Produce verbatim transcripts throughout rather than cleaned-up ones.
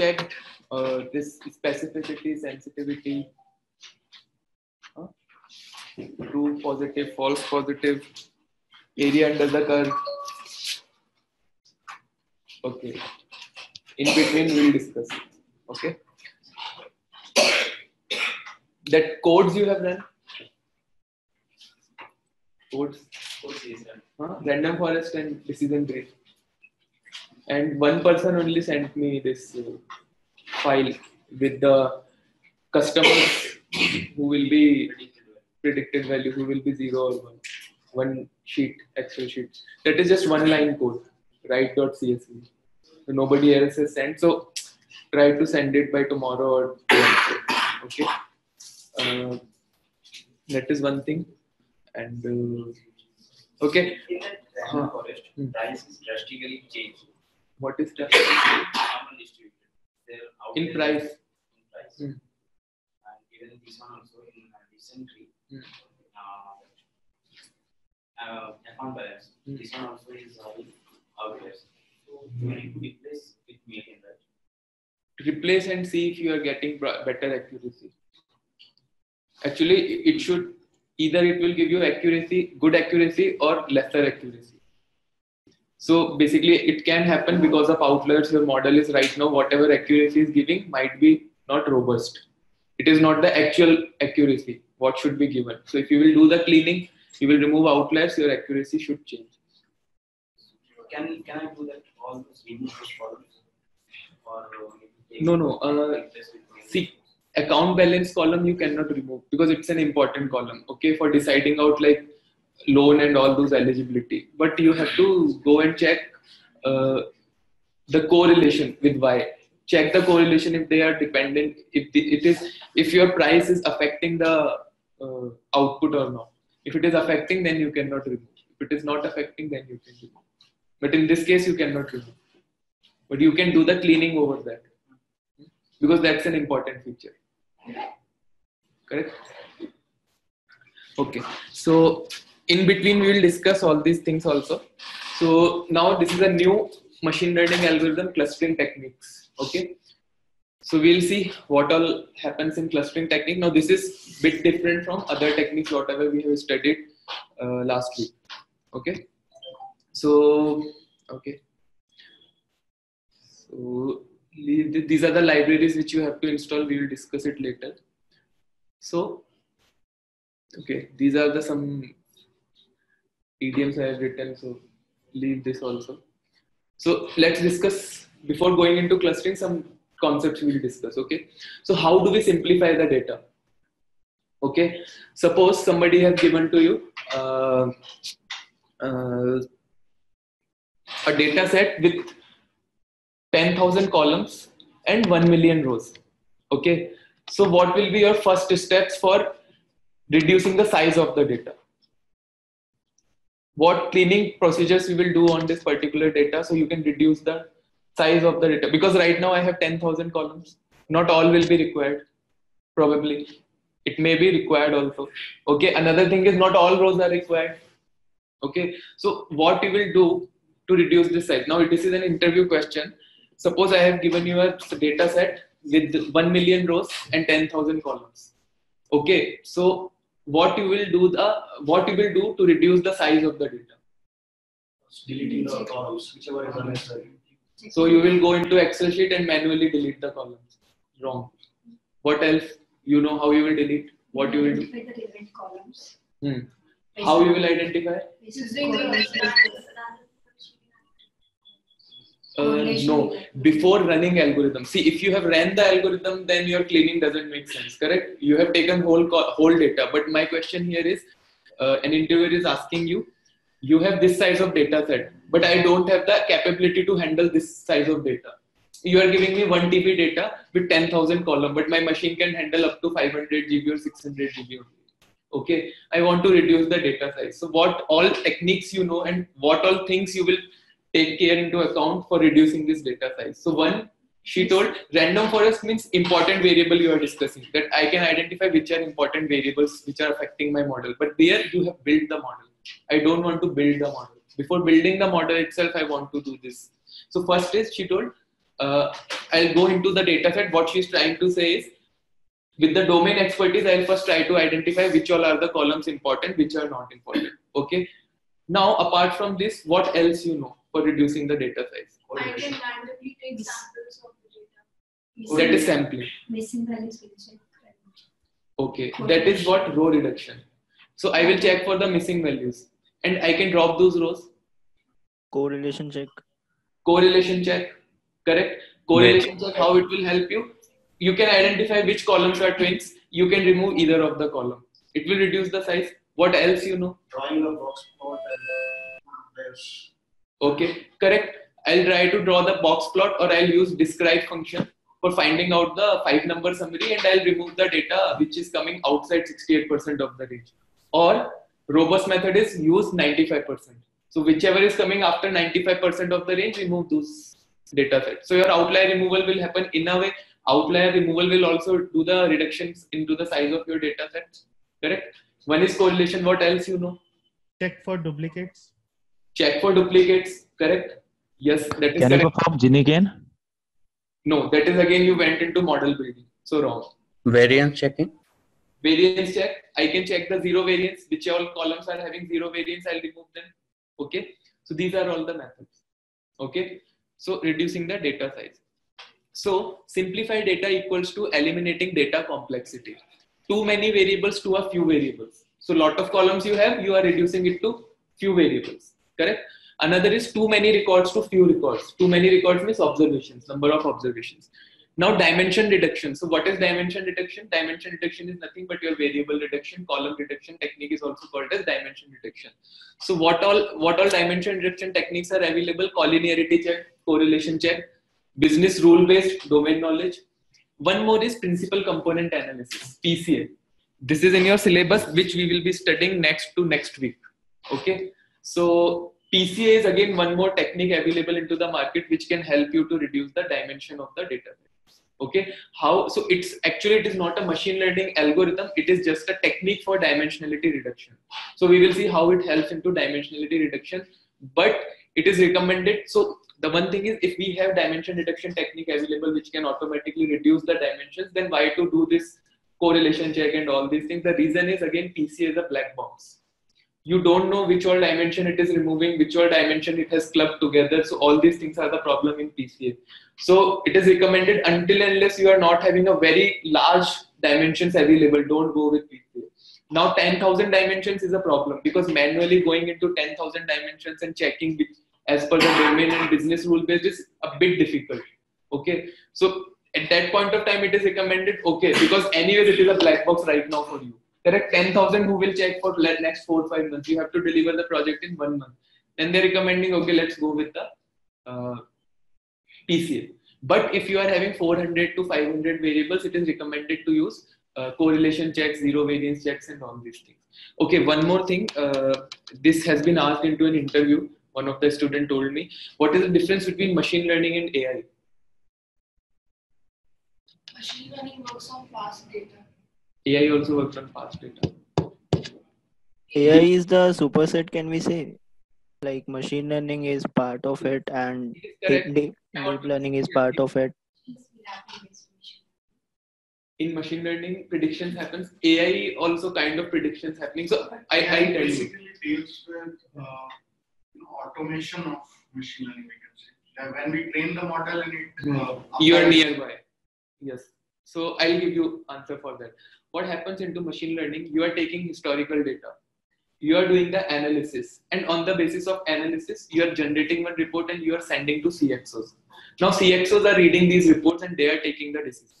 checked uh, this specificity, sensitivity, uh, true positive, false positive, area under the curve. Okay. In between, we'll discuss it. Okay. That codes you have run. Codes. Huh? Random forest and decision tree. And one person only sent me this uh, file with the customers who will be predicted value, who will be zero or one. One sheet, Excel sheet. That is just one line code, write dot C S V. So nobody else has sent. So try to send it by tomorrow or tomorrow. Okay. Uh, that is one thing. And uh, okay. Huh. Forest, price is drastically changed. What is the normal distributed? In price. In price. Mm. And even this one also in recent tree. Mm. Uh, uh, account balance. Mm. This one also is uh, outliers. So you need to replace with median, right? Replace and see if you are getting better accuracy. Actually, it should. Either it will give you accuracy, good accuracy, or lesser accuracy. So basically it can happen because of outliers. Your model is right now, whatever accuracy is giving might be not robust. It is not the actual accuracy, what should be given. So if you will do the cleaning, you will remove outliers, your accuracy should change. Can, can I do that all those remove those columns? Or no, no. Uh, see. Account balance column you cannot remove because it's an important column, okay, for deciding out like loan and all those eligibility. But you have to go and check uh, the correlation with Y. Check the correlation if they are dependent, if the, it is, if your price is affecting the uh, output or not. If it is affecting, then you cannot remove. If it is not affecting, then you can remove. But in this case, you cannot remove. But you can do the cleaning over that because that's an important feature. Correct? Okay. So in between, we will discuss all these things also. So now this is a new machine learning algorithm, clustering techniques. Okay. So we'll see what all happens in clustering technique. Now this is a bit different from other techniques, whatever we have studied uh, last week. Okay. So, okay. So these are the libraries which you have to install. We will discuss it later. So, okay, these are the some idioms I have written, so leave this also. So let's discuss, before going into clustering, some concepts we will discuss, okay? So how do we simplify the data? Okay, suppose somebody has given to you uh, uh, a data set with ten thousand columns and one million rows, okay? So what will be your first steps for reducing the size of the data? What cleaning procedures you will do on this particular data so you can reduce the size of the data? Because right now I have ten thousand columns. Not all will be required, probably. It may be required also. Okay, another thing is not all rows are required. Okay, so what you will do to reduce this size? Now this is an interview question. Suppose I have given you a data set with one million rows and ten thousand columns. Okay, so what you will do the what you will do to reduce the size of the data? Deleting the columns, whichever is unnecessary. So you will go into Excel sheet and manually delete the columns. Wrong. What else? You know how you will delete? What you will do? Identify the relevant columns. Hmm. How you will identify? Uh, no, before running algorithm. See, if you have ran the algorithm, then your cleaning doesn't make sense, correct? You have taken whole whole data. But my question here is, uh, an interviewer is asking you, you have this size of data set, but I don't have the capability to handle this size of data. You are giving me one T B data with ten thousand column, but my machine can handle up to five hundred G B or six hundred G B. Okay, I want to reduce the data size. So what all techniques you know and what all things you will take care into account for reducing this data size? So one, she told random forest means important variable you are discussing, that I can identify which are important variables which are affecting my model. But there you have built the model. I don't want to build the model. Before building the model itself, I want to do this. So first is, she told uh, I'll go into the data set. What she's trying to say is, with the domain expertise, I'll first try to identify which all are the columns important, which are not important. Okay. Now, apart from this, what else you know for reducing the data size? I can randomly take samples of the data. That is sampling. Missing values will check. Okay, that is what row reduction. So I will check for the missing values, and I can drop those rows. Correlation check. Correlation check. Correct. Correlation check. How it will help you? You can identify which columns are twins. You can remove either of the columns. It will reduce the size. What else you know? Drawing the box plot and pairs. Okay, correct. I'll try to draw the box plot, or I'll use describe function for finding out the five number summary, and I'll remove the data which is coming outside sixty-eight percent of the range. Or robust method is use ninety-five percent. So whichever is coming after ninety-five percent of the range, remove those data sets. So your outlier removal will happen in a way. Outlier removal will also do the reductions into the size of your data sets. Correct? One is correlation. What else you know? Check for duplicates. Check for duplicates. Correct? Yes, that is Can correct. Can you perform Gini again? No, that is again you went into model building. So wrong. Variance checking. Variance check. I can check the zero variance. Which all columns are having zero variance, I'll remove them. Okay. So these are all the methods. Okay. So reducing the data size. So simplify data equals to eliminating data complexity. Too many variables to a few variables. So lot of columns you have, you are reducing it to few variables. Correct. Another is too many records to few records. Too many records means observations, number of observations. Now dimension reduction. So what is dimension reduction? Dimension reduction is nothing but your variable reduction, column reduction technique is also called as dimension reduction. So what all, what all dimension reduction techniques are available? Collinearity check, correlation check, business rule based, domain knowledge. One more is principal component analysis, P C A. This is in your syllabus, which we will be studying next to next week. Okay. So P C A is again one more technique available into the market which can help you to reduce the dimension of the data. Okay, how? So it's actually it is not a machine learning algorithm. It is just a technique for dimensionality reduction. So we will see how it helps into dimensionality reduction. But it is recommended. So the one thing is, if we have dimension reduction technique available which can automatically reduce the dimensions, then why to do this correlation check and all these things? The reason is again P C A is a black box. You don't know which all dimension it is removing, which all dimension it has clubbed together. So all these things are the problem in P C A. So it is recommended until unless you are not having a very large dimensions available, don't go with P C A. Now ten thousand dimensions is a problem because manually going into ten thousand dimensions and checking as per the domain and business rule based is a bit difficult. Okay. So at that point of time, it is recommended. Okay. Because anyways, it is a black box right now for you. There are ten thousand who will check for next four to five months. You have to deliver the project in one month. Then they're recommending, okay, let's go with the uh, P C A. But if you are having four hundred to five hundred variables, it is recommended to use uh, correlation checks, zero variance checks, and all these things. Okay, one more thing. Uh, this has been asked into an interview. One of the students told me, what is the difference between machine learning and A I? Machine learning works on fast data. A I also works on fast data. A I is the superset, can we say? Like machine learning is part of it and deep learning is part of it. In machine learning, predictions happens. A I also kind of predictions happening. So I, I tell basically you. deals with uh, you know, automation of machine learning, we can say. When we train the model and it... Uh, you are nearby. Yes. So I'll give you answer for that. What happens into machine learning? You are taking historical data. You are doing the analysis. And on the basis of analysis, you are generating one report and you are sending to C X Os. Now C X Os are reading these reports and they are taking the decisions.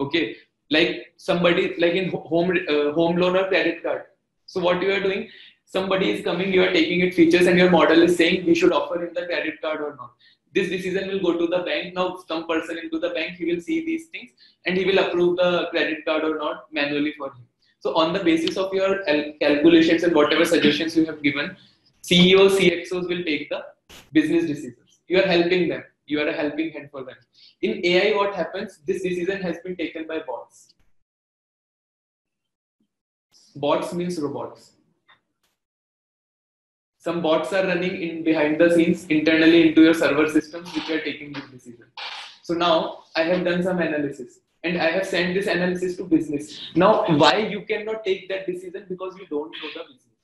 Okay. Like somebody, like in home, uh, home loan or credit card. So what you are doing, somebody is coming, you are taking it features and your model is saying we should offer him the credit card or not. This decision will go to the bank. Now some person into the bank, he will see these things and he will approve the credit card or not manually for him. So on the basis of your calculations and whatever suggestions you have given, C E Os, C X Os will take the business decisions. You are helping them. You are a helping hand for them. In A I, what happens? This decision has been taken by bots. Bots means robots. Some bots are running in behind the scenes internally into your server systems which are taking this decision. So now I have done some analysis and I have sent this analysis to business. Now why you cannot take that decision? Because you don't know the business.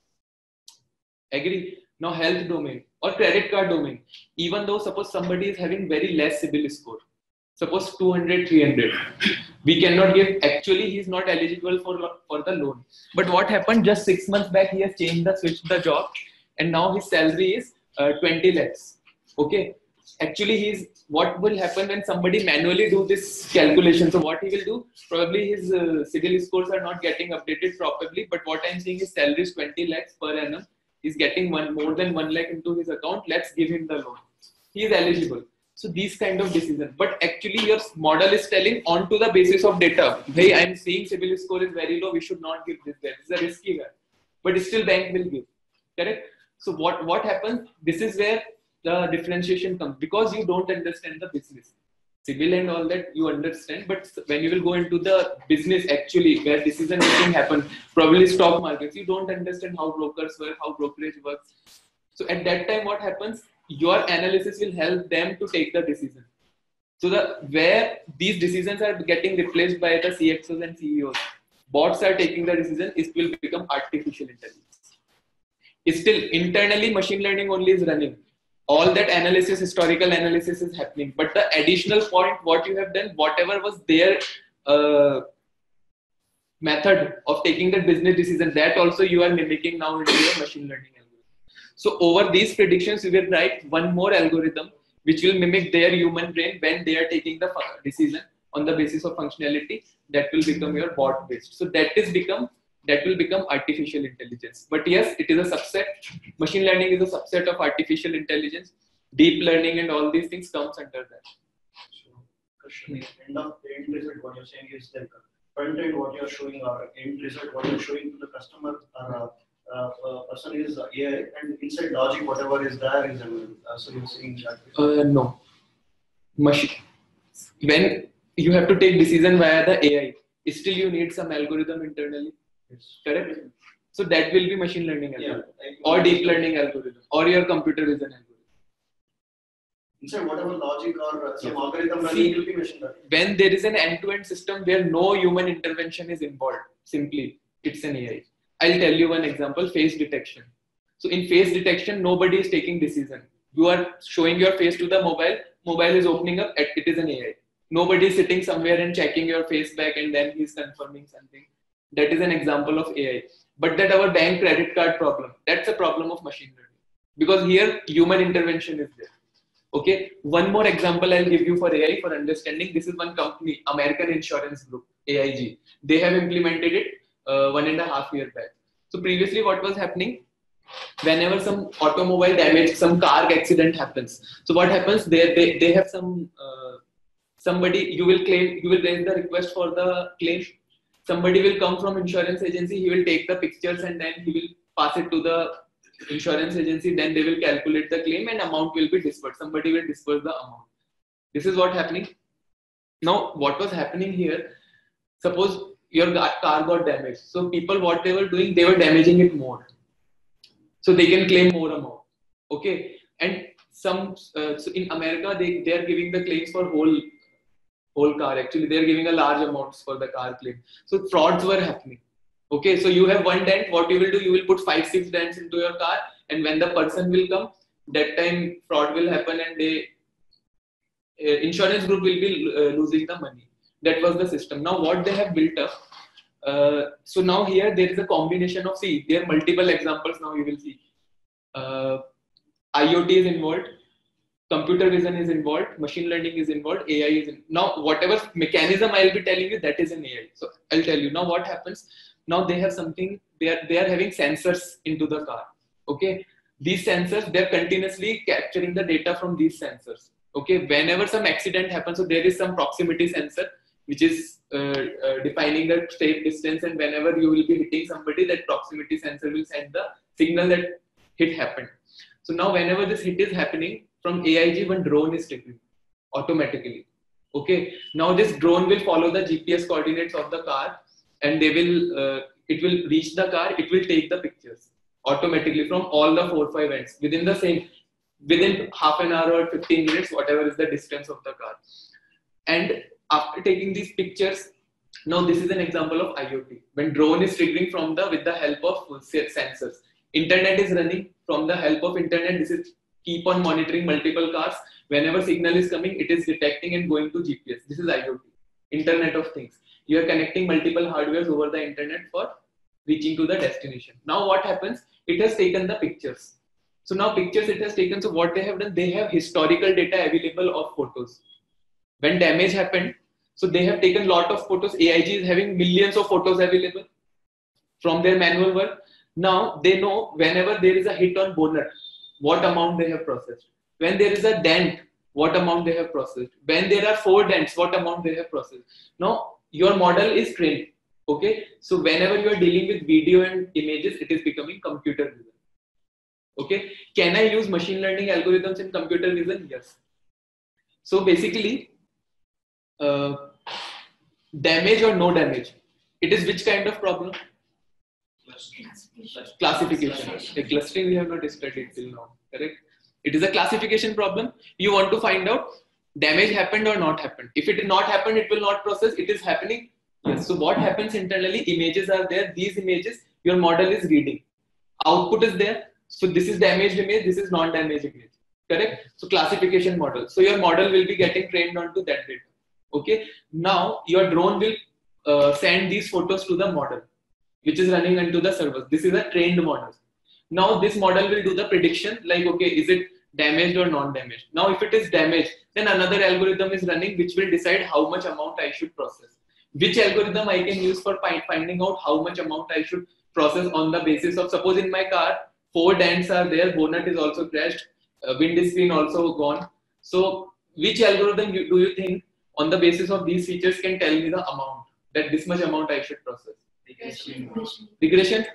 Agree? Now health domain or credit card domain. Even though suppose somebody is having very less C I B I L score. Suppose two hundred, three hundred. We cannot give, actually he is not eligible for, for the loan. But what happened just six months back, he has changed the, switched the job. And now his salary is uh, twenty lakhs. Okay. Actually, he's what will happen when somebody manually do this calculation. So what he will do, probably his uh, C I B I L scores are not getting updated properly. But what I'm saying is salary is twenty lakhs per annum. He's getting one more than one lakh into his account. Let's give him the loan. He is eligible. So these kind of decisions. But actually your model is telling onto the basis of data. Hey, I'm seeing C I B I L score is very low. We should not give this there. It's a risky guy. But still bank will give. Correct? So what, what happens, this is where the differentiation comes because you don't understand the business. C I B I L and all that you understand, but when you will go into the business actually where decision making happens, probably stock markets, you don't understand how brokers work, how brokerage works. So at that time what happens, your analysis will help them to take the decision. So the where these decisions are getting replaced by the C X Os and C E Os, bots are taking the decision, it will become artificial intelligence. Still internally machine learning only is running, all that analysis, historical analysis is happening, but the additional point what you have done, whatever was their uh, method of taking the business decision, that also you are mimicking now into your machine learning algorithm. So over these predictions you will write one more algorithm which will mimic their human brain when they are taking the decision on the basis of functionality. That will become your bot based. So that is become That will become artificial intelligence. But yes, it is a subset. Machine learning is a subset of artificial intelligence. Deep learning and all these things comes under that. So, Krishna, end of end result, what you're saying is that front end, what you're showing, or end result, what you're showing to the customer or uh, uh, person is A I, and inside logic, whatever is there is M L. Uh, so you're saying that? Uh, no. Machine. When you have to take decision via the A I, still you need some algorithm internally. Yes. Correct? So that will be machine learning algorithm, yeah, or deep learning algorithm, or your computer vision algorithm. Instead, whatever logic or some yeah. algorithm running will be machine learning. When there is an end-to-end system where no human intervention is involved, simply it's an A I. I'll tell you one example, face detection. So in face detection, nobody is taking decision. You are showing your face to the mobile, mobile is opening up, it is an A I. Nobody is sitting somewhere and checking your face back and then he's confirming something. That is an example of A I. But that our bank credit card problem, that's a problem of machine learning. Because here human intervention is there. Okay. One more example I'll give you for A I for understanding. This is one company, American Insurance Group, A I G. They have implemented it uh, one and a half year back. So previously what was happening? Whenever some automobile damage, some car accident happens. So what happens there? They, they have some, uh, somebody, you will claim, you will raise the request for the claim. Somebody will come from insurance agency, he will take the pictures and then he will pass it to the insurance agency. Then they will calculate the claim and amount will be disbursed. Somebody will disburse the amount. This is what happening. Now, what was happening here? Suppose your car got damaged. So people, what they were doing, they were damaging it more. So they can claim more amount. Okay. And some, uh, so in America, they, they are giving the claims for whole whole car. Actually, they are giving a large amounts for the car claim. So frauds were happening. Okay, so you have one dent. What you will do, you will put five, six dents into your car, and when the person will come, that time fraud will happen, and they uh, insurance group will be uh, losing the money. That was the system. Now what they have built up. Uh, so now here there is a combination of see. There are multiple examples. Now you will see. Uh, IoT is involved. Computer vision is involved, machine learning is involved, A I is in. Now whatever mechanism I'll be telling you, that is an A I. So I'll tell you now what happens. Now they have something, they are, they are having sensors into the car. Okay. These sensors, they're continuously capturing the data from these sensors. Okay. Whenever some accident happens, so there is some proximity sensor, which is uh, uh, defining the safe distance. And whenever you will be hitting somebody, that proximity sensor will send the signal that hit happened. So now whenever this hit is happening, from A I G, one drone is taken automatically. Okay. Now this drone will follow the G P S coordinates of the car and they will, uh, it will reach the car. It will take the pictures automatically from all the four five ends within the same within half an hour or fifteen minutes, whatever is the distance of the car. And after taking these pictures, now this is an example of IoT, when drone is triggering from the with the help of sensors. Internet is running from the help of internet. This is keep on monitoring multiple cars. Whenever signal is coming, it is detecting and going to G P S. This is IoT, Internet of Things. You are connecting multiple hardwares over the internet for reaching to the destination. Now what happens? It has taken the pictures. So now pictures it has taken. So what they have done? They have historical data available of photos. When damage happened, so they have taken lot of photos. A I G is having millions of photos available from their manual work. Now they know whenever there is a hit on bonnet, what amount they have processed. When there is a dent, what amount they have processed. When there are four dents, what amount they have processed. Now your model is trained. Okay, so whenever you are dealing with video and images, it is becoming computer vision. Okay, can I use machine learning algorithms in computer vision? Yes. So basically, uh, damage or no damage, it is which kind of problem? Classification. Classification. The clustering we have not studied till now. Correct. It is a classification problem. You want to find out damage happened or not happened. If it not happened, it will not process. It is happening. Yes. So what happens internally? Images are there. These images, your model is reading. Output is there. So this is damaged image. This is non-damaged image. Correct. So classification model. So your model will be getting trained onto that data. Okay. Now your drone will uh, send these photos to the model, which is running into the servers. This is a trained model. Now this model will do the prediction, like okay, is it damaged or non-damaged? Now if it is damaged, then another algorithm is running which will decide how much amount I should process. Which algorithm I can use for finding out how much amount I should process on the basis of, suppose in my car four dents are there, bonnet is also crashed, uh, windshield screen also gone. So which algorithm you, do you think on the basis of these features can tell me the amount that this much amount I should process? Regression. Regression.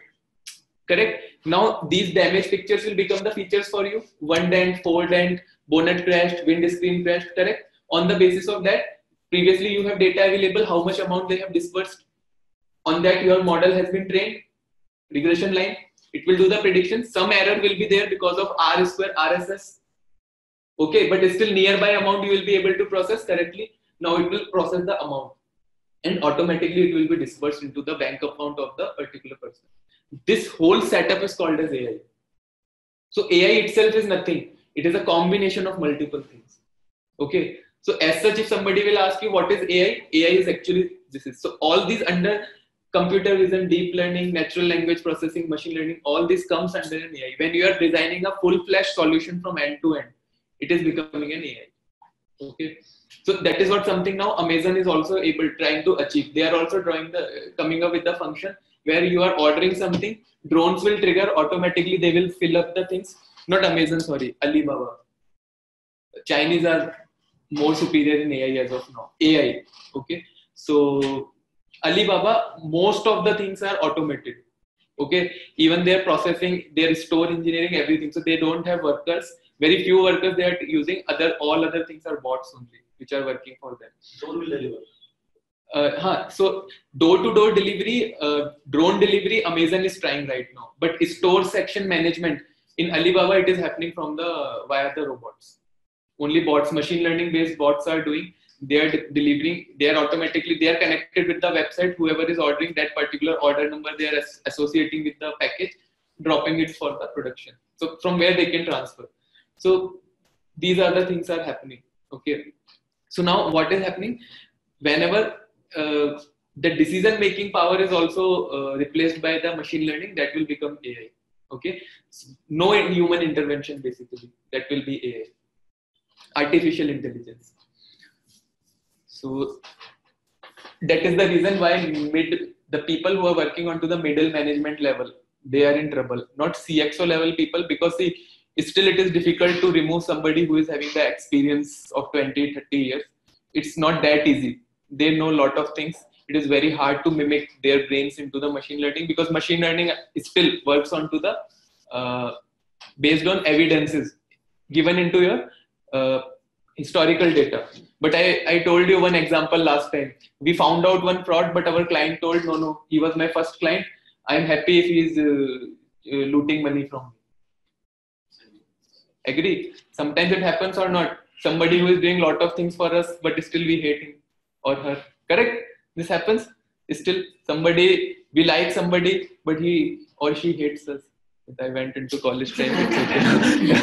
Correct. Now these damage pictures will become the features for you. One dent, four dent, bonnet crashed, wind screen crashed. Correct. On the basis of that, previously you have data available, how much amount they have dispersed. On that your model has been trained. Regression line. It will do the prediction. Some error will be there because of R square, R S S. Okay, but still nearby amount you will be able to process correctly. Now it will process the amount, and automatically it will be dispersed into the bank account of the particular person. This whole setup is called as A I. So A I itself is nothing. It is a combination of multiple things. Okay. So as such, if somebody will ask you what is A I, A I is actually this is. So all these under computer vision, deep learning, natural language processing, machine learning, all this comes under an A I. When you are designing a full-fledged solution from end to end, it is becoming an A I. Okay. So that is what something now Amazon is also able trying to achieve. They are also drawing the coming up with the function where you are ordering something, drones will trigger automatically. They will fill up the things. Not Amazon, sorry, Alibaba. Chinese are more superior in A I as of now. A I, okay. So Alibaba, most of the things are automated. Okay, even their processing, their store engineering, everything. So they don't have workers. Very few workers they are using. Other all other things are bots only, which are working for them. Drone will deliver. Uh, huh. So door-to-door delivery, uh, drone delivery, Amazon is trying right now. But store section management in Alibaba, it is happening from the via the robots. Only bots, machine learning-based bots are doing. They are de delivering. They are automatically. They are connected with the website. Whoever is ordering that particular order number, they are as associating with the package, dropping it for the production. So from where they can transfer. So these are the things are happening. Okay. So now what is happening? Whenever uh, the decision making power is also uh, replaced by the machine learning, that will become A I. Okay. So no human intervention basically. That will be A I. Artificial intelligence. So that is the reason why mid the people who are working onto the middle management level, they are in trouble. Not C X O level people, because see, still it is difficult to remove somebody who is having the experience of twenty, thirty years. It's not that easy. They know a lot of things. It is very hard to mimic their brains into the machine learning, because machine learning still works onto the uh, based on evidences given into your uh, historical data. But I, I told you one example last time. We found out one fraud, but our client told, no, no, he was my first client. I'm happy if he's uh, uh, looting money from me. Agree? Sometimes it happens or not. Somebody who is doing lot of things for us, but still we hate him or her. Correct? This happens. Still, somebody, we like somebody, but he or she hates us. I went into college time. Okay.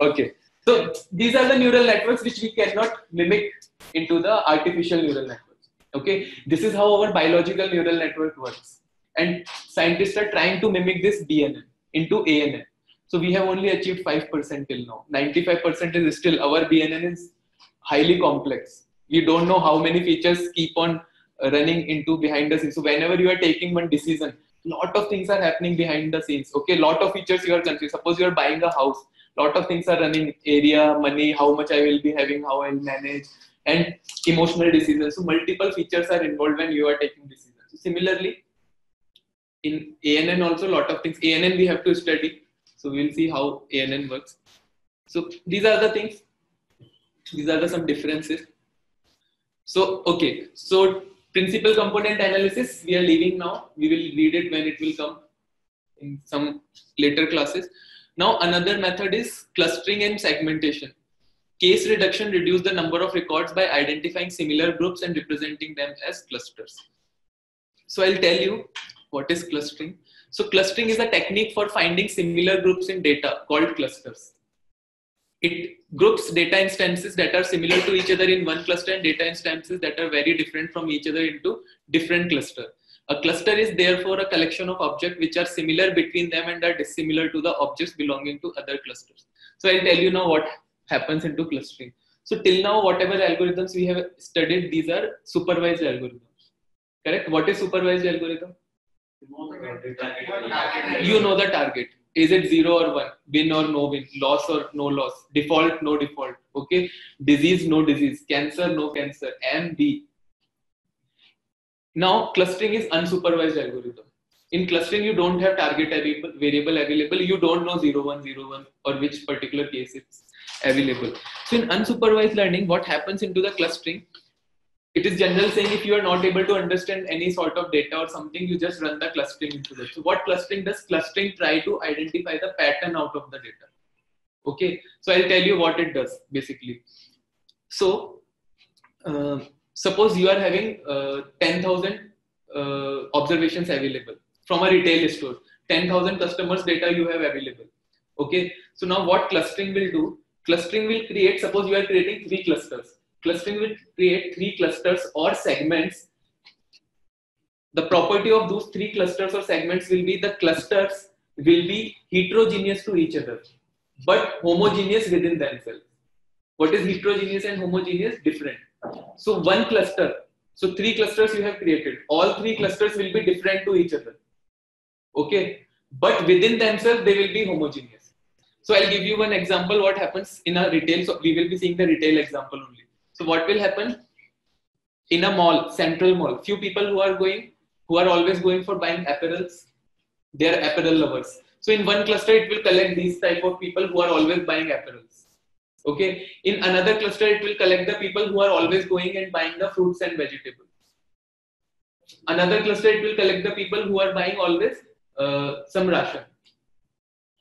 Okay. So these are the neural networks which we cannot mimic into the artificial neural networks. Okay. This is how our biological neural network works. And scientists are trying to mimic this B N N into A N N. So we have only achieved five percent till now. ninety-five percent is still, our B N N is highly complex. We don't know how many features keep on running into behind the scenes. So whenever you are taking one decision, lot of things are happening behind the scenes. Okay, lot of features you are confused. Suppose you are buying a house, lot of things are running: area, money, how much I will be having, how I will manage, and emotional decisions. So multiple features are involved when you are taking decisions. So similarly, in A N N also lot of things. A N N we have to study. So we will see how A N N works. So these are the things. These are the some differences. So okay, so principal component analysis we are leaving now. We will read it when it will come in some later classes. Now another method is clustering and segmentation. Case reduction reduces the number of records by identifying similar groups and representing them as clusters. So I'll tell you what is clustering. So clustering is a technique for finding similar groups in data called clusters. It groups data instances that are similar to each other in one cluster and data instances that are very different from each other into different cluster. A cluster is therefore a collection of objects which are similar between them and are dissimilar to the objects belonging to other clusters. So I'll tell you now what happens into clustering. So till now, whatever algorithms we have studied, these are supervised algorithms. Correct? What is supervised algorithm? You know the target. Is it zero or one? Win or no win? Loss or no loss? Default, no default. Okay. Disease, no disease. Cancer, no cancer. M D. Now, clustering is unsupervised algorithm. In clustering, you don't have target variable available. You don't know zero one zero one or which particular case it's available. So in unsupervised learning, what happens into the clustering? It is general saying if you are not able to understand any sort of data or something, you just run the clustering into that. So what clustering does? Clustering try to identify the pattern out of the data. Okay. So I'll tell you what it does basically. So uh, suppose you are having uh, ten thousand uh, observations available from a retail store, ten thousand customers data you have available. Okay. So now what clustering will do? Clustering will create, suppose you are creating three clusters. Clustering will create three clusters or segments. The property of those three clusters or segments will be the clusters will be heterogeneous to each other, but homogeneous within themselves. What is heterogeneous and homogeneous? Different. So one cluster, so three clusters you have created. All three clusters will be different to each other. Okay. But within themselves, they will be homogeneous. So I'll give you one example. What happens in a retail? So we will be seeing the retail example only. So what will happen in a mall, central mall, few people who are going, who are always going for buying apparels, they are apparel lovers. So in one cluster, it will collect these type of people who are always buying apparels. Okay. In another cluster, it will collect the people who are always going and buying the fruits and vegetables. Another cluster, it will collect the people who are buying always uh, some ration.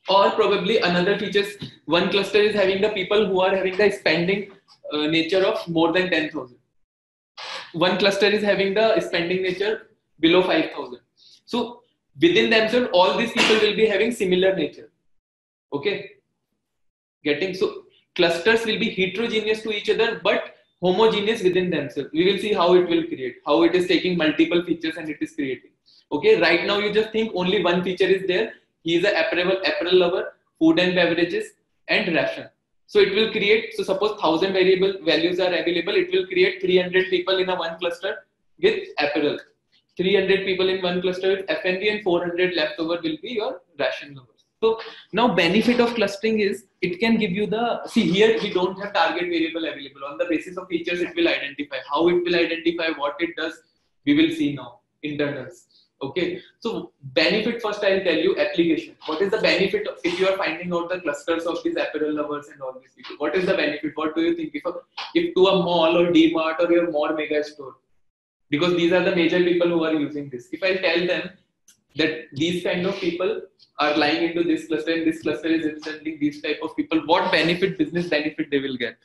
Or probably another features, one cluster is having the people who are having the spending uh, nature of more than ten thousand. One cluster is having the spending nature below five thousand. So within themselves, all these people will be having similar nature. Okay. Getting? So clusters will be heterogeneous to each other, but homogeneous within themselves. We will see how it will create, how it is taking multiple features and it is creating. Okay. Right now, you just think only one feature is there. He is an apparel, apparel lover, food and beverages, and ration. So it will create, so suppose one thousand variable values are available, it will create three hundred people in a one cluster with apparel, three hundred people in one cluster with F and B, and four hundred leftover will be your ration lovers. So now benefit of clustering is, it can give you the, see here we don't have target variable available. On the basis of features it will identify, how it will identify, what it does, we will see now in internals. Okay, so benefit first I'll tell you application. What is the benefit of, if you are finding out the clusters of these apparel lovers and all these people? What is the benefit? What do you think? If, a, if to a mall or D mart or your more mega store, because these are the major people who are using this. If I tell them that these kind of people are lying into this cluster and this cluster is incenting these type of people, what benefit, business benefit they will get?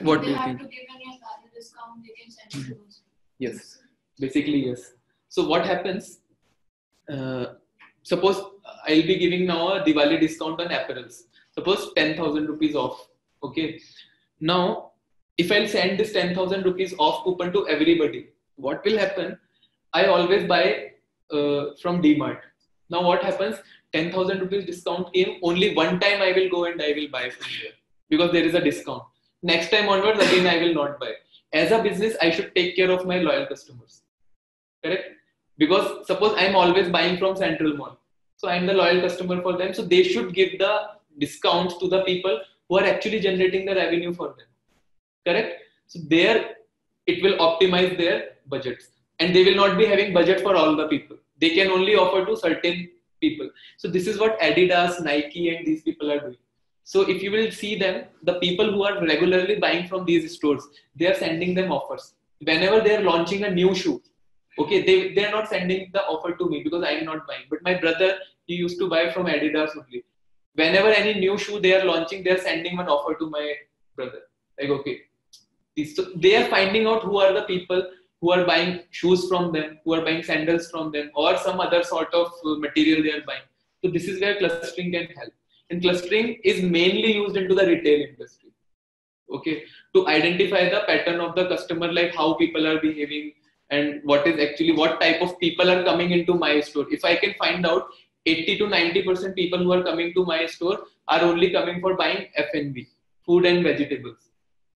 What they do you think? They have to give an entire discount, they can send it to those. Yes, basically yes. So what happens, uh, suppose I'll be giving now a Diwali discount on apparels. Suppose ten thousand rupees off, okay. Now, if I'll send this ten thousand rupees off coupon to everybody, what will happen? I always buy uh, from DMART. Now what happens? ten thousand rupees discount came, only one time I will go and I will buy from here because there is a discount. Next time onwards, again I will not buy. As a business, I should take care of my loyal customers, correct? Because suppose I'm always buying from Central Mall. So I'm the loyal customer for them. So they should give the discounts to the people who are actually generating the revenue for them, correct? So there, it will optimize their budgets. And they will not be having budget for all the people. They can only offer to certain people. So this is what Adidas, Nike and these people are doing. So if you will see them, the people who are regularly buying from these stores, they are sending them offers. Whenever they are launching a new shoe, okay, they, they are not sending the offer to me because I am not buying. But my brother, he used to buy from Adidas only. Whenever any new shoe they are launching, they are sending an offer to my brother. Like, okay. So they are finding out who are the people who are buying shoes from them, who are buying sandals from them, or some other sort of material they are buying. So this is where clustering can help. And clustering is mainly used into the retail industry, okay, to identify the pattern of the customer, like how people are behaving and what is actually, what type of people are coming into my store. If I can find out eighty to ninety percent people who are coming to my store are only coming for buying F and B, food and vegetables.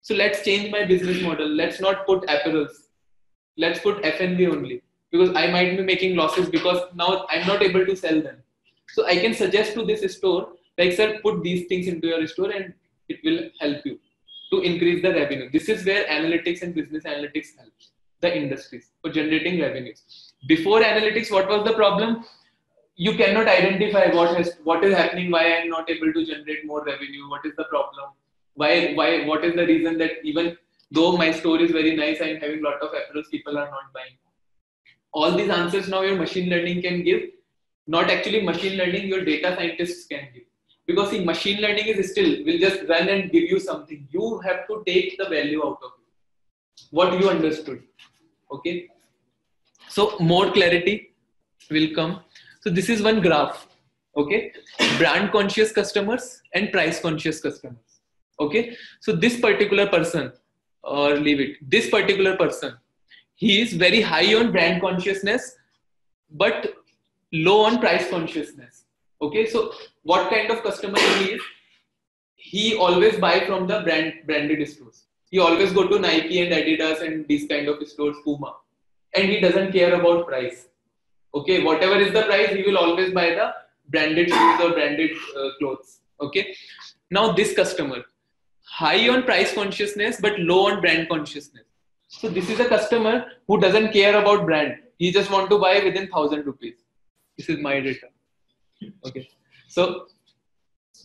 So let's change my business model. Let's not put apparels. Let's put F and B only, because I might be making losses because now I'm not able to sell them. So I can suggest to this store, like, sir, put these things into your store and it will help you to increase the revenue. This is where analytics and business analytics helps the industries for generating revenues. Before analytics, what was the problem? You cannot identify what has, what is happening, why I'm not able to generate more revenue, what is the problem, why, why, what is the reason that even though my store is very nice, I'm having a lot of apparels, people are not buying. All these answers now your machine learning can give. Not actually machine learning, your data scientists can give. Because see, machine learning is still, will just run and give you something. You have to take the value out of it, what you understood. Okay. So more clarity will come. So this is one graph. Okay. Brand conscious customers and price conscious customers. Okay. So this particular person, or leave it, this particular person, he is very high on brand consciousness but low on price consciousness. Okay, so what kind of customer he is? He always buy from the brand branded stores. He always go to Nike and Adidas and these kind of stores, Puma, and he doesn't care about price. Okay, whatever is the price, he will always buy the branded shoes or branded uh, clothes. Okay, now this customer, high on price consciousness but low on brand consciousness. So this is a customer who doesn't care about brand. He just want to buy within one thousand rupees. This is my data. Okay. So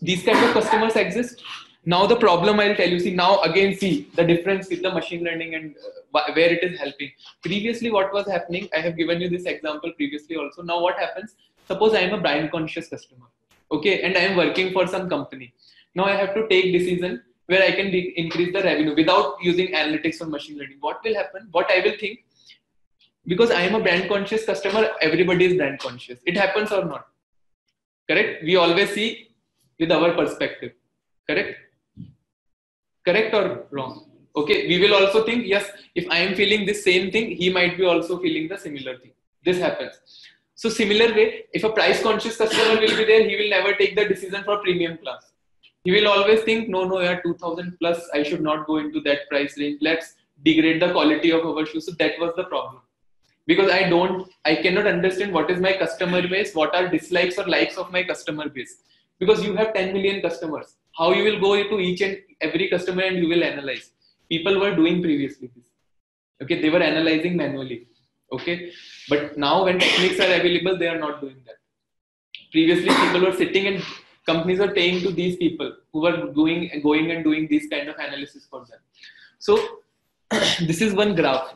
these kind of customers exist. Now the problem I'll tell you. See, now again, see the difference with the machine learning and uh, where it is helping. Previously what was happening, I have given you this example previously also. Now what happens? Suppose I am a brand conscious customer. Okay. And I am working for some company. Now I have to take decision where I can increase the revenue without using analytics or machine learning. What will happen? What I will think? Because I am a brand conscious customer, everybody is brand conscious. It happens or not. Correct? We always see with our perspective. Correct? Correct or wrong? Okay. We will also think, yes, if I am feeling this same thing, he might be also feeling the similar thing. This happens. So similar way, if a price conscious customer will be there, he will never take the decision for premium class. He will always think, no, no, yeah, two thousand plus, I should not go into that price range. Let's degrade the quality of our shoes. So that was the problem. Because I don't, I cannot understand what is my customer base, what are dislikes or likes of my customer base. Because you have ten million customers. How you will go into each and every customer and you will analyze. People were doing previously this. Okay, they were analyzing manually. Okay, but now when techniques are available, they are not doing that. Previously, people were sitting and companies are paying to these people who are going, going and doing these kind of analysis for them. So this is one graph.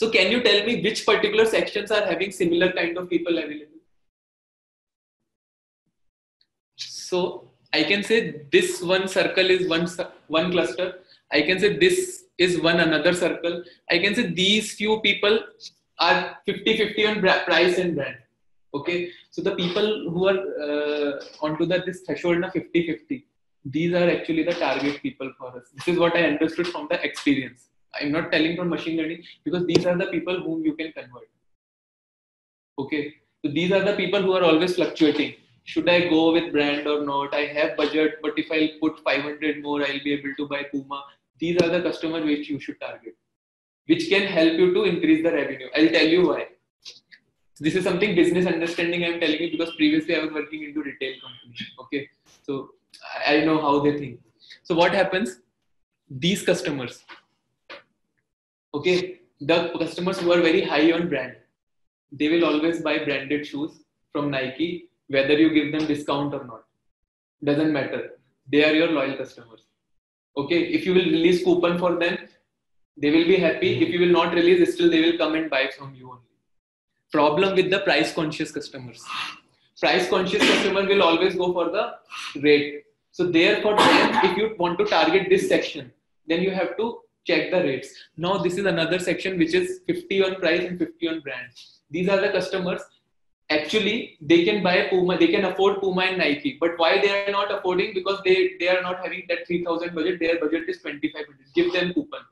So can you tell me which particular sections are having similar kind of people available? So I can say this one circle is one, one cluster. I can say this is one another circle. I can say these few people are fifty fifty on price and brand. Okay. So the people who are uh, onto that this threshold of fifty fifty, these are actually the target people for us. This is what I understood from the experience. I'm not telling from machine learning, because these are the people whom you can convert. Okay. So these are the people who are always fluctuating. Should I go with brand or not? I have budget, but if I'll put five hundred more, I'll be able to buy Puma. These are the customers which you should target, which can help you to increase the revenue. I'll tell you why. This is something business understanding I'm telling you, because previously I was working into retail company. Okay. So I know how they think. So what happens? These customers. Okay, the customers who are very high on brand, they will always buy branded shoes from Nike, whether you give them discount or not. Doesn't matter. They are your loyal customers. Okay, if you will release coupon for them, they will be happy. If you will not release, still they will come and buy from you only. Problem with the price conscious customers. Price conscious customers will always go for the rate. So therefore, if you want to target this section, then you have to check the rates. Now this is another section which is fifty on price and fifty on brand. These are the customers. Actually, they can buy Puma, they can afford Puma and Nike. But why they are not affording? Because they, they are not having that three thousand budget. Their budget is twenty-five hundred. Give them coupon,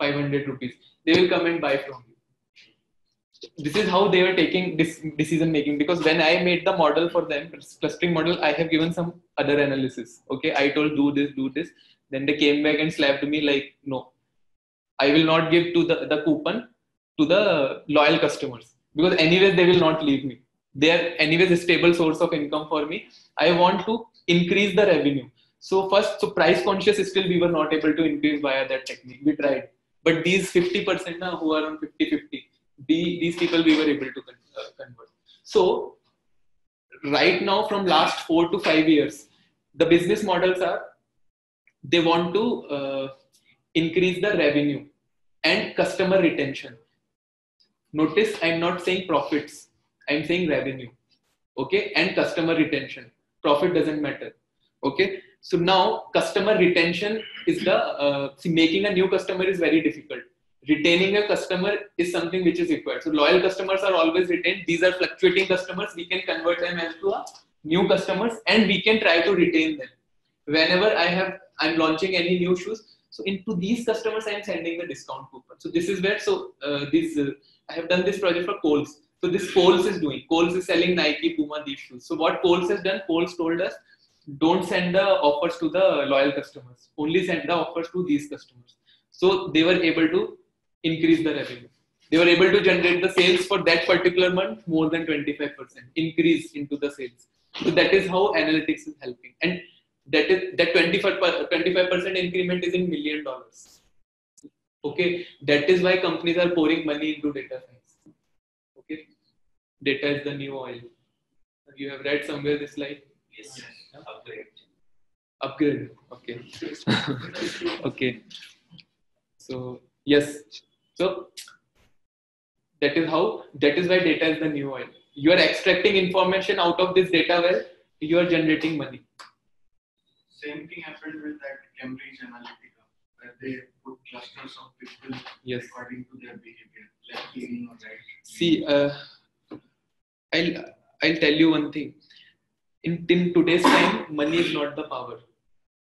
five hundred rupees. They will come and buy from you. This is how they are taking this decision making. Because when I made the model for them, clustering model, I have given some other analysis. Okay, I told do this, do this. Then they came back and slapped me like, no, I will not give to the, the coupon to the loyal customers, because anyways they will not leave me. They are anyways a stable source of income for me. I want to increase the revenue. So first, so price conscious still we were not able to increase via that technique. We tried, but these fifty percent now who are on fifty fifty, these people we were able to convert. So right now from last four to five years, the business models are, they want to uh, increase the revenue and customer retention. Notice I'm not saying profits, I'm saying revenue. Okay, and customer retention. Profit doesn't matter. Okay, so now customer retention is the, uh, see, making a new customer is very difficult. Retaining a customer is something which is required. So loyal customers are always retained. These are fluctuating customers. We can convert them as to a new customers and we can try to retain them. Whenever I have, I'm launching any new shoes, so into these customers I'm sending the discount coupon. So this is where, so uh, these, uh, I have done this project for Kohl's. So this Kohl's is doing, Kohl's is selling Nike, Puma, these shoes. So what Kohl's has done, Kohl's told us, don't send the offers to the loyal customers, only send the offers to these customers. So they were able to increase the revenue. They were able to generate the sales for that particular month more than twenty-five percent increase into the sales. So that is how analytics is helping. And that is that twenty-five percent increment is in million dollars. Okay, that is why companies are pouring money into data science. Okay, data is the new oil. You have read somewhere this slide? Yes, yeah. Upgrade. Upgrade. Okay. Okay. So yes. So that is how. That is why data is the new oil. You are extracting information out of this data well. You are generating money. Same thing happened with that Cambridge Analytica, where they put clusters of people, yes, according to their behavior, left leaning or right. See, uh, I'll I'll tell you one thing. In, in today's time, money is not the power.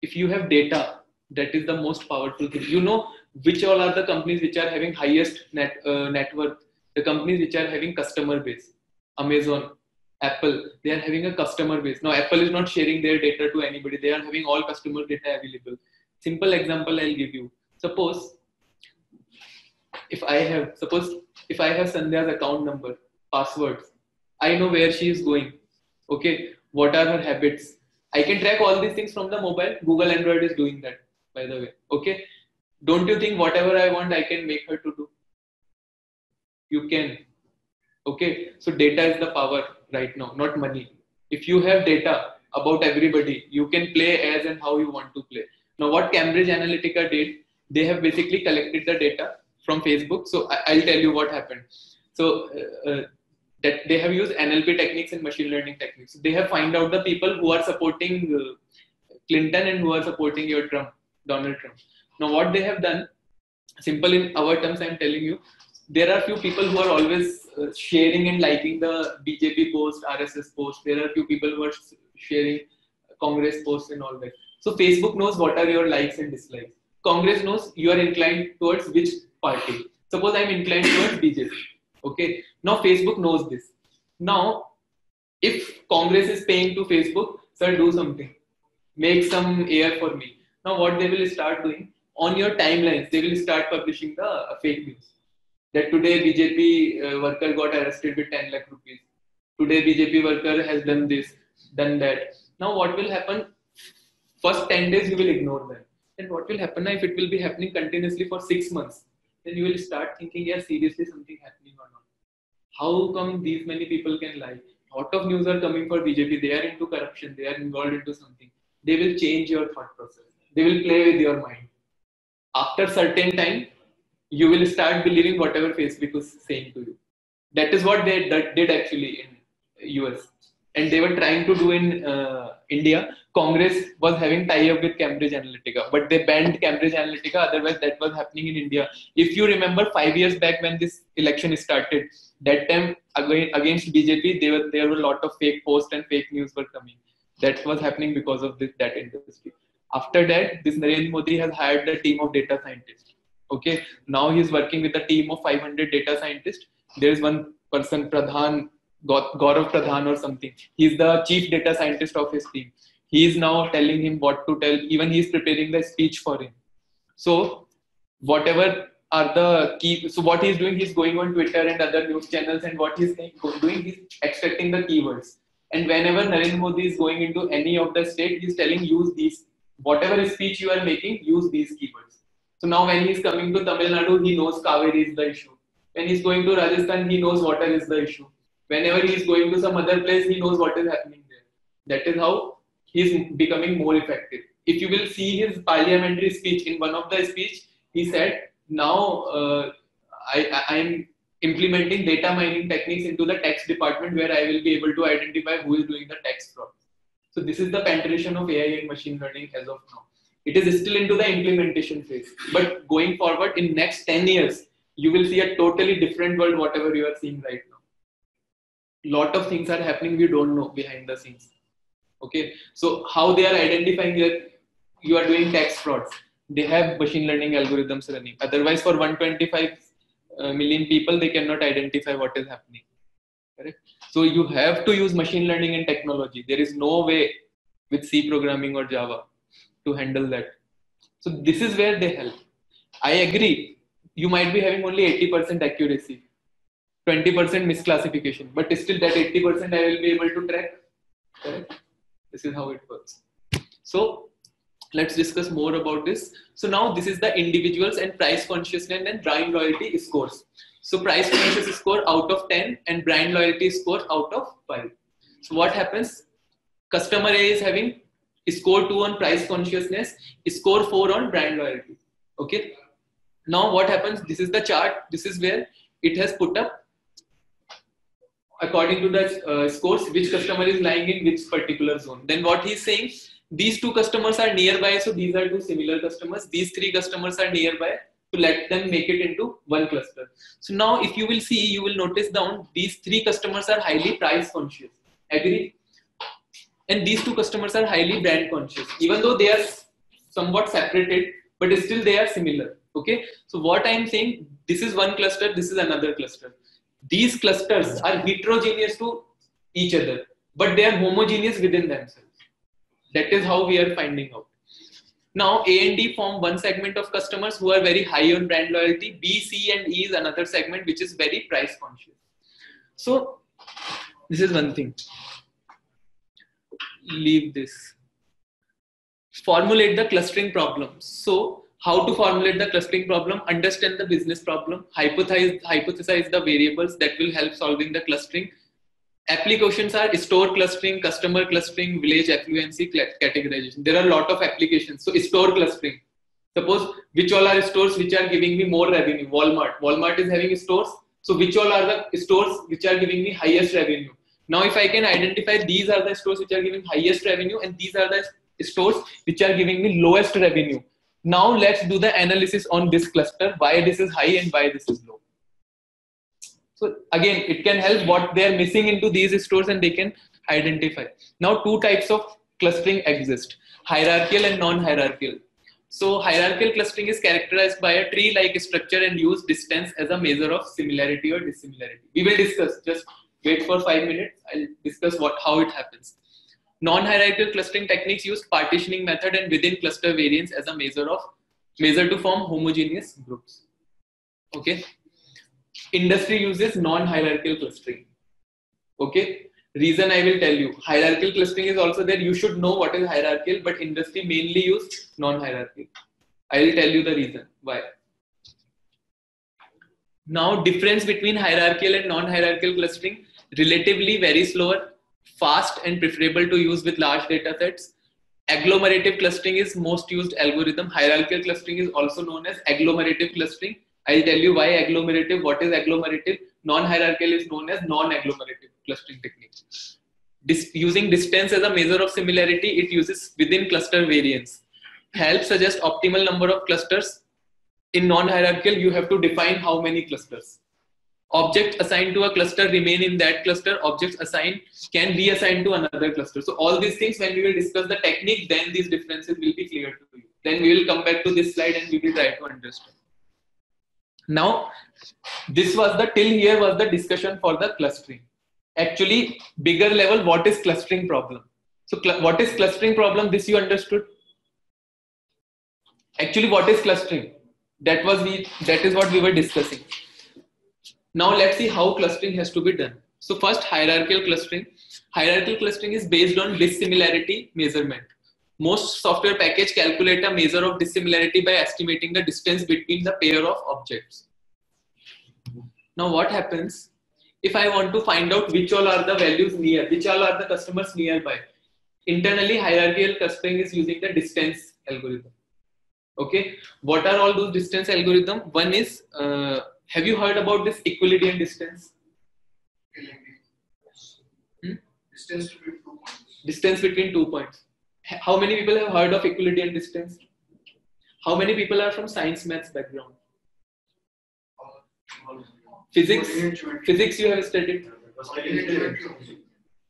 If you have data, that is the most powerful thing. You know which all are the companies which are having highest net uh, net worth, the companies which are having customer base, Amazon, Apple, they are having a customer base. Now, Apple is not sharing their data to anybody. They are having all customer data available. Simple example I'll give you. Suppose if I have, suppose if I have Sandhya's account number, passwords, I know where she is going. Okay. What are her habits? I can track all these things from the mobile. Google Android is doing that, by the way. Okay. Don't you think whatever I want, I can make her to do? You can. Okay. So data is the power right now, not money. If you have data about everybody, you can play as and how you want to play. Now what Cambridge Analytica did, they have basically collected the data from Facebook. So I, I'll tell you what happened. So uh, that they have used N L P techniques and machine learning techniques. They have found out the people who are supporting uh, Clinton and who are supporting your Trump, Donald Trump. Now what they have done, simple in our terms, I'm telling you, there are few people who are always uh, sharing and liking the B J P post, R S S post. There are few people who are sharing Congress posts and all that. So Facebook knows what are your likes and dislikes. Congress knows you are inclined towards which party. Suppose I'm inclined towards B J P. Okay. Now Facebook knows this. Now, if Congress is paying to Facebook, sir, do something. Make some air for me. Now what they will start doing, on your timelines, they will start publishing the uh, fake news. That today B J P uh, worker got arrested with ten lakh rupees. Today B J P worker has done this, done that. Now what will happen? First ten days you will ignore them. And what will happen if it will be happening continuously for six months? Then you will start thinking, yeah, seriously something happening or not. How come these many people can lie? Lot of news are coming for B J P. They are into corruption. They are involved into something. They will change your thought process. They will play with your mind. After certain time, you will start believing whatever Facebook is saying to you. That is what they did actually in U S. And they were trying to do in uh, India. Congress was having tie-up with Cambridge Analytica, but they banned Cambridge Analytica. Otherwise, that was happening in India. If you remember, five years back when this election started, that time against B J P, they were, there were a lot of fake posts and fake news were coming. That was happening because of this, that industry. After that, this Narendra Modi has hired a team of data scientists. Okay, now he is working with a team of five hundred data scientists. There is one person, Pradhan. Gaurav Pradhan or something. He is the chief data scientist of his team. He is now telling him what to tell. Even he is preparing the speech for him. So whatever are the key, so what he is doing, he is going on Twitter and other news channels, and what he is doing, he is extracting the keywords. And whenever Narendra Modi is going into any of the state, he is telling use these, whatever speech you are making, use these keywords. So now when he is coming to Tamil Nadu, he knows Kaveri is the issue. When he is going to Rajasthan, he knows water is the issue. Whenever he is going to some other place, he knows what is happening there. That is how he is becoming more effective. If you will see his parliamentary speech, in one of the speech, he said, now uh, I, I am implementing data mining techniques into the tax department where I will be able to identify who is doing the tax fraud. So this is the penetration of A I and machine learning as of now. It is still into the implementation phase. But going forward in next ten years, you will see a totally different world, whatever you are seeing right now. Lot of things are happening we don't know behind the scenes. Okay, so how they are identifying that you are doing tax frauds? They have machine learning algorithms running. Otherwise, for one hundred twenty-five million people, they cannot identify what is happening. Correct? So you have to use machine learning and technology. There is no way with C programming or Java to handle that. So this is where they help. I agree. You might be having only eighty percent accuracy. twenty percent misclassification, but still that eighty percent I will be able to track. Correct? This is how it works. So let's discuss more about this. So now this is the individuals and price consciousness and brand loyalty scores. So price consciousness score out of ten and brand loyalty score out of five. So what happens? Customer A is having score two on price consciousness, score four on brand loyalty. Okay. Now what happens? This is the chart. This is where it has put up according to the uh, scores, which customer is lying in which particular zone. Then what he's saying, these two customers are nearby, so these are two similar customers. These three customers are nearby, so let them make it into one cluster. So now if you will see, you will notice down, these three customers are highly price conscious. Agree? And these two customers are highly brand conscious. Even though they are somewhat separated, but still they are similar. Okay. So what I'm saying, this is one cluster, this is another cluster. These clusters are heterogeneous to each other, but they are homogeneous within themselves. That is how we are finding out. Now A and D form one segment of customers who are very high on brand loyalty. B, C and E is another segment which is very price conscious. So this is one thing. Leave this. Formulate the clustering problem. So how to formulate the clustering problem, understand the business problem, hypothesize, hypothesize the variables that will help solving the clustering. Applications are store clustering, customer clustering, village affluency categorization. There are a lot of applications. So store clustering, Suppose which all are stores which are giving me more revenue? Walmart. Walmart is having stores. So which all are the stores which are giving me highest revenue? Now if I can identify these are the stores which are giving highest revenue and these are the stores which are giving me lowest revenue. Now let's do the analysis on this cluster, why this is high and why this is low. So again, it can help what they are missing into these stores and they can identify. Now two types of clustering exist, hierarchical and non-hierarchical. So hierarchical clustering is characterized by a tree-like structure and use distance as a measure of similarity or dissimilarity. We will discuss, just wait for five minutes, I'll discuss what, how it happens. Non-hierarchical clustering techniques use partitioning method and within cluster variance as a measure of measure to form homogeneous groups. Okay. Industry uses non-hierarchical clustering. Okay. Reason I will tell you. Hierarchical clustering is also there. You should know what is hierarchical, but industry mainly uses non-hierarchical. I will tell you the reason why. Now, difference between hierarchical and non-hierarchical clustering, relatively very slower, fast and preferable to use with large data sets. Agglomerative clustering is most used algorithm. Hierarchical clustering is also known as agglomerative clustering. I'll tell you why agglomerative, what is agglomerative. Non-hierarchical is known as non-agglomerative clustering technique. Dis using distance as a measure of similarity, it uses within cluster variance. Help suggest optimal number of clusters. In non-hierarchical, you have to define how many clusters. Objects assigned to a cluster remain in that cluster. Objects assigned can reassign to another cluster. So all these things, when we will discuss the technique, then these differences will be clear to you. Then we will come back to this slide and we will try to understand. Now, this was the, till here was the discussion for the clustering. Actually, bigger level, what is clustering problem? So cl- what is clustering problem? This you understood. Actually, what is clustering? That was the, that is what we were discussing. Now let's see how clustering has to be done. So first, hierarchical clustering. Hierarchical clustering is based on dissimilarity measurement. Most software package calculate a measure of dissimilarity by estimating the distance between the pair of objects. Now what happens? If I want to find out which all are the values near, which all are the customers nearby. Internally, hierarchical clustering is using the distance algorithm. Okay, what are all those distance algorithm? One is, uh, have you heard about this equilibrium distance? Hmm? Distance between two points. Distance between two points. How many people have heard of equilibrium distance? How many people are from science maths background? Physics, physics you have studied?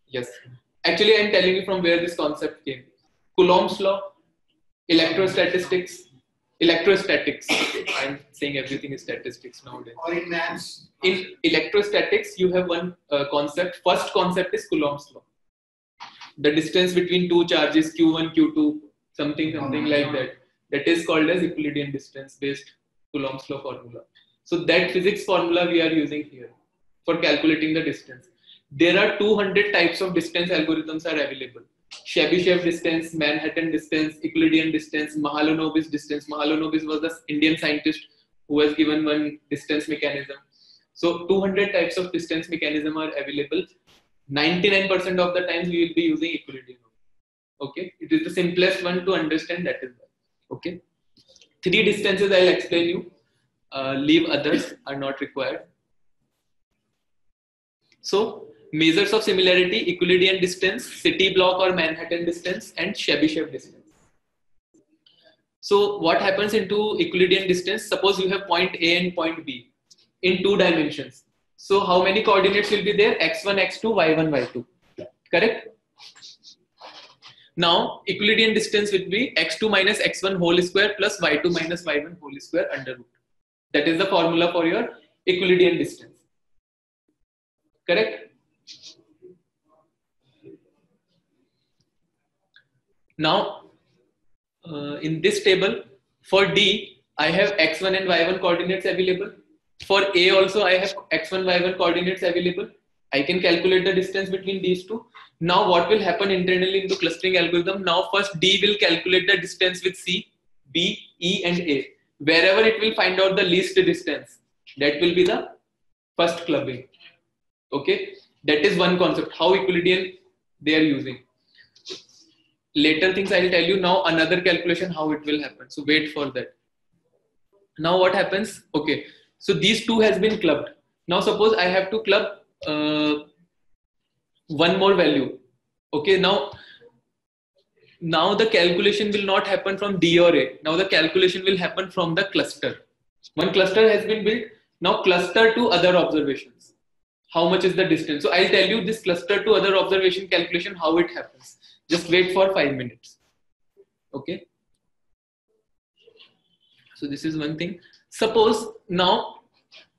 Yes. Actually, I am telling you from where this concept came. Coulomb's law, electrostatistics, electrostatics. I'm saying everything is statistics nowadays. Or in maths. In electrostatics, you have one uh, concept. First concept is Coulomb's law. The distance between two charges, Q one, Q two, something, something like that. That is called as equilibrium distance based Coulomb's law formula. So that physics formula we are using here for calculating the distance. There are two hundred types of distance algorithms are available. Chebyshev distance, Manhattan distance, equilibrium distance, Mahalanobis distance. Mahalanobis was the Indian scientist who has given one distance mechanism. So two hundred types of distance mechanism are available. ninety-nine percent of the times we will be using equilibrium. Okay, it is the simplest one to understand, that is why. Okay, three distances I will explain you. Uh, leave others are not required. So measures of similarity, equilibrium distance, city block or Manhattan distance, and Chebyshev distance. So what happens into equilibrium distance? Suppose you have point A and point B in two dimensions. So how many coordinates will be there? x one, x two, y one, y two. Correct? Now equilibrium distance will be x two minus x one whole square plus y two minus y one whole square under root. That is the formula for your equilibrium distance. Correct? Now, uh, in this table, for D, I have x one and y one coordinates available. For A also, I have x one, y one coordinates available. I can calculate the distance between these two. Now, what will happen internally in the clustering algorithm? Now, first D will calculate the distance with C, B, E and A. Wherever it will find out the least distance, that will be the first clubbing. Okay, that is one concept, how equilibrium they are using. later things, I'll tell you now another calculation, how it will happen. So wait for that. Now what happens? Okay. So these two has been clubbed. Now suppose I have to club uh, one more value. Okay. Now, now the calculation will not happen from D or A. Now the calculation will happen from the cluster. One cluster has been built. Now cluster to other observations. How much is the distance? So I'll tell you this cluster to other observation calculation, how it happens. Just wait for five minutes. Okay. So this is one thing. Suppose now,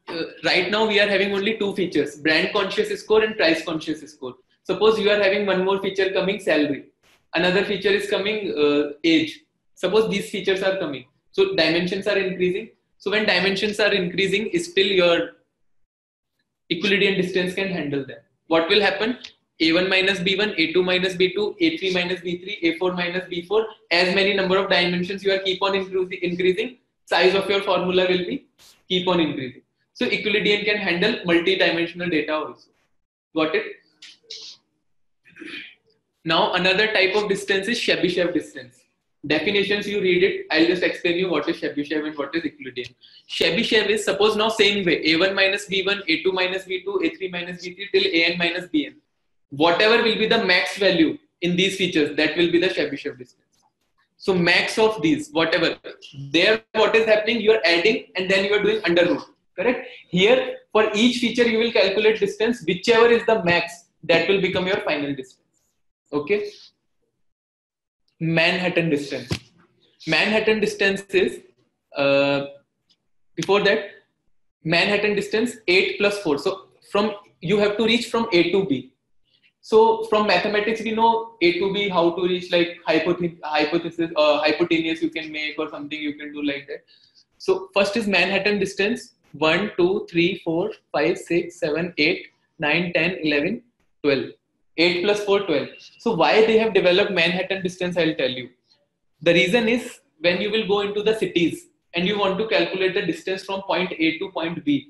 uh, right now we are having only two features, brand conscious score and price conscious score. Suppose you are having one more feature coming, salary. Another feature is coming, uh, age. Suppose these features are coming. So dimensions are increasing. So when dimensions are increasing, still your equilibrium distance can handle them. What will happen? A one minus B one, A two minus B two, A three minus B three, A four minus B four. As many number of dimensions you are keep on increasing, size of your formula will be keep on increasing. So Euclidean can handle multi-dimensional data also. Got it? Now another type of distance is Chebyshev distance. Definitions, you read it. I'll just explain you what is Chebyshev and what is Euclidean. Chebyshev is, suppose now same way, A one minus B one, A two minus B two, A three minus B three till A n minus B n. Whatever will be the max value in these features, that will be the Chebyshev distance. So max of these, whatever. There what is happening, you are adding and then you are doing under root. Correct? Here for each feature you will calculate distance, whichever is the max, that will become your final distance. Okay. Manhattan distance. Manhattan distance is, uh, before that, Manhattan distance eight plus four. So from, you have to reach from A to B. So from mathematics, we know A to B, how to reach, like hypothe hypothesis or hypotenuse you can make or something you can do like that. So first is Manhattan distance, one, two, three, four, five, six, seven, eight, nine, ten, eleven, twelve. eight plus four, twelve. So why they have developed Manhattan distance, I'll tell you. The reason is when you will go into the cities and you want to calculate the distance from point A to point B.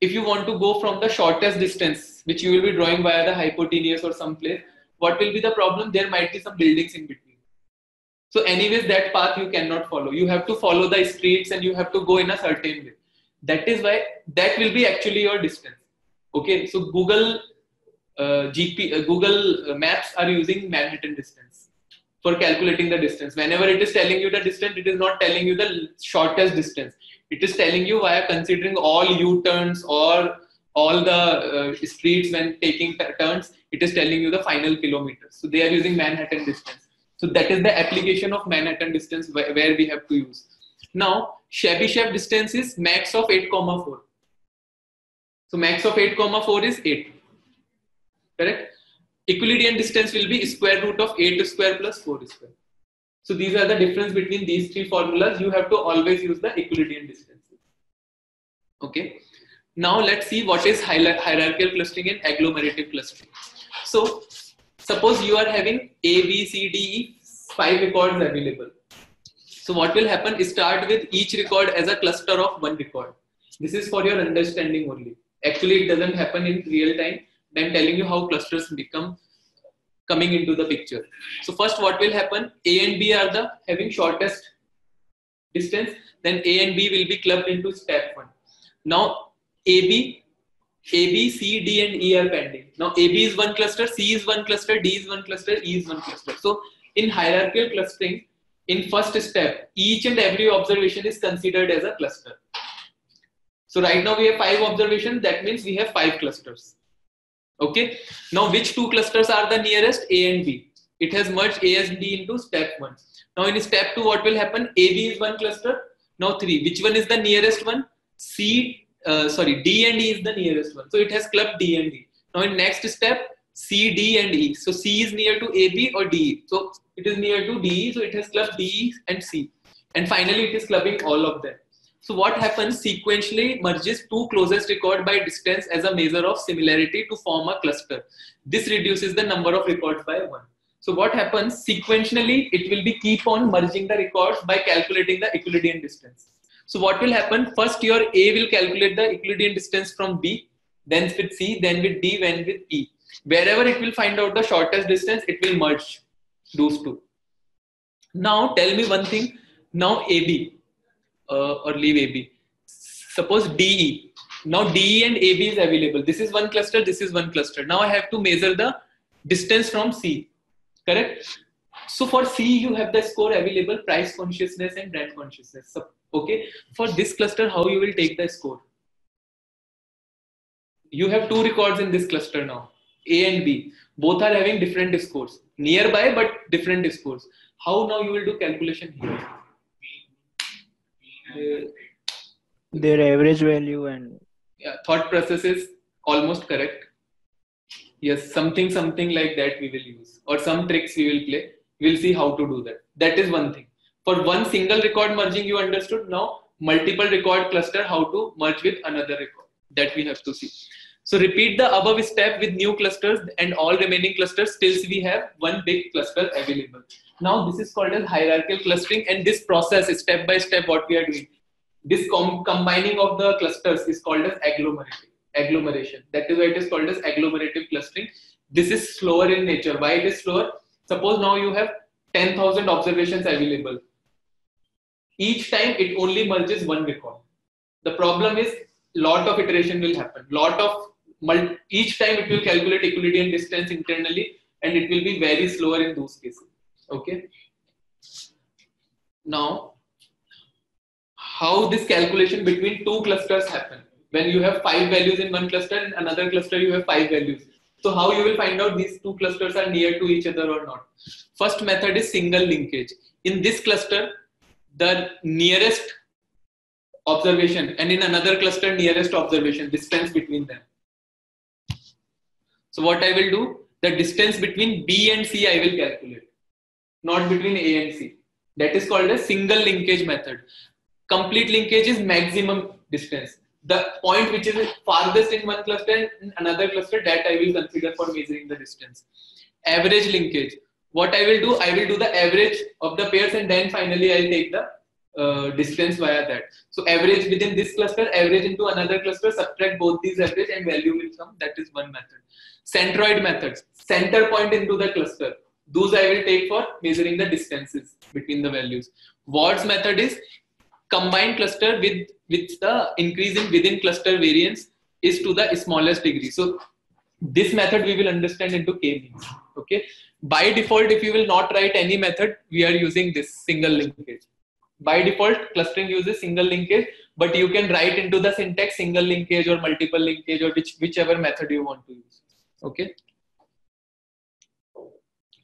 If you want to go from the shortest distance, which you will be drawing via the hypotenuse or some place, what will be the problem? There might be some buildings in between. So anyways, that path you cannot follow. You have to follow the streets and you have to go in a certain way. That is why that will be actually your distance. Okay. So Google, uh, G P, uh, Google Maps are using Manhattan distance for calculating the distance. Whenever it is telling you the distance, it is not telling you the shortest distance. It is telling you via considering all U-turns or all the uh, streets when taking turns, it is telling you the final kilometers. So they are using Manhattan distance. So that is the application of Manhattan distance wh where we have to use. Now, Chebyshev distance is max of eight comma four. So max of eight comma four is eight. Correct? Euclidean distance will be square root of eight square plus four square. So these are the difference between these three formulas. You have to always use the Euclidean distances. Okay. Now let's see what is hierarchical clustering and agglomerative clustering. So suppose you are having A, B, C, D, E, five records available. So what will happen is start with each record as a cluster of one record. This is for your understanding only. Actually, it doesn't happen in real time. I'm telling you how clusters become coming into the picture. So first what will happen, A and B are the having shortest distance, then A and B will be clubbed into step one. Now A B, A B, C, D and E are pending. Now A B is one cluster, C is one cluster, D is one cluster, E is one cluster. So in hierarchical clustering, in first step, each and every observation is considered as a cluster. So right now we have five observations, that means we have five clusters. Okay. Now, which two clusters are the nearest? A and B. It has merged A and B into step one. Now, in step two, what will happen? A B is one cluster. Now, three. Which one is the nearest one? C, uh, sorry, D and E is the nearest one. So, it has clubbed D and E. Now, in next step, C, D and E. So, C is near to A B or D E. So, it is near to D E. So, it has clubbed D E and C. And finally, it is clubbing all of them. So what happens, sequentially merges two closest record by distance as a measure of similarity to form a cluster. This reduces the number of records by one. So what happens, sequentially it will be keep on merging the records by calculating the Euclidean distance. So what will happen, first your A will calculate the Euclidean distance from B, then with C, then with D, then with E. Wherever it will find out the shortest distance, it will merge. those two. Now tell me one thing. Now A B uh, or leave A B. Suppose D E. Now D E and A B is available. This is one cluster. This is one cluster. Now I have to measure the distance from C. Correct. So for C you have the score available: price consciousness and brand consciousness. So, okay. For this cluster, how you will take the score? You have two records in this cluster now, A and B. Both are having different scores, nearby but different scores. How now you will do calculation here? Their, their average value and yeah, thought process is almost correct. Yes, something something like that we will use, or some tricks we will play. We'll see how to do that. That is one thing. For one single record merging, you understood. Now multiple record cluster, how to merge with another record, that we have to see. So repeat the above step with new clusters and all remaining clusters till we have one big cluster available. Now this is called as hierarchical clustering, and this process step by step what we are doing, this com combining of the clusters is called as agglomerating. Agglomeration. That is why it is called as agglomerative clustering. This is slower in nature. Why it is slower? Suppose now you have ten thousand observations available. Each time it only merges one record. The problem is lot of iteration will happen. Lot of each time it will calculate equality and distance internally, and it will be very slower in those cases. Okay. Now, how this calculation between two clusters happen? When you have five values in one cluster and another cluster you have five values, so how you will find out these two clusters are near to each other or not? First method is single linkage. In this cluster the nearest observation and in another cluster nearest observation, distance between them. So what I will do, the distance between B and C I will calculate, not between A and C. That is called a single linkage method. Complete linkage is maximum distance. The point which is farthest in one cluster and in another cluster, that I will consider for measuring the distance. Average linkage. What I will do? I will do the average of the pairs, and then finally I will take the uh, distance via that. So average within this cluster, average into another cluster, subtract both these average, and value will come. That is one method. Centroid method. Center point into the cluster. Those I will take for measuring the distances between the values. Wards method is combined cluster with with the increase in within cluster variance is to the smallest degree. So this method we will understand into k-means. Okay. By default, if you will not write any method, we are using this single linkage. By default, clustering uses single linkage, but you can write into the syntax single linkage or multiple linkage or which whichever method you want to use. Okay.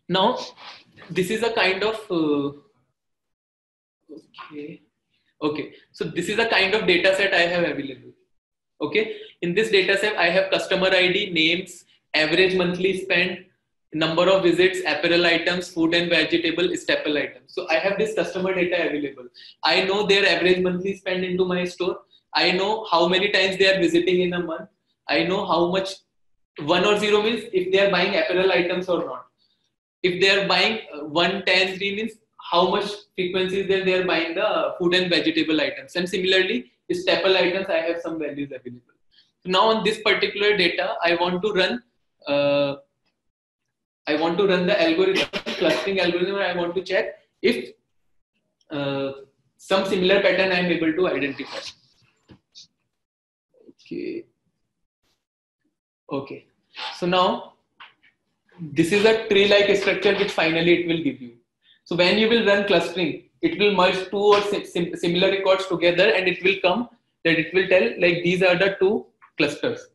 Now, this is a kind of uh, okay. Okay, so this is a kind of data set I have available. Okay, in this data set I have customer I D, names, average monthly spend, number of visits, apparel items, food and vegetable, staple items. So I have this customer data available. I know their average monthly spend into my store. I know how many times they are visiting in a month. I know how much one or zero means if they are buying apparel items or not. If they are buying uh, one, ten, three means how much frequency that they are buying the food and vegetable items, and similarly staple items I have some values available. So now on this particular data, I want to run, uh, I want to run the algorithm, clustering algorithm, and I want to check if uh, some similar pattern I am able to identify. Okay. Okay. So now this is a tree-like structure which finally it will give you. So when you will run clustering, it will merge two or sim similar records together, and it will come that it will tell like these are the two clusters.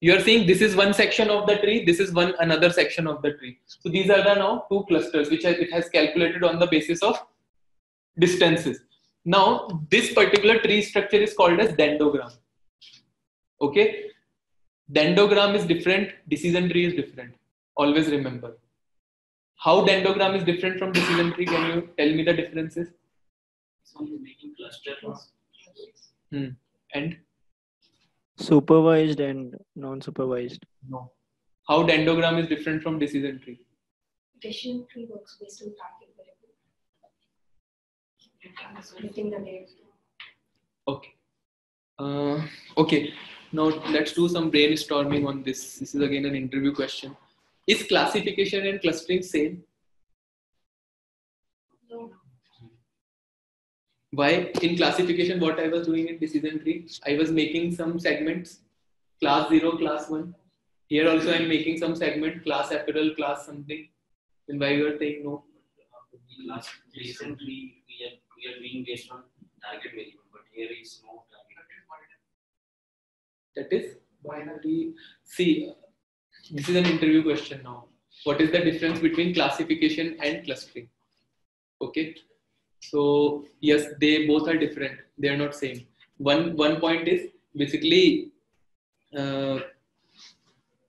You are seeing this is one section of the tree, this is one another section of the tree. So these are the now two clusters which it has calculated on the basis of distances. Now this particular tree structure is called as dendrogram. Okay, dendrogram is different, decision tree is different. Always remember. How dendrogram is different from decision tree? Can you tell me the differences? So you making clusters. Hmm. And supervised and non-supervised. No. How dendrogram is different from decision tree? Decision tree works based on target variable. Within the variable. Okay. Uh, okay. Now let's do some brainstorming on this. This is again an interview question. Is classification and clustering same? Why? In classification, what I was doing in decision tree, I was making some segments, class zero, class one. Here also I'm making some segment, class apparel, class something. And why you are saying no? Last decision tree, we are, we are being based on target variable, but here is no target. That is binary. See, this is an interview question now. What is the difference between classification and clustering? Okay. So yes, they both are different. They are not same. One, one point is basically uh,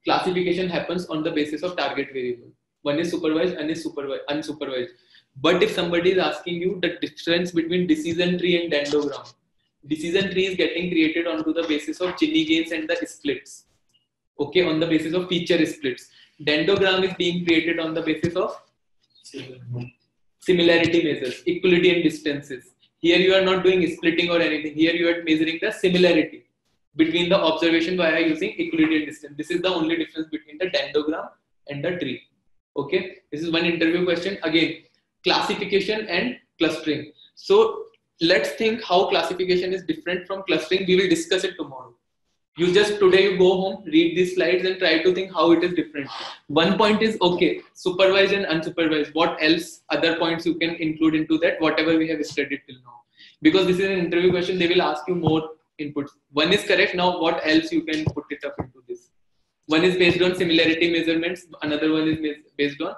classification happens on the basis of target variable. One is supervised and is supervised, unsupervised. But if somebody is asking you the difference between decision tree and dendrogram, decision tree is getting created onto the basis of Gini gains and the splits. Okay, on the basis of feature splits. Dendrogram is being created on the basis of similarity measures, equality and distances. Here you are not doing splitting or anything. Here you are measuring the similarity between the observation via using equality and distance. This is the only difference between the dendrogram and the tree. Okay, this is one interview question. Again, classification and clustering. So let's think how classification is different from clustering. We will discuss it tomorrow. You just today you go home, read these slides and try to think how it is different. One point is okay, supervised and unsupervised. What else other points you can include into that, whatever we have studied till now. Because this is an interview question, they will ask you more inputs. One is correct, now what else you can put it up into this. One is based on similarity measurements, another one is based on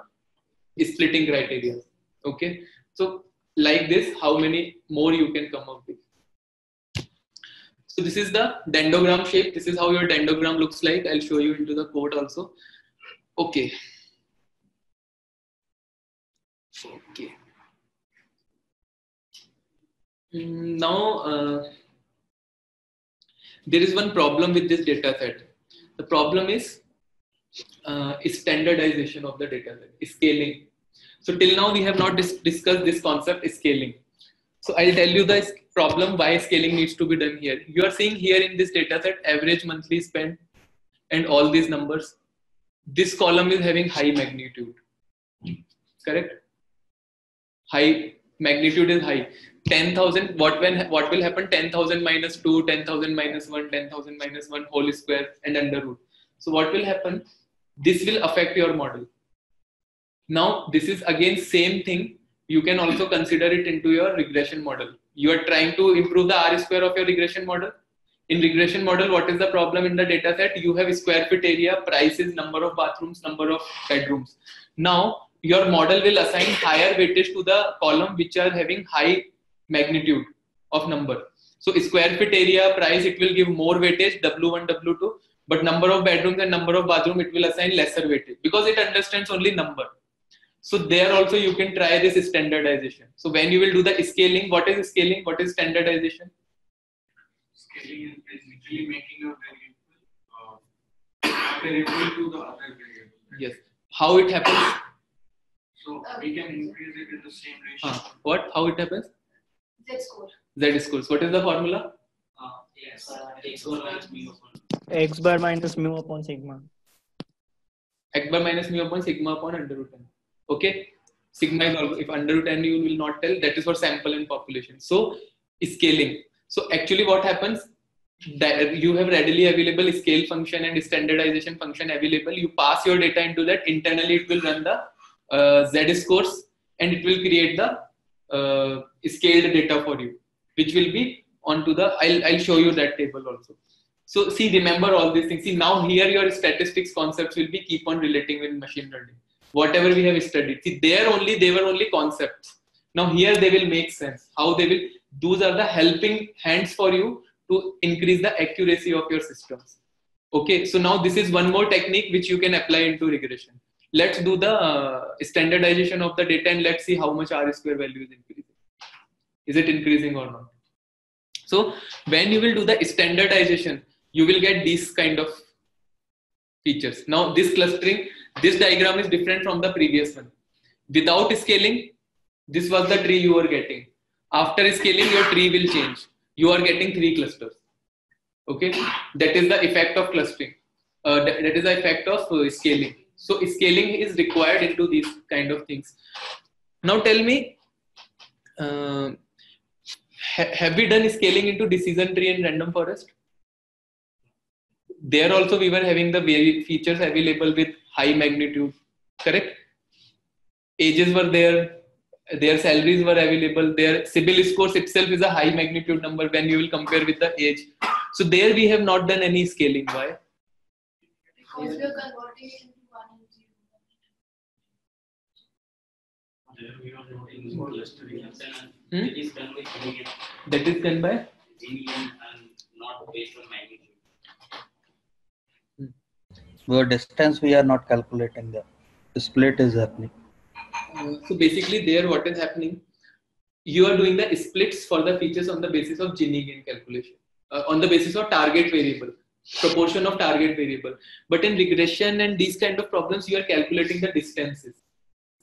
splitting criteria. Okay, so like this, how many more you can come up with. So this is the dendrogram shape. This is how your dendrogram looks like. I'll show you into the code also. Okay. Okay. Now, uh, there is one problem with this data set. The problem is uh, standardization of the data set, scaling. So till now we have not dis discussed this concept, scaling. So I'll tell you the problem why scaling needs to be done here. You are seeing here in this data set average monthly spend and all these numbers. This column is having high magnitude. Correct? High magnitude is high. ten thousand, what, when, what will happen? ten thousand minus two, ten thousand minus one, ten thousand minus one whole square and under root. So what will happen? This will affect your model. Now this is again same thing. You can also consider it into your regression model. You are trying to improve the R square of your regression model. In regression model, what is the problem in the data set? You have square foot area, prices, number of bathrooms, number of bedrooms. Now your model will assign higher weightage to the column which are having high magnitude of number. So square foot area, price, it will give more weightage, W one, W two, but number of bedrooms and number of bathroom, it will assign lesser weightage because it understands only number. So there also you can try this standardization. So when you will do the scaling, what is scaling? What is standardization? Scaling is basically making a variable, uh, variable to the other variable. Right? Yes. How it happens? So we can increase it in the same ratio. Uh, what? How it happens? Z score. Z scores. What is the formula? Uh, yes. X bar minus mu upon. X bar minus mu upon sigma. X bar minus mu upon sigma upon under root n. Okay, sigma is also, if under root n you will not tell, that is for sample and population. So scaling. So actually what happens, that you have readily available scale function and standardization function available. You pass your data into that, internally it will run the uh, Z scores and it will create the uh, scaled data for you, which will be onto the, I'll, I'll show you that table also. So see, remember all these things. See, now here your statistics concepts will be keep on relating with machine learning. Whatever we have studied, see there only, they were only concepts. Now here they will make sense. How they will, those are the helping hands for you to increase the accuracy of your systems. Okay, so now this is one more technique which you can apply into regression. Let's do the uh, standardization of the data and let's see how much R square value is increasing. Is it increasing or not? So when you will do the standardization, you will get these kind of features. Now this clustering, this diagram is different from the previous one. Without scaling, this was the tree you were getting. After scaling, your tree will change. You are getting three clusters. Okay, that is the effect of clustering. Uh, that, that is the effect of uh, scaling. So scaling is required into these kind of things. Now tell me, uh, ha have we done scaling into decision tree and random forest? There also we were having the features available with high magnitude, correct? Ages were there, their salaries were available, their CIBIL scores itself is a high magnitude number when you will compare with the age. So there we have not done any scaling. Why? Because we are converting into one and zero. There we are not in clustering. Hmm? That is done by Gini. That is done by Gini and not based on magnitude. The distance we are not calculating, the split is happening. So basically there what is happening, you are doing the splits for the features on the basis of Gini gain calculation, uh, on the basis of target variable, proportion of target variable. But in regression and these kind of problems, you are calculating the distances.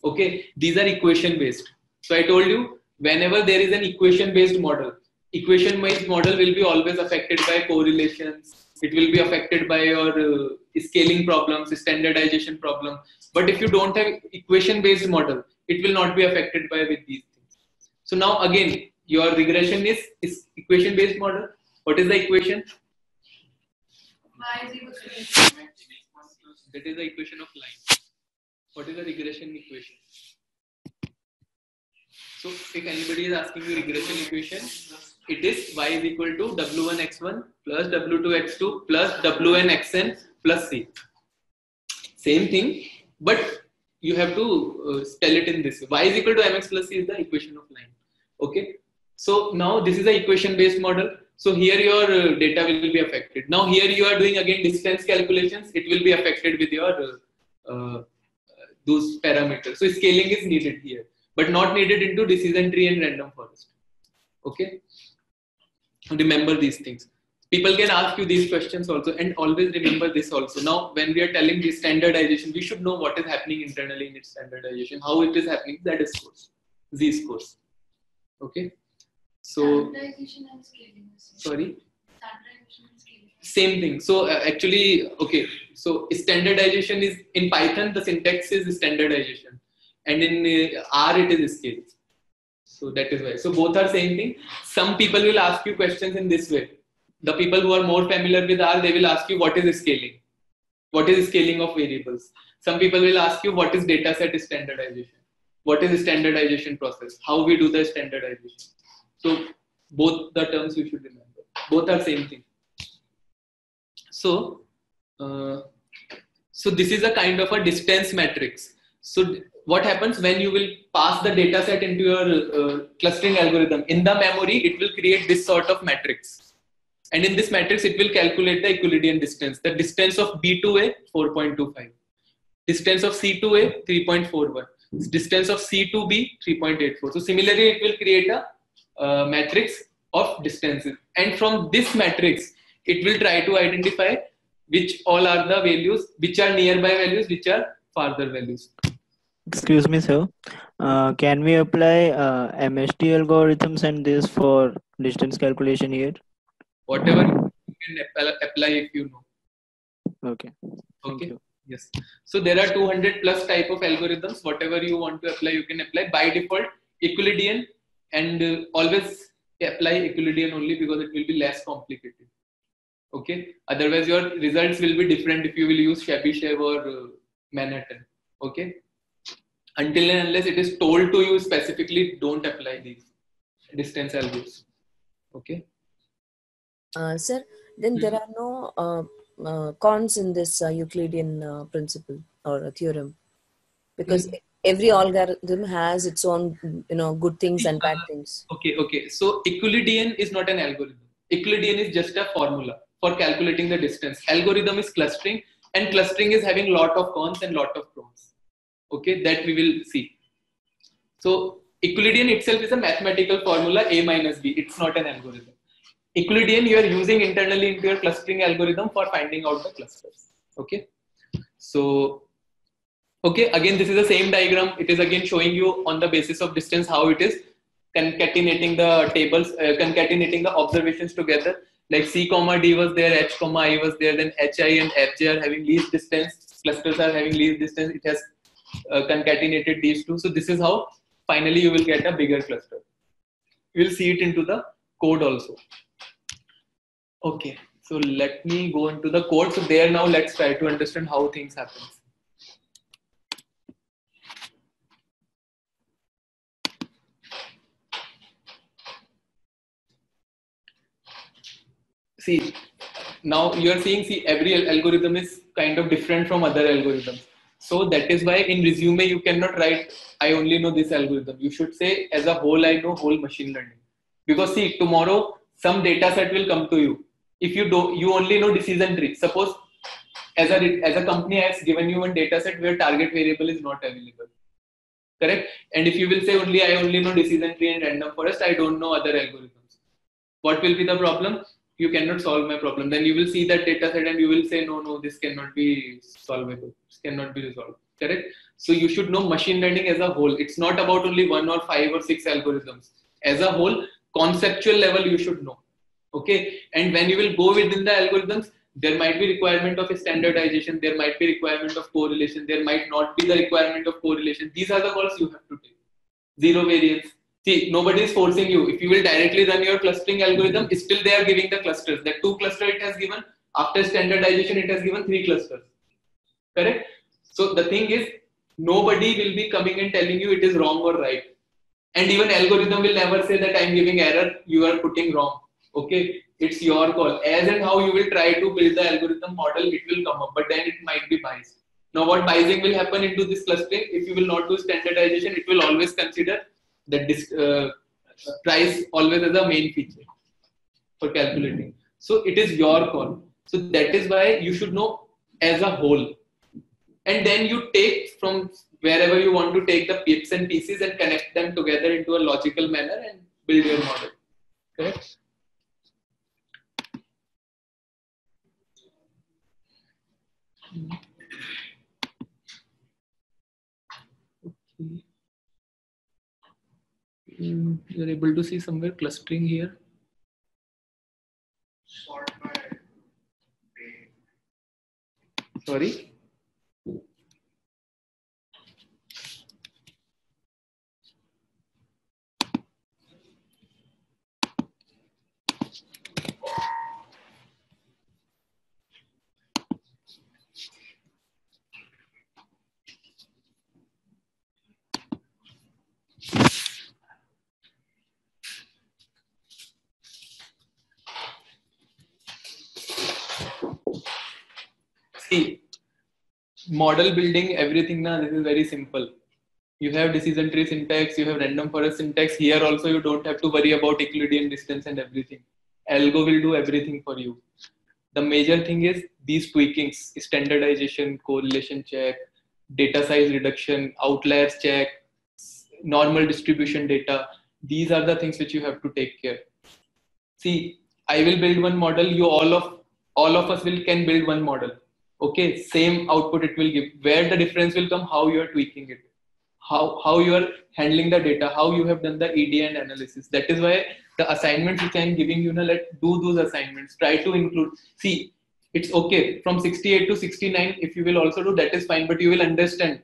Okay, these are equation based. So I told you, whenever there is an equation based model, equation based model will be always affected by correlations. It will be affected by your uh, scaling problems, standardization problem. But if you don't have equation-based model, it will not be affected by with these things. So now again, your regression is, is equation-based model. What is the equation? Line equation. That is the equation of line. What is the regression equation? So if anybody is asking you regression equation, it is y is equal to w one x one plus w two x two plus w n x n plus c. Same thing, but you have to uh, spell it in this way. Y is equal to mx plus c is the equation of line. Okay. So now this is the equation based model. So here your uh, data will be affected. Now here you are doing again distance calculations. It will be affected with your uh, uh, those parameters. So scaling is needed here, but not needed into decision tree and random forest. Okay. Remember these things. People can ask you these questions also, and always remember this also. Now, when we are telling the standardization, we should know what is happening internally in its standardization, how it is happening, that is scores, Z scores. Okay. So, standardization and scaling. Sorry. Standardization and scaling. Same thing. So uh, actually, okay. So standardization is in Python, the syntax is standardization, and in uh, R it is scale. So that is why. So both are same thing. Some people will ask you questions in this way. The people who are more familiar with R, they will ask you what is scaling, what is scaling of variables. Some people will ask you what is data set standardization, what is standardization process, how we do the standardization. So both the terms you should remember. Both are same thing. So, uh, so this is a kind of a distance matrix. So what happens when you will pass the data set into your uh, clustering algorithm? In the memory, it will create this sort of matrix. And in this matrix, it will calculate the Euclidean distance. The distance of B to A, four point two five. Distance of C to A, three point four one. Distance of C to B, three point eight four. So similarly, it will create a uh, matrix of distances. And from this matrix, it will try to identify which all are the values, which are nearby values, which are farther values. Excuse me, sir. Uh, can we apply uh, M S T algorithms and this for distance calculation here? Whatever you can apply if you know. Okay. Okay. Yes. So there are two hundred plus type of algorithms. Whatever you want to apply, you can apply. By default, Euclidean, and uh, always apply Euclidean only because it will be less complicated. Okay. Otherwise, your results will be different if you will use Chebyshev or uh, Manhattan. Okay. Until and unless it is told to you specifically, don't apply these distance algorithms. Okay. Uh, sir, then hmm. there are no uh, uh, cons in this uh, Euclidean uh, principle or a theorem, because hmm. every algorithm has its own, you know, good things and bad things. Uh, okay, okay. So Euclidean is not an algorithm. Euclidean is just a formula for calculating the distance. Algorithm is clustering, and clustering is having lot of cons and lot of pros. Okay, that we will see. So Euclidean itself is a mathematical formula, A minus B. It's not an algorithm. Euclidean you are using internally into your clustering algorithm for finding out the clusters. Okay. So, okay, again, this is the same diagram. It is again showing you on the basis of distance how it is concatenating the tables, uh, concatenating the observations together. Like C comma D was there, H comma I was there, then H I and F J are having least distance. Clusters are having least distance. It has Uh, concatenated these two. So this is how finally you will get a bigger cluster. we'll see it into the code also. Okay, so let me go into the code. So there now let's try to understand how things happen. See, now you are seeing, see, every algorithm is kind of different from other algorithms. So that is why in resume you cannot write, I only know this algorithm. You should say, as a whole, I know whole machine learning. Because see, tomorrow some data set will come to you. If you do, you only know decision tree. Suppose as a as a company has given you one data set where target variable is not available, correct? And if you will say only I only know decision tree and random forest, I don't know other algorithms. What will be the problem? You cannot solve my problem. Then you will see that data set and you will say, no, no, this cannot be solvable. This cannot be resolved. Correct? So you should know machine learning as a whole. It's not about only one or five or six algorithms. As a whole, conceptual level, you should know. Okay. And when you will go within the algorithms, there might be requirement of a standardization. There might be requirement of correlation. There might not be the requirement of correlation. These are the calls you have to take. Zero variance. See, nobody is forcing you. If you will directly run your clustering algorithm, still they are giving the clusters. That two cluster it has given, after standardization it has given three clusters. Correct? So the thing is, nobody will be coming and telling you it is wrong or right. And even algorithm will never say that I am giving error, you are putting wrong. Okay? It's your call. As and how you will try to build the algorithm model, it will come up. But then it might be biased. Now what biasing will happen into this clustering? If you will not do standardization, it will always consider the disc, uh, price always as a main feature for calculating. So it is your call. So that is why you should know as a whole. And then you take from wherever you want to take the bits and pieces and connect them together into a logical manner and build your model. Correct? Okay. You are able to see somewhere clustering here. Sorry. See, model building, everything now, this is very simple. You have decision tree syntax, you have random forest syntax. Here also you don't have to worry about Euclidean distance and everything. Algo will do everything for you. The major thing is these tweakings, standardization, correlation check, data size reduction, outliers check, normal distribution data. These are the things which you have to take care. See, I will build one model. You all of, all of us will can build one model. Okay, same output it will give. Where the difference will come, how you are tweaking it, how, how you are handling the data, how you have done the E D and analysis. That is why the assignments which I am giving you now, let do those assignments. Try to include. See, it's okay. From sixty-eight to sixty-nine, if you will also do, that is fine. But you will understand.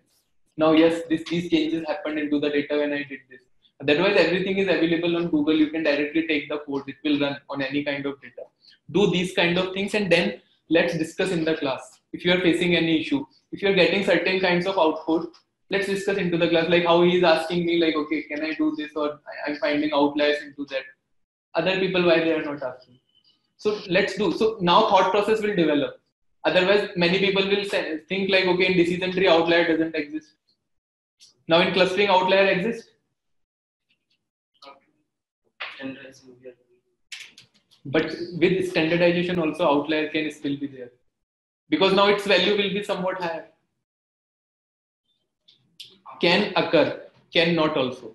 Now, yes, this, these changes happened into the data when I did this. Otherwise, everything is available on Google. You can directly take the code. It will run on any kind of data. Do these kind of things and then let's discuss in the class. If you are facing any issue, if you are getting certain kinds of output, let's discuss into the class, like how he is asking me, like, okay, can I do this? Or I'm finding outliers into that. Other people, why they are not asking? So let's do. So now thought process will develop. Otherwise, many people will think like, okay, in decision tree outlier doesn't exist. Now in clustering outlier exists. But with standardization also outlier can still be there. Because now its value will be somewhat higher. Can occur, can not also.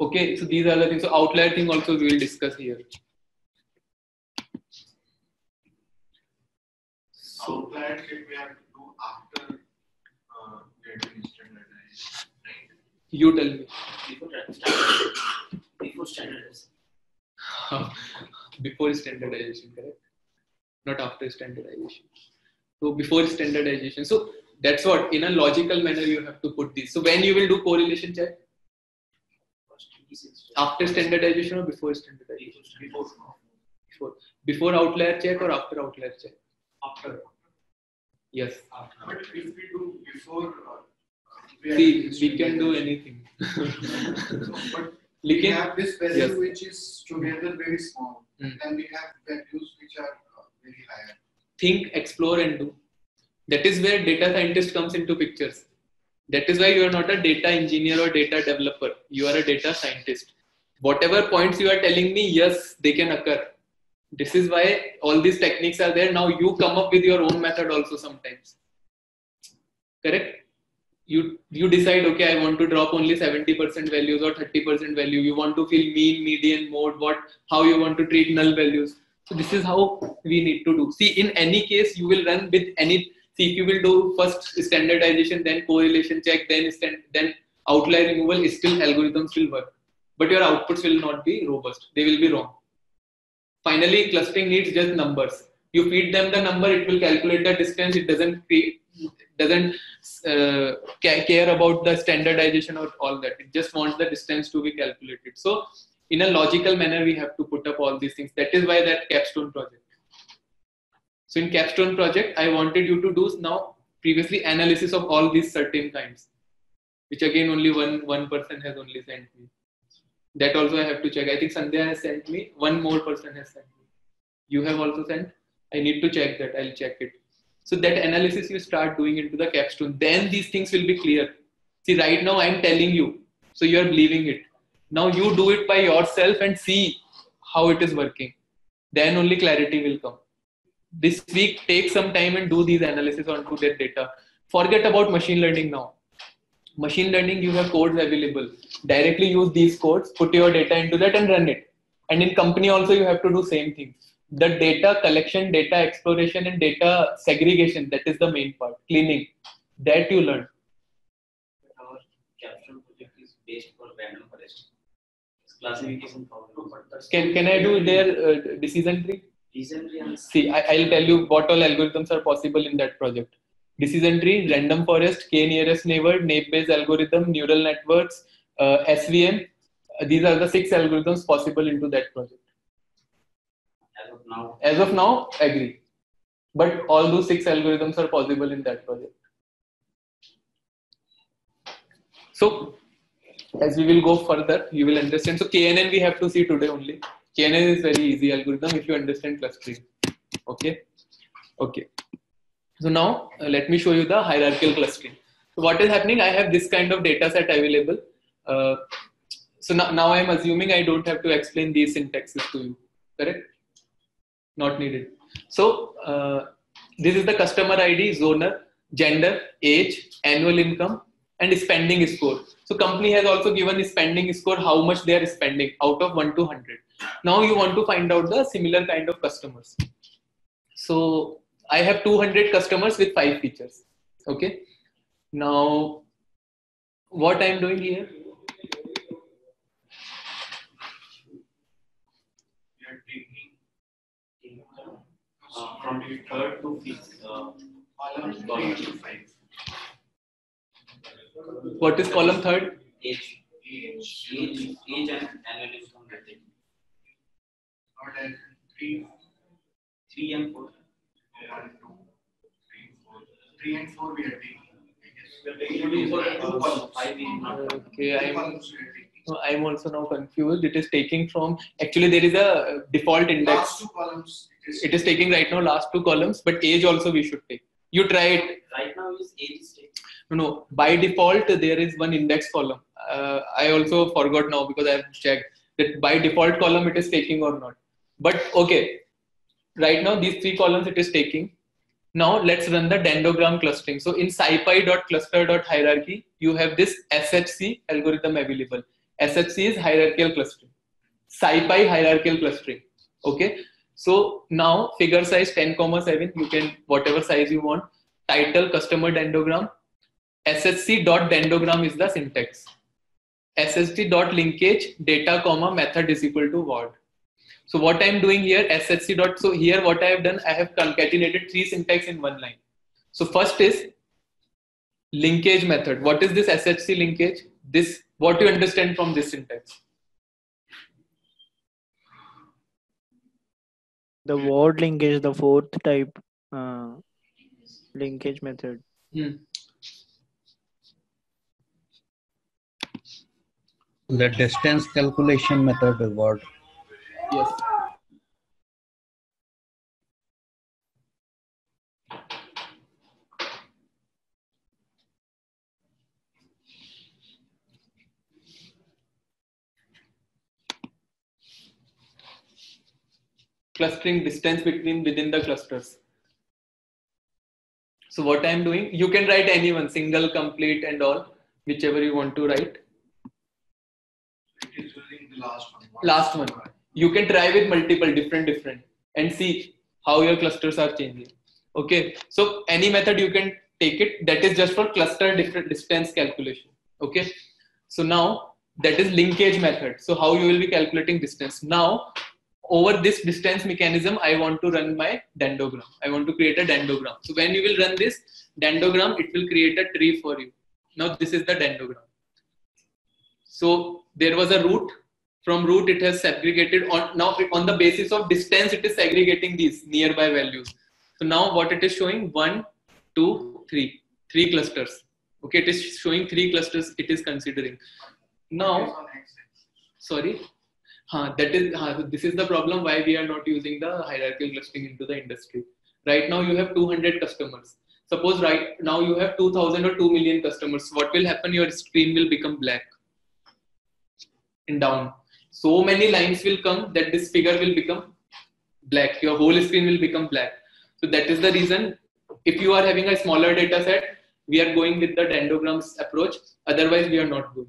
Okay, so these are the things. So outlier thing also we will discuss here. Outlier thing we have to do after uh, getting standardized, right? You tell me. Before standardization. Before standardization. Before standardization, correct? Not after standardization. So before standardization. So that's what in a logical manner you have to put these. So when you will do correlation check? After standardization or before standardization? Before. Before. Before outlier check or after outlier check? After. Yes. After. But if we do before, we, See, we can do anything. So, but we, we have this value yes. which is together very small, mm. and then we have values which are very higher. Think, explore, and do. That is where data scientist comes into pictures. That is why you are not a data engineer or data developer. You are a data scientist. Whatever points you are telling me, yes, they can occur. This is why all these techniques are there. Now you come up with your own method also sometimes. Correct? You, you decide, okay, I want to drop only seventy percent values or thirty percent value. You want to feel mean, median, mode, what, how you want to treat null values. So this is how we need to do. See, in any case, you will run with any... See, if you will do first standardization, then correlation check, then stand, then outlier removal, still algorithms will work. But your outputs will not be robust. They will be wrong. Finally, clustering needs just numbers. You feed them the number, it will calculate the distance. It doesn't create, doesn't uh, care about the standardization or all that. It just wants the distance to be calculated. So in a logical manner, we have to put up all these things. That is why that capstone project. So in capstone project, I wanted you to do now previously analysis of all these certain kinds, which again only one, one person has only sent me. That also I have to check. I think Sandhya has sent me. One more person has sent me. You have also sent. I need to check that. I'll check it. So that analysis you start doing into the capstone. Then these things will be clear. See, right now I'm telling you. So you are believing it. Now you do it by yourself and see how it is working. Then only clarity will come. This week, take some time and do these analysis onto their data. Forget about machine learning now. Machine learning, you have codes available. Directly use these codes, put your data into that and run it. And in company also, you have to do same thing. The data collection, data exploration and data segregation, that is the main part, cleaning. That you learn. But our capstone project is based for random forest. It's classification problem. Can, can I do their uh, decision tree? See, I, I'll tell you what all algorithms are possible in that project. Decision tree, random forest, k nearest neighbor, nape based algorithm, neural networks, uh, S V M. Uh, these are the six algorithms possible into that project. As of now, as of now, agree. But all those six algorithms are possible in that project. So, as we will go further, you will understand. So, K N N we have to see today only. K N N is very easy algorithm if you understand clustering. Okay. Okay. So now uh, let me show you the hierarchical clustering. So what is happening? I have this kind of data set available. Uh, so now, now I'm assuming I don't have to explain these syntaxes to you. Correct? Not needed. So uh, this is the customer I D, zoner, gender, age, annual income, and spending score. So company has also given spending score, how much they are spending out of one to one hundred. Now you want to find out the similar kind of customers. So I have two hundred customers with five features. Okay. Now what I'm doing here. We are taking uh, from the third to fifth uh, column three to five. What is column third? Age. Age. Age. Age and annual income. Three. Three and four. One, two, three, four. Three and four we are taking. Okay, I'm, I'm also now confused. It is taking from, actually there is a default index. Last two columns. It is, it is taking right now last two columns, but age also we should take. You try it. Right now is age is taken. No, no, by default there is one index column. Uh, I also forgot now because I have checked that by default column it is taking or not. But okay, right now these three columns it is taking. Now let's run the dendrogram clustering. So in scipy.cluster.hierarchy, you have this S H C algorithm available. S H C is hierarchical clustering. Scipy hierarchical clustering. Okay. So now figure size ten comma seven, you can whatever size you want. Title customer dendrogram. S H C.dendrogram is the syntax. S H C.linkage data comma method is equal to word. So what I'm doing here, S H C dot, so here what I have done, I have concatenated three syntax in one line. So first is linkage method. What is this S H C linkage? This, what you understand from this syntax? The mm. word linkage, the fourth type uh, linkage method. Mm. The distance calculation method is what? Yes. Clustering distance between within the clusters. So what I am doing, you can write any one, single, complete and all, whichever you want to write. The last one. Last one. You can try with multiple, different, different and see how your clusters are changing. Okay. So any method you can take it, that is just for cluster different distance calculation. Okay. So now that is linkage method. So how you will be calculating distance. Now over this distance mechanism, I want to run my dendrogram. I want to create a dendrogram. So when you will run this dendrogram, it will create a tree for you. Now this is the dendrogram. So there was a root. From root, it has segregated on now on the basis of distance. It is segregating these nearby values. So now what it is showing, one, two, three, three clusters. Okay, it is showing three clusters. It is considering now. Sorry. Huh, that is, huh, this is the problem why we are not using the hierarchical clustering into the industry. Right now you have two hundred customers. Suppose right now you have two thousand or two million customers. What will happen? Your screen will become black and down. So many lines will come that this figure will become black. Your whole screen will become black. So that is the reason if you are having a smaller data set, we are going with the dendrograms approach. Otherwise we are not going.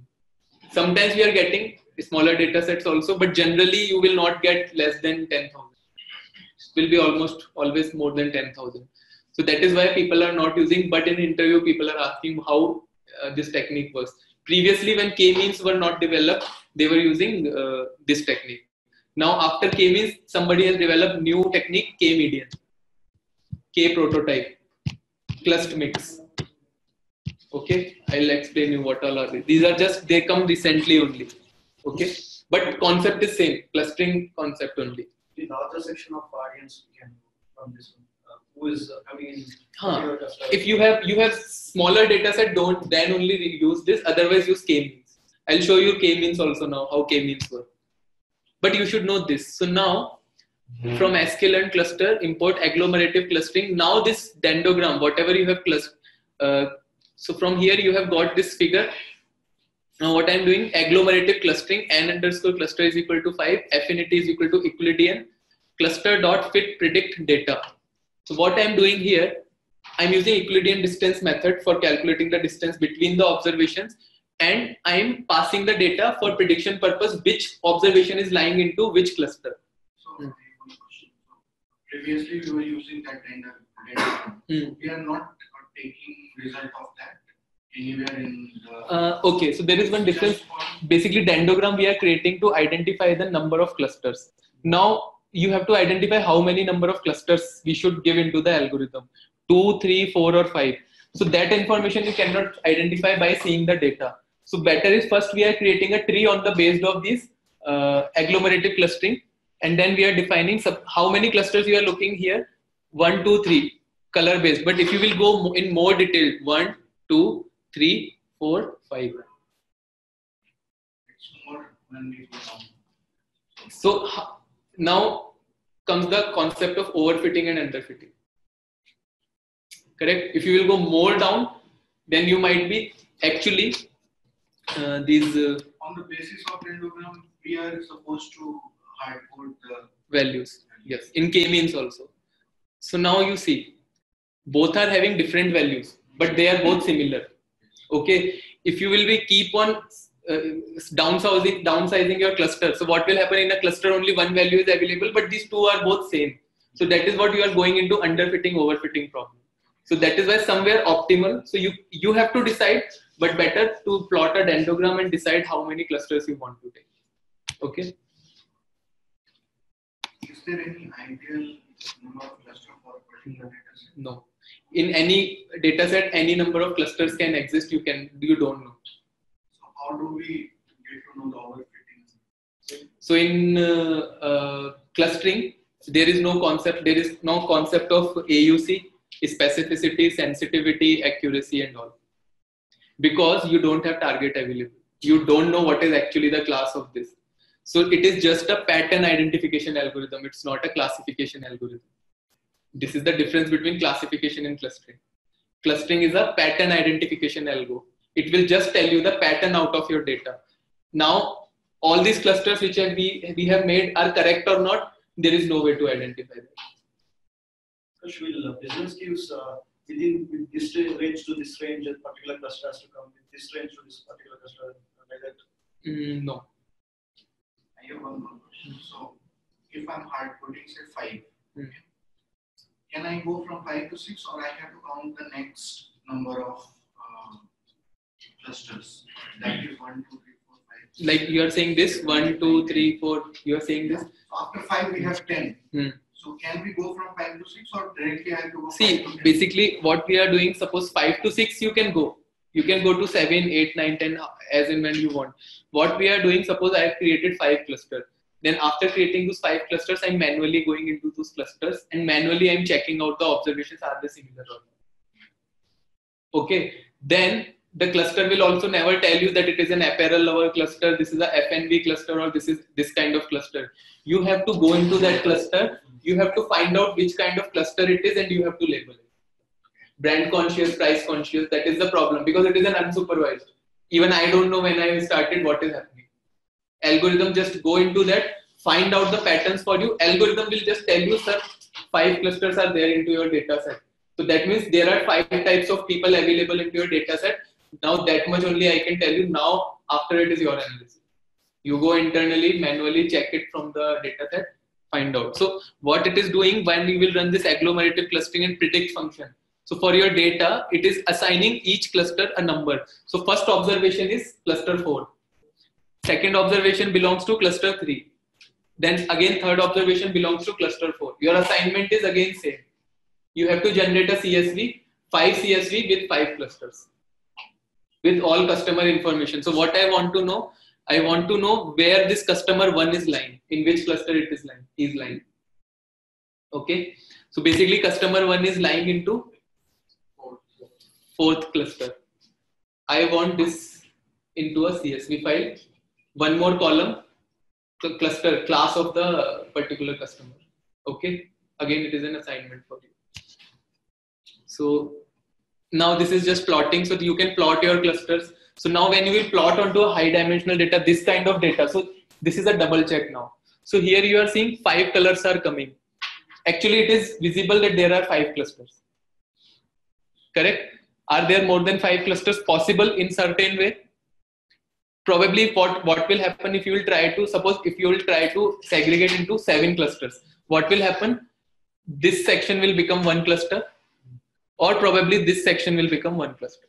Sometimes we are getting smaller data sets also, but generally you will not get less than ten thousand. It will be almost always more than ten thousand. So that is why people are not using, but in interview people are asking how uh, this technique works. Previously when k-means were not developed, they were using uh, this technique. Now after k-means, somebody has developed new technique, k-median, k-prototype, clust mix. Okay, I'll explain you what all are these. These are just, they come recently only. Okay, but concept is same, clustering concept only. The larger section of variance we can from this one. Uh, who is uh, I mean? Huh. If you have you have smaller data set, don't then only use this. Otherwise, use k-means. I'll show you k-means also now how k-means work. But you should know this. So now, mm-hmm. from sklearn cluster, import agglomerative clustering. Now this dendrogram, whatever you have cluster. Uh, so from here you have got this figure. Now what I am doing, agglomerative clustering, n underscore cluster is equal to five, affinity is equal to Euclidean, cluster dot fit predict data. So what I am doing here, I am using Euclidean distance method for calculating the distance between the observations, and I am passing the data for prediction purpose which observation is lying into which cluster. So, hmm. previously we were using that data, hmm. we are not taking result of that. Anywhere in the uh, okay, so there is one difference. Basically, dendrogram we are creating to identify the number of clusters. Now you have to identify how many number of clusters we should give into the algorithm, two, three, four, or five. So that information you cannot identify by seeing the data. So better is first we are creating a tree on the base of these uh, agglomerative clustering, and then we are defining sub how many clusters you are looking here, one, two, three, color based. But if you will go in more detail, one, two. Three, four, five. So now comes the concept of overfitting and underfitting. Correct? If you will go more down, then you might be actually uh, these. Uh, On the basis of dendrogram, we are supposed to hard code the values. Yes, in k-means also. So now you see, both are having different values, but they are both similar. Okay, if you will be keep on uh, downsizing, downsizing your cluster. So what will happen in a cluster, only one value is available, but these two are both same. So that is what you are going into underfitting, overfitting problem. So that is why somewhere optimal. So you, you have to decide, but better to plot a dendrogram and decide how many clusters you want to take. Okay. Is there any ideal number of clusters for a particular data set? No. In any data set, any number of clusters can exist. You can, you don't know. So how do we get to know the overfitting? So in uh, uh, clustering, there is no concept, there is no concept of A U C, specificity, sensitivity, accuracy and all, because you don't have target available. You don't know what is actually the class of this. So it is just a pattern identification algorithm. It's not a classification algorithm. This is the difference between classification and clustering. Clustering is a pattern identification algo. It will just tell you the pattern out of your data. Now, all these clusters which we, we have made are correct or not, there is no way to identify them. Will business gives uh, within this range to this range, a particular cluster has to come with this range to this particular cluster, like that? Mm, no. I have one more question. So, if I'm hard coding, say five, mm. can I go from five to six, or I have to count the next number of uh, clusters? That is one, two, three, four, five. Six. Like you are saying this one, two, three, four. You are saying this. After five, we have ten. Mm. So can we go from five to six, or directly I have to go? See, five to basically what we are doing, suppose five to six you can go. You can go to seven, eight, nine, ten as and when you want. What we are doing, suppose I have created five clusters. Then after creating those five clusters, I'm manually going into those clusters and manually I'm checking out the observations, are they similar or not. Okay. Then the cluster will also never tell you that it is an apparel lover cluster, this is a F N B cluster, or this is this kind of cluster. You have to go into that cluster, you have to find out which kind of cluster it is and you have to label it. Brand conscious, price conscious, that is the problem because it is an unsupervised. Even I don't know when I started what is happening. Algorithm just go into that, find out the patterns for you. Algorithm will just tell you, sir, five clusters are there into your data set. So that means there are five types of people available into your data set. Now that much only I can tell you now, after it is your analysis. You go internally, manually check it from the data set, find out. So what it is doing when we will run this agglomerative clustering and predict function. So for your data, it is assigning each cluster a number. So first observation is cluster four. Second observation belongs to cluster three. Then again third observation belongs to cluster four. Your assignment is again same. You have to generate a C S V, five C S V with five clusters, with all customer information. So what I want to know, I want to know where this customer one is lying, in which cluster it is lying, is lying. Okay. So basically customer one is lying into fourth cluster. I want this into a C S V file. One more column, cl cluster, class of the particular customer. Okay. Again, it is an assignment for you. So now this is just plotting, so you can plot your clusters. So now when you will plot onto a high dimensional data, this kind of data. So this is a double check now. So here you are seeing five colors are coming. Actually, it is visible that there are five clusters. Correct? Are there more than five clusters possible in certain way? Probably what, what will happen if you will try to, suppose if you will try to segregate into seven clusters, what will happen? This section will become one cluster. Or probably this section will become one cluster.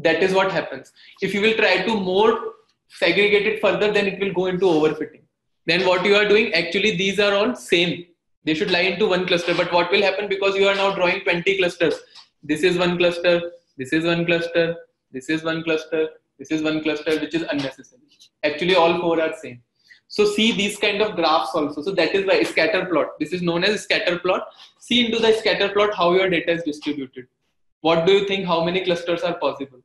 That is what happens. If you will try to more segregate it further, then it will go into overfitting. Then what you are doing, actually these are all same. They should lie into one cluster. But what will happen, because you are now drawing twenty clusters. This is one cluster, this is one cluster, this is one cluster, this is one cluster, which is unnecessary. Actually all four are same. So see these kind of graphs also. So that is why scatter plot. This is known as scatter plot. See into the scatter plot how your data is distributed. What do you think? How many clusters are possible?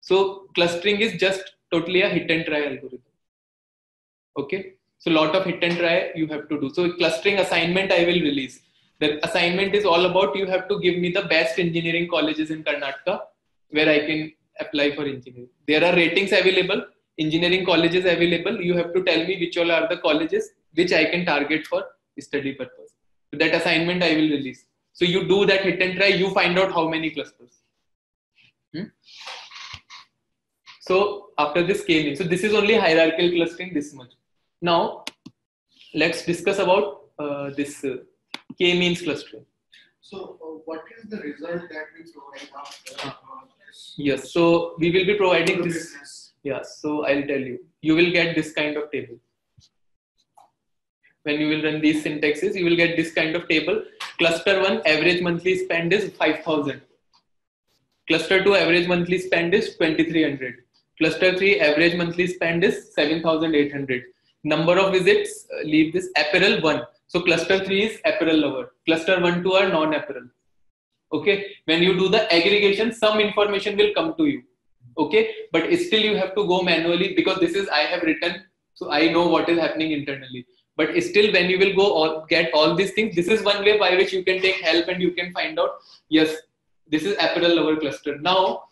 So clustering is just totally a hit and try algorithm. Okay. So lot of hit and try you have to do. So clustering assignment I will release. The assignment is all about you have to give me the best engineering colleges in Karnataka where I can apply for engineering. There are ratings available. Engineering colleges available, you have to tell me which all are the colleges which I can target for study purpose. So that assignment I will release. So you do that hit and try, you find out how many clusters. Hmm? So after this scaling, so this is only hierarchical clustering this much. Now let's discuss about uh, this uh, K-means clustering. So uh, what is the result that we provide after uh, this? Yes, so we will be providing this. Yeah, so I'll tell you, you will get this kind of table. When you will run these syntaxes, you will get this kind of table. Cluster one, average monthly spend is five thousand. Cluster two, average monthly spend is twenty-three hundred. Cluster three, average monthly spend is seven thousand eight hundred. Number of visits, uh, leave this. Apparel one, So cluster three is apparel lover. Cluster one, two are non-apparel. Okay. When you do the aggregation, some information will come to you. Okay. But still you have to go manually, because this is I have written, so I know what is happening internally. But still, when you will go or get all these things, this is one way by which you can take help and you can find out. Yes, this is apparel lover cluster. Now,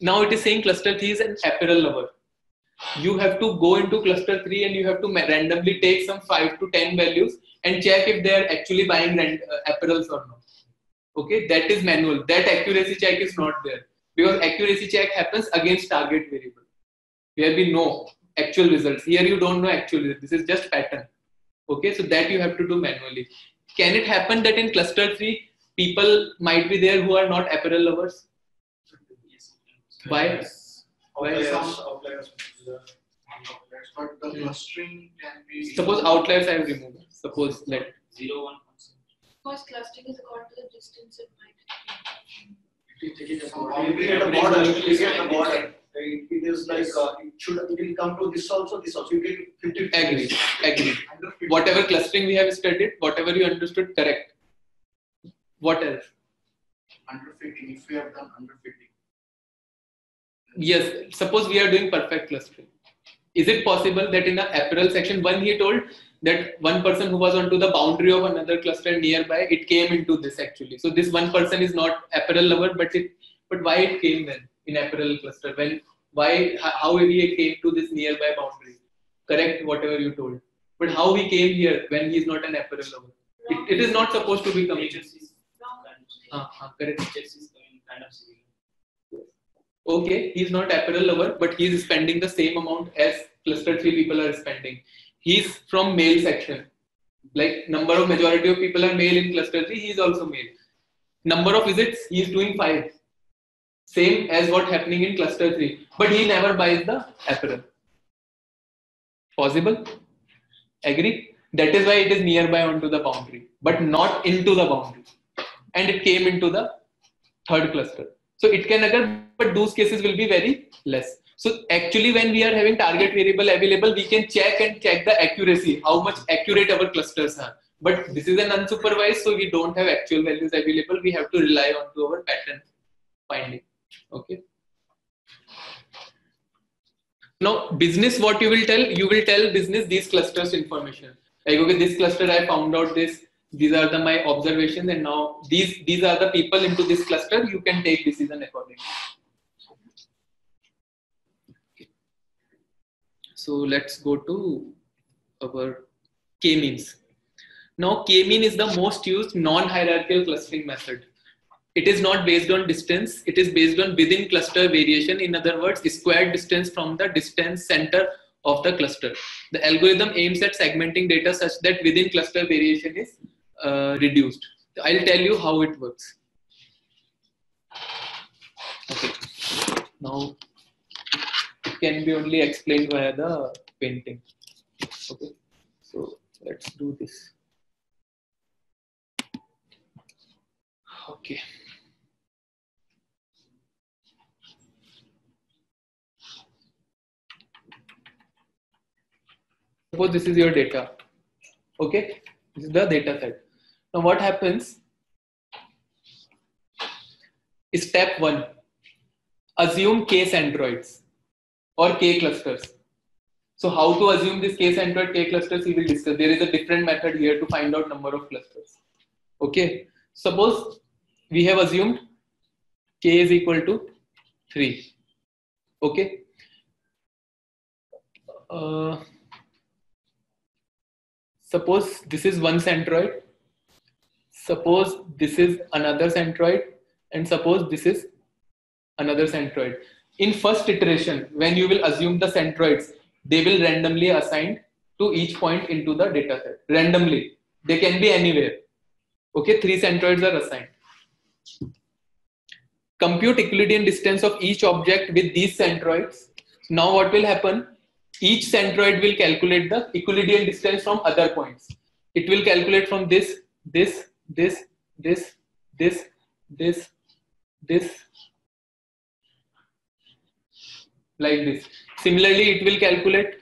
now it is saying cluster three is an apparel lover. You have to go into cluster three and you have to randomly take some five to ten values and check if they are actually buying rent, uh, apparels or not. Okay, that is manual. That accuracy check is not there, because accuracy check happens against target variable, where we know actual results. Here you don't know actual results. This is just pattern. Okay, so that you have to do manually. Can it happen that in cluster three people might be there who are not apparel lovers? Yes. Why? Outliers. Outliers. Outliers. But the clustering can be. Suppose outliers I have removed. Suppose let zero one. Because clustering is according to the distance it might. It is like uh, it should. It will come to this also. This also. You can fifty. Agree. Agree. Whatever clustering we have studied, whatever you understood, correct. What else? Underfitting. If we have done underfitting. Yes. Suppose we are doing perfect clustering. Is it possible that in the apparel section, one he told that one person who was onto the boundary of another cluster nearby, it came into this actually. So this one person is not apparel lover, but it, but why it came then in apparel cluster? When, why, how he came to this nearby boundary? Correct, whatever you told. But how he came here when he is not an apparel lover? It, it is not supposed to be coming. Ah, ah, correct. Okay, he is not apparel lover, but he is spending the same amount as cluster three people are spending. He is from male section. Like number of majority of people are male in cluster three, he is also male. Number of visits, he is doing five. Same as what happening in cluster three. But he never buys the apparel. Possible? Agree? That is why it is nearby onto the boundary, but not into the boundary. And it came into the third cluster. So it can occur, but those cases will be very less. So actually when we are having target variable available, we can check and check the accuracy, how much accurate our clusters are. But this is an unsupervised, so we don't have actual values available. We have to rely on to our pattern finding. Okay. Now business, what you will tell? You will tell business these clusters information. Like, okay, this cluster I found out this. These are the my observations, and now these these are the people into this cluster. You can take decision accordingly. So let's go to our k-means. Now k-mean is the most used non-hierarchical clustering method. It is not based on distance. It is based on within cluster variation. In other words, squared distance from the distance center of the cluster. The algorithm aims at segmenting data such that within cluster variation is uh, reduced. So I'll tell you how it works. Okay. Now it can be only explained via the painting. Okay. So let's do this. Okay. Suppose this is your data. Okay, this is the data set. Now what happens? Step one, assume case androids or k clusters. So how to assume this case android k clusters we will discuss. There is a different method here to find out number of clusters. Okay, suppose we have assumed k is equal to three. Okay. Uh, Suppose this is one centroid, suppose this is another centroid, and suppose this is another centroid. In first iteration, when you will assume the centroids, they will randomly assign to each point into the data set. Randomly. They can be anywhere. Okay, three centroids are assigned. Compute Euclidean distance of each object with these centroids. Now what will happen? Each centroid will calculate the Euclidean distance from other points. It will calculate from this, this, this, this, this, this, this, like this. Similarly, it will calculate.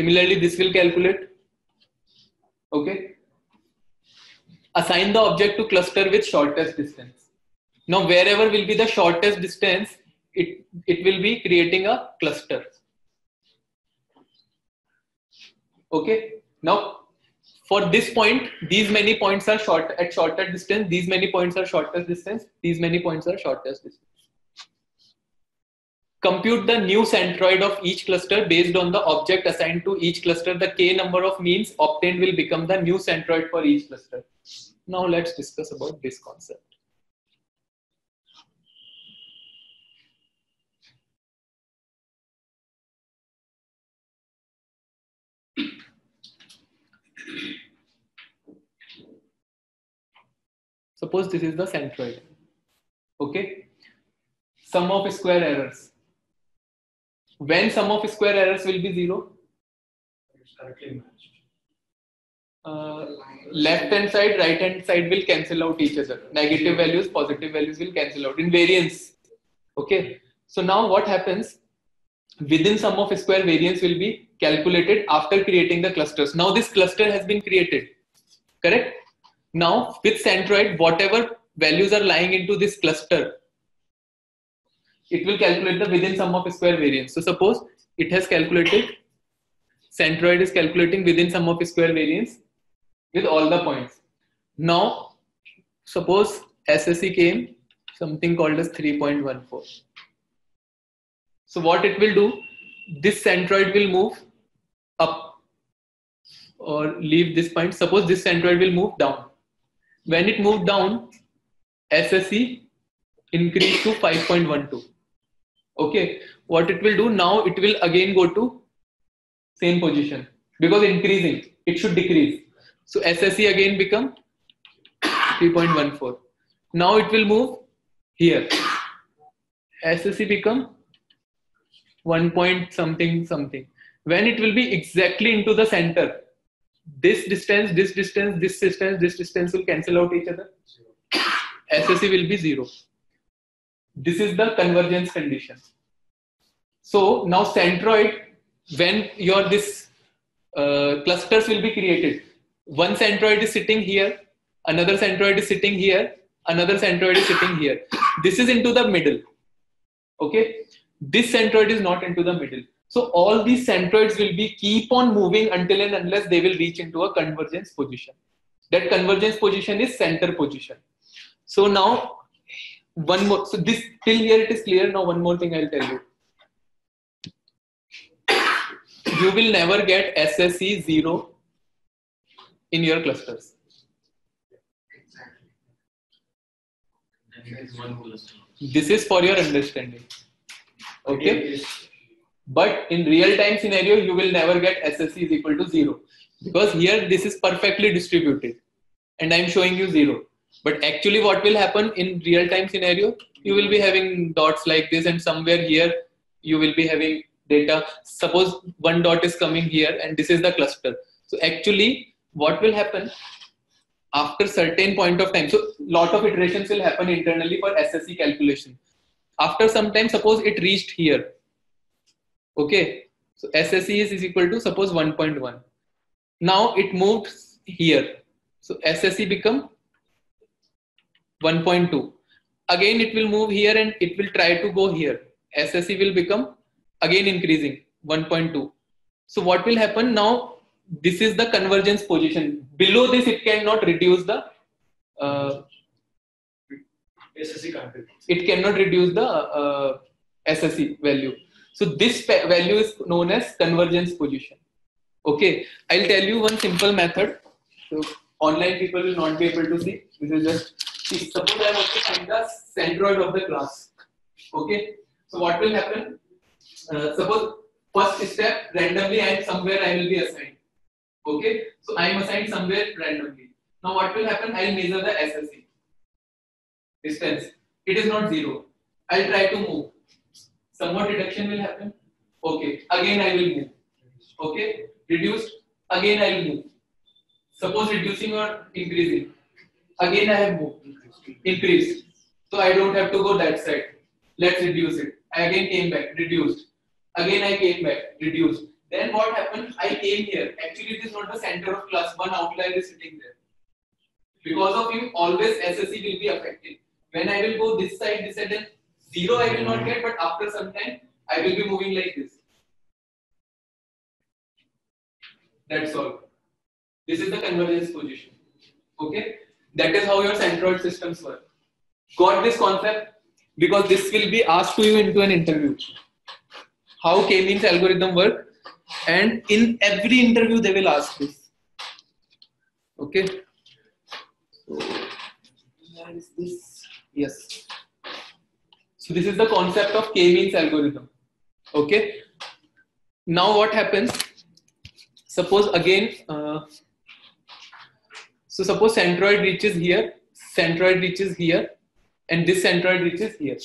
Similarly, this will calculate. Okay. Assign the object to cluster with shortest distance. Now, wherever will be the shortest distance, it, it will be creating a cluster. Okay. Now, for this point, these many points are short at shorter distance. These many points are shortest distance. These many points are shortest distance. Compute the new centroid of each cluster based on the object assigned to each cluster. The k number of means obtained will become the new centroid for each cluster. Now let's discuss about this concept. Suppose this is the centroid. Okay. Sum of square errors. When sum of square errors will be zero? It's correctly matched. Uh, left hand side, right hand side will cancel out each other. Negative values, positive values will cancel out in variance. Okay. So now what happens? Within sum of square, variance will be calculated after creating the clusters. Now this cluster has been created. Correct? Now with centroid, whatever values are lying into this cluster, it will calculate the within sum of square variance. So suppose it has calculated, centroid is calculating within sum of square variance with all the points. Now, suppose S S E came, something called as three point one four. So what it will do, this centroid will move up or leave this point. Suppose this centroid will move down. When it moved down, S S E increased to five point one two. Okay, what it will do now, it will again go to same position because increasing, it should decrease. So S S E again become three point one four. Now it will move here. S S E become one point something something. When it will be exactly into the center, this distance, this distance, this distance, this distance will cancel out each other. S S E will be zero. This is the convergence condition. So now centroid, when your this uh, clusters will be created, one centroid is sitting here, another centroid is sitting here, another centroid is sitting here. This is into the middle. Okay, this centroid is not into the middle. So all these centroids will be keep on moving until and unless they will reach into a convergence position. That convergence position is center position. So now one more, so this till here it is clear. Now one more thing I'll tell you. You will never get S S E zero in your clusters. Exactly. This is for your understanding. Okay. But in real time scenario, you will never get S S E is equal to zero. Because here this is perfectly distributed. And I'm showing you zero. But actually what will happen in real time scenario, you will be having dots like this and somewhere here you will be having data. Suppose one dot is coming here and this is the cluster. So actually what will happen after certain point of time, so lot of iterations will happen internally for S S E calculation. After some time, suppose it reached here. Okay. So S S E is, is equal to suppose one point one. Now it moved here. So S S E become one point two. Again it will move here and it will try to go here. S S E will become again increasing one point two. So what will happen now, this is the convergence position. Below this it cannot reduce the uh, S S E can't reduce. It cannot reduce the uh, S S E value. So this value is known as convergence position. Okay, I'll tell you one simple method. So online people will not be able to see. This is just, suppose I want to find the centroid of the class. Okay. So what will happen? Uh, suppose first step, randomly and somewhere I will be assigned. Okay. So I am assigned somewhere randomly. Now what will happen? I will measure the S S E distance. It is not zero. I will try to move. Some more reduction will happen. Okay. Again I will move. Okay. Reduced. Again I will move. Suppose reducing or increasing. Again I have moved. Increased. So I don't have to go that side. Let's reduce it. I again came back. Reduced. Again I came back. Reduced. Then what happened? I came here. Actually, it is not the center of class. One outlier is sitting there. Because of him, always S S C will be affected. When I will go this side, this side, then zero I will not get, but after some time, I will be moving like this. That's all. This is the convergence position. Okay? That is how your centroid systems work. Got this concept? Because this will be asked to you into an interview. How K-means algorithm work? And in every interview they will ask this. Okay? So, where is this? Yes. So this is the concept of K-means algorithm. Okay? Now what happens? Suppose again, uh, so suppose centroid reaches here, centroid reaches here, and this centroid reaches here.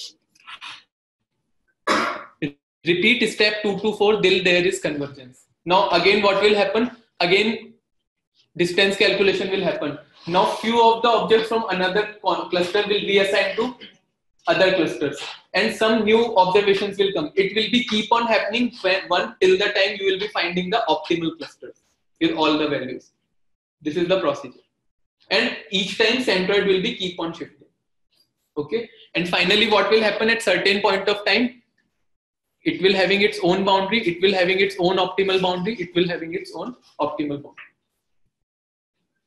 Repeat step two to four till there is convergence. Now again what will happen? Again distance calculation will happen. Now few of the objects from another cluster will be assigned to other clusters and some new observations will come. It will be keep on happening one till the time you will be finding the optimal clusters with all the values. This is the procedure. And each time centroid will be keep on shifting. Okay. And finally what will happen at certain point of time? It will having its own boundary, it will having its own optimal boundary, it will having its own optimal boundary.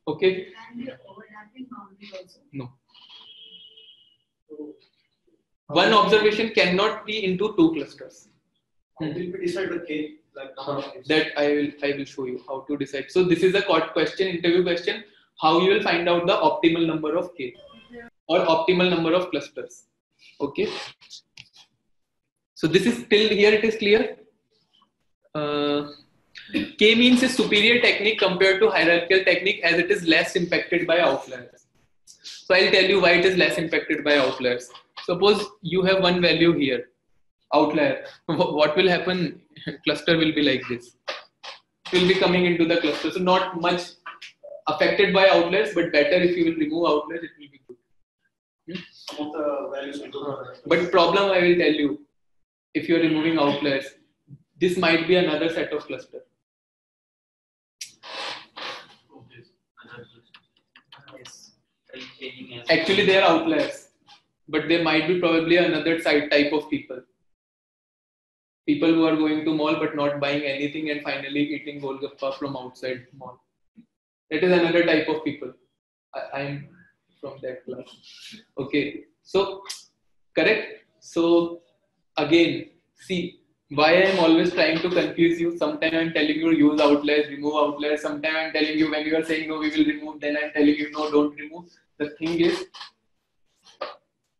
Okay? Can be overlapping boundary also? No. So, one observation cannot be into two clusters. How will we decide the K? Like number of that I will, I will show you how to decide. So this is a question, interview question, how you will find out the optimal number of K or optimal number of clusters. Okay? So this is till here it is clear. Uh, K-means is superior technique compared to hierarchical technique as it is less impacted by outliers. So I'll tell you why it is less impacted by outliers. Suppose you have one value here, outlier. What will happen? Cluster will be like this. It will be coming into the cluster. So not much affected by outliers, but better if you will remove outliers, it will be good. Hmm? The values will go right. But problem I will tell you. If you are removing outliers, this might be another set of cluster. Actually, they are outliers, but they might be probably another side type of people. People who are going to mall but not buying anything and finally eating golgappa from outside mall. That is another type of people. I am from that class. Okay, so correct. So. Again, see why I am always trying to confuse you. Sometimes I am telling you use outliers, remove outliers. Sometimes I am telling you when you are saying no, we will remove. Then I am telling you no, don't remove. The thing is,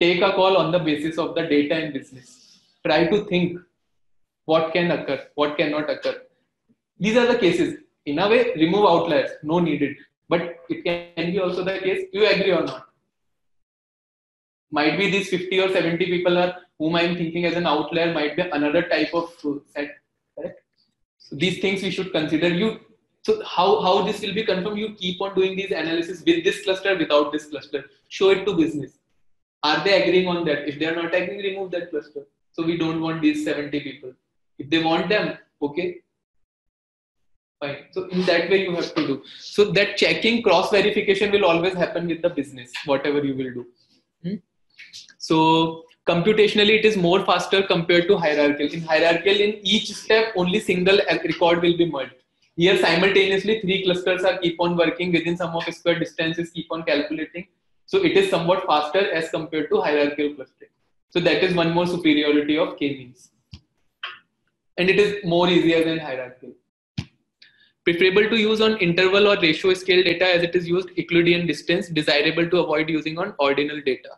take a call on the basis of the data and business. Try to think what can occur, what cannot occur. These are the cases. In a way, remove outliers, no needed. But it can be also the case, you agree or not. Might be these fifty or seventy people are whom I am thinking as an outlier might be another type of set, correct? So these things we should consider. You, so how, how this will be confirmed? You keep on doing these analysis with this cluster, without this cluster. Show it to business. Are they agreeing on that? If they are not agreeing, remove that cluster. So we don't want these seventy people. If they want them, okay, fine. So in that way you have to do. So that checking cross-verification will always happen with the business, whatever you will do. Hmm? So computationally, it is more faster compared to hierarchical. In hierarchical, in each step, only single record will be merged. Here, simultaneously, three clusters are keep on working within sum of square distances, keep on calculating. So it is somewhat faster as compared to hierarchical clustering. So that is one more superiority of K-means. And it is more easier than hierarchical. Preferable to use on interval or ratio scale data as it is used Euclidean distance, desirable to avoid using on ordinal data.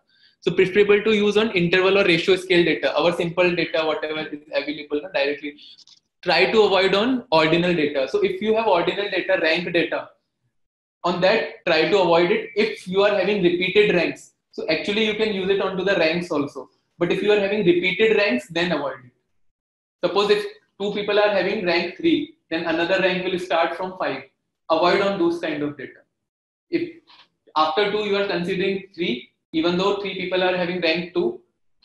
So preferable to use on interval or ratio scale data, our simple data, whatever is available directly. Try to avoid on ordinal data. So if you have ordinal data, rank data, on that try to avoid it if you are having repeated ranks. So actually you can use it onto the ranks also. But if you are having repeated ranks, then avoid it. Suppose if two people are having rank three, then another rank will start from five. Avoid on those kind of data. If after two you are considering three, even though three people are having rank two,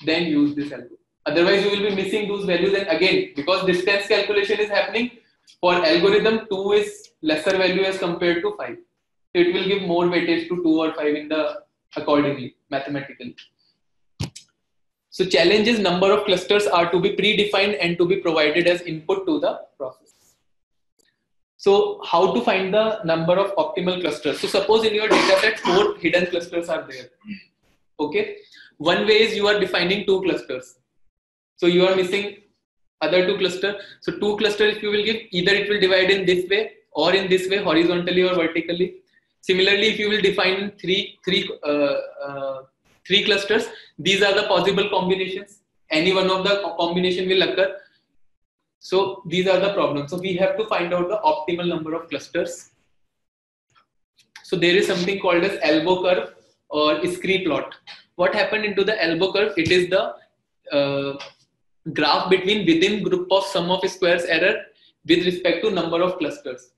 then use this algorithm. Otherwise you will be missing those values, and again because distance calculation is happening, For algorithm, two is lesser value as compared to five. So it will give more weightage to two or five in the accordingly, mathematically. So challenge is number of clusters are to be predefined and to be provided as input to the process. So how to find the number of optimal clusters? So suppose in your data set four hidden clusters are there. Okay. One way is you are defining two clusters. So you are missing other two clusters. So two clusters if you will give, either it will divide in this way or in this way, horizontally or vertically. Similarly, if you will define three, three, uh, uh, three clusters, these are the possible combinations. Any one of the combination will occur. So these are the problems. So we have to find out the optimal number of clusters. So there is something called as elbow curve or scree plot. What happened into the elbow curve? It is the uh, graph between within group of sum of squares error with respect to number of clusters.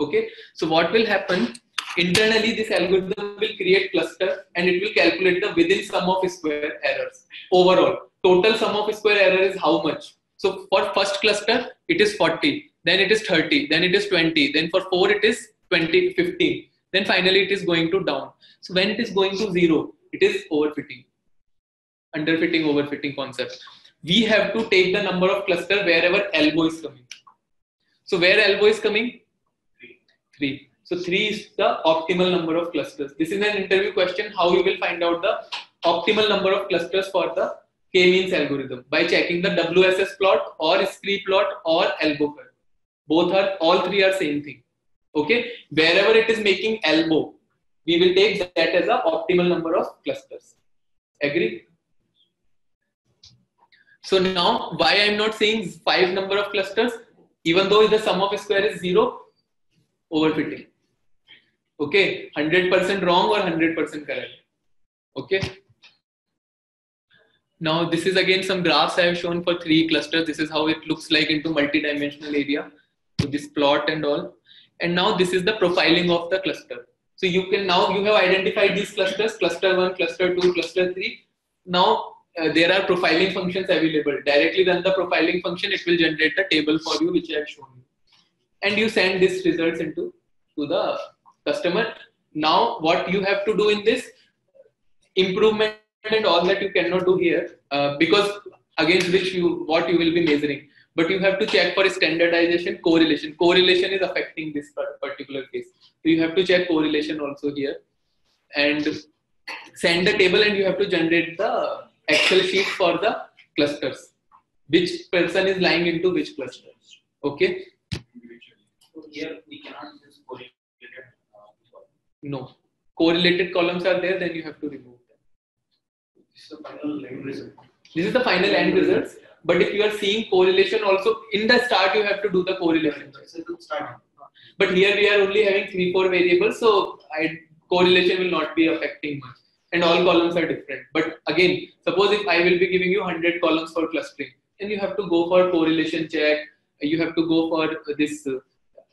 Okay. So what will happen internally, this algorithm will create cluster and it will calculate the within sum of square errors. Overall, total sum of square error is how much? So for first cluster, it is forty, then it is thirty, then it is twenty, then for four, it is twenty, fifteen, then finally it is going to down. So when it is going to zero, it is overfitting, underfitting, overfitting concept. We have to take the number of cluster wherever elbow is coming. So where elbow is coming? Three. Three. So three is the optimal number of clusters. This is an interview question, how you will find out the optimal number of clusters for the K-means algorithm by checking the W S S plot or scree plot or elbow curve. Both are, all three are same thing. Okay. Wherever it is making elbow, we will take that as the optimal number of clusters. Agree? So now why I'm not saying five number of clusters, even though the sum of square is zero, overfitting. Okay. one hundred percent wrong or one hundred percent correct. Okay. Now this is again some graphs I have shown for three clusters. This is how it looks like into multi-dimensional area. So this plot and all. And now this is the profiling of the cluster. So you can now, you have identified these clusters, cluster one, cluster two, cluster three. Now uh, there are profiling functions available. Directly run the profiling function. It will generate the table for you, which I have shown you. And you send these results into to the customer. Now what you have to do in this improvement and all that you cannot do here uh, because against which you, what you will be measuring, but you have to check for standardization, correlation. Correlation is affecting this particular case. So you have to check correlation also here and send the table, and you have to generate the Excel sheet for the clusters, which person is lying into which cluster. Okay. So here we cannot use correlated columns. No. Correlated columns are there, then you have to remove. This is the final end result. This is the final end results. But if you are seeing correlation also, in the start you have to do the correlation. But here we are only having three, four variables. So I, correlation will not be affecting much. And all columns are different. But again, suppose if I will be giving you one hundred columns for clustering, then you have to go for correlation check. You have to go for this uh,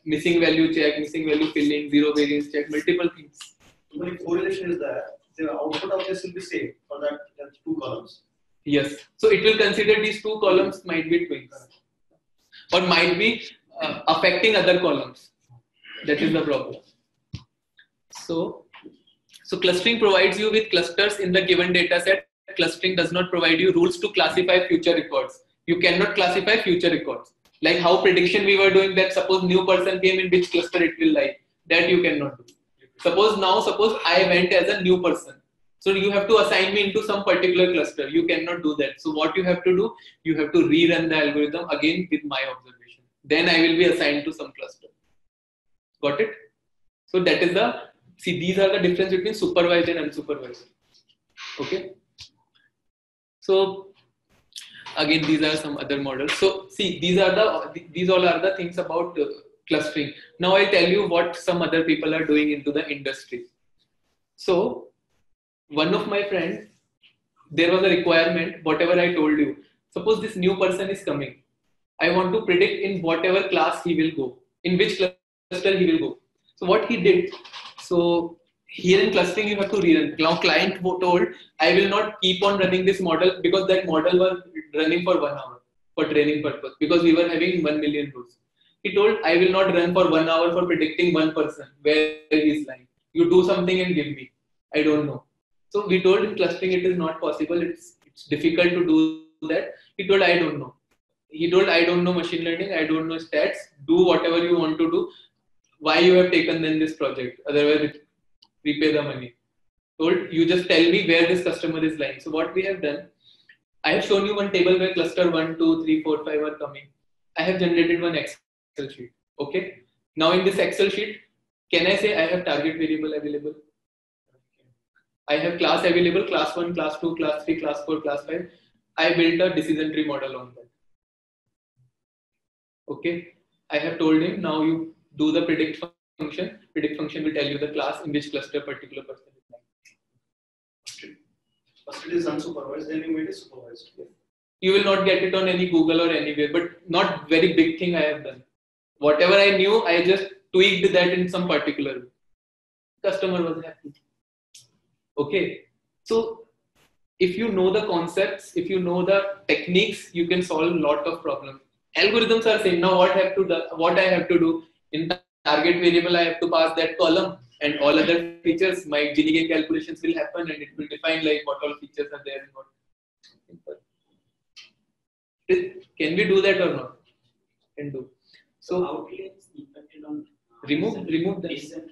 missing value check, missing value filling, zero variance check, multiple things. So if correlation is there, the output of this will be same for that, that two columns. Yes. So it will consider these two columns might be twins or might be uh, affecting other columns. That is the problem. So, so clustering provides you with clusters in the given data set. Clustering does not provide you rules to classify future records. You cannot classify future records. Like how prediction we were doing that suppose new person came in which cluster it will lie. That you cannot do. Suppose now, suppose I went as a new person. So you have to assign me into some particular cluster. You cannot do that. So what you have to do, you have to rerun the algorithm again with my observation. Then I will be assigned to some cluster. Got it? So that is the, see these are the difference between supervised and unsupervised. Okay. So again, these are some other models. So see, these are the, these all are the things about uh, clustering. Now I'll tell you what some other people are doing into the industry. So one of my friends, there was a requirement, whatever I told you, suppose this new person is coming. I want to predict in whatever class he will go, in which cluster he will go. So what he did, so here in clustering, you have to rerun. Now client told, I will not keep on running this model because that model was running for one hour for training purpose because we were having one million rules. He told, I will not run for one hour for predicting one person where he is lying. You do something and give me. I don't know. So we told him clustering, it is not possible. It's, it's difficult to do that. He told, I don't know. He told, I don't know machine learning. I don't know stats. Do whatever you want to do. Why you have taken then this project? Otherwise, we pay the money. Told, you just tell me where this customer is lying. So what we have done, I have shown you one table where cluster one, two, three, four, five are coming. I have generated one Excel sheet. Okay. Now in this Excel sheet, can I say I have target variable available? I have class available, class one, class two, class three, class four, class five. I built a decision tree model on that. Okay. I have told him, now you do the predict function. Predict function will tell you the class in which cluster particular person is lying. First it is unsupervised, then you made it supervised. You will not get it on any Google or anywhere, but not very big thing I have done. Whatever I knew, I just tweaked that in some particular way. Customer was happy. Okay. So if you know the concepts, if you know the techniques, you can solve a lot of problems. Algorithms are saying, now what I have to do, what I have to do in target variable, I have to pass that column and all other features, my Gini calculations will happen and it will define like what all features are there and what. Can we do that or not? Can do. So, so outliers impacted on remove decision remove decision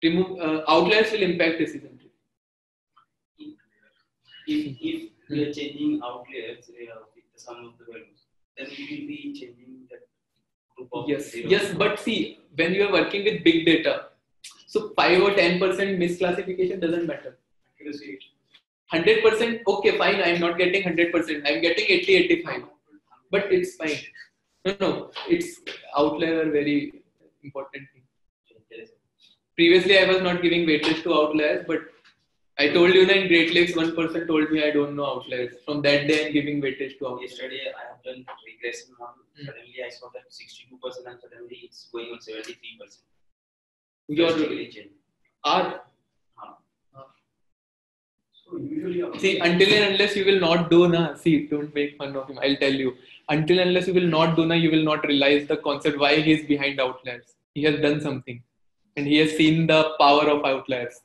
the remove uh, outliers will impact decision tree. If if, if hmm. we are changing outliers uh, with the sum of the values, then we will be changing that group of yes zero. Yes. But see, when you are working with big data, so five or ten percent misclassification doesn't matter. Accuracy. Hundred percent. Okay, fine. I am not getting hundred percent. I am getting eighty eighty five. But it's fine. No, no, it's outlier very important thing. Previously, I was not giving weightage to outliers, but I told you that in Great Lakes, one person told me I don't know outliers. From that day, I'm giving weightage to outliers. Yesterday, I have done regression model. Mm. Suddenly, I saw that sixty-two percent and suddenly it's going on seventy-three percent. Your religion. Are? See, until and unless you will not do na, see, don't make fun of him, I'll tell you. Until and unless you will not do na, you will not realize the concept why he is behind outliers. He has done something and he has seen the power of outliers.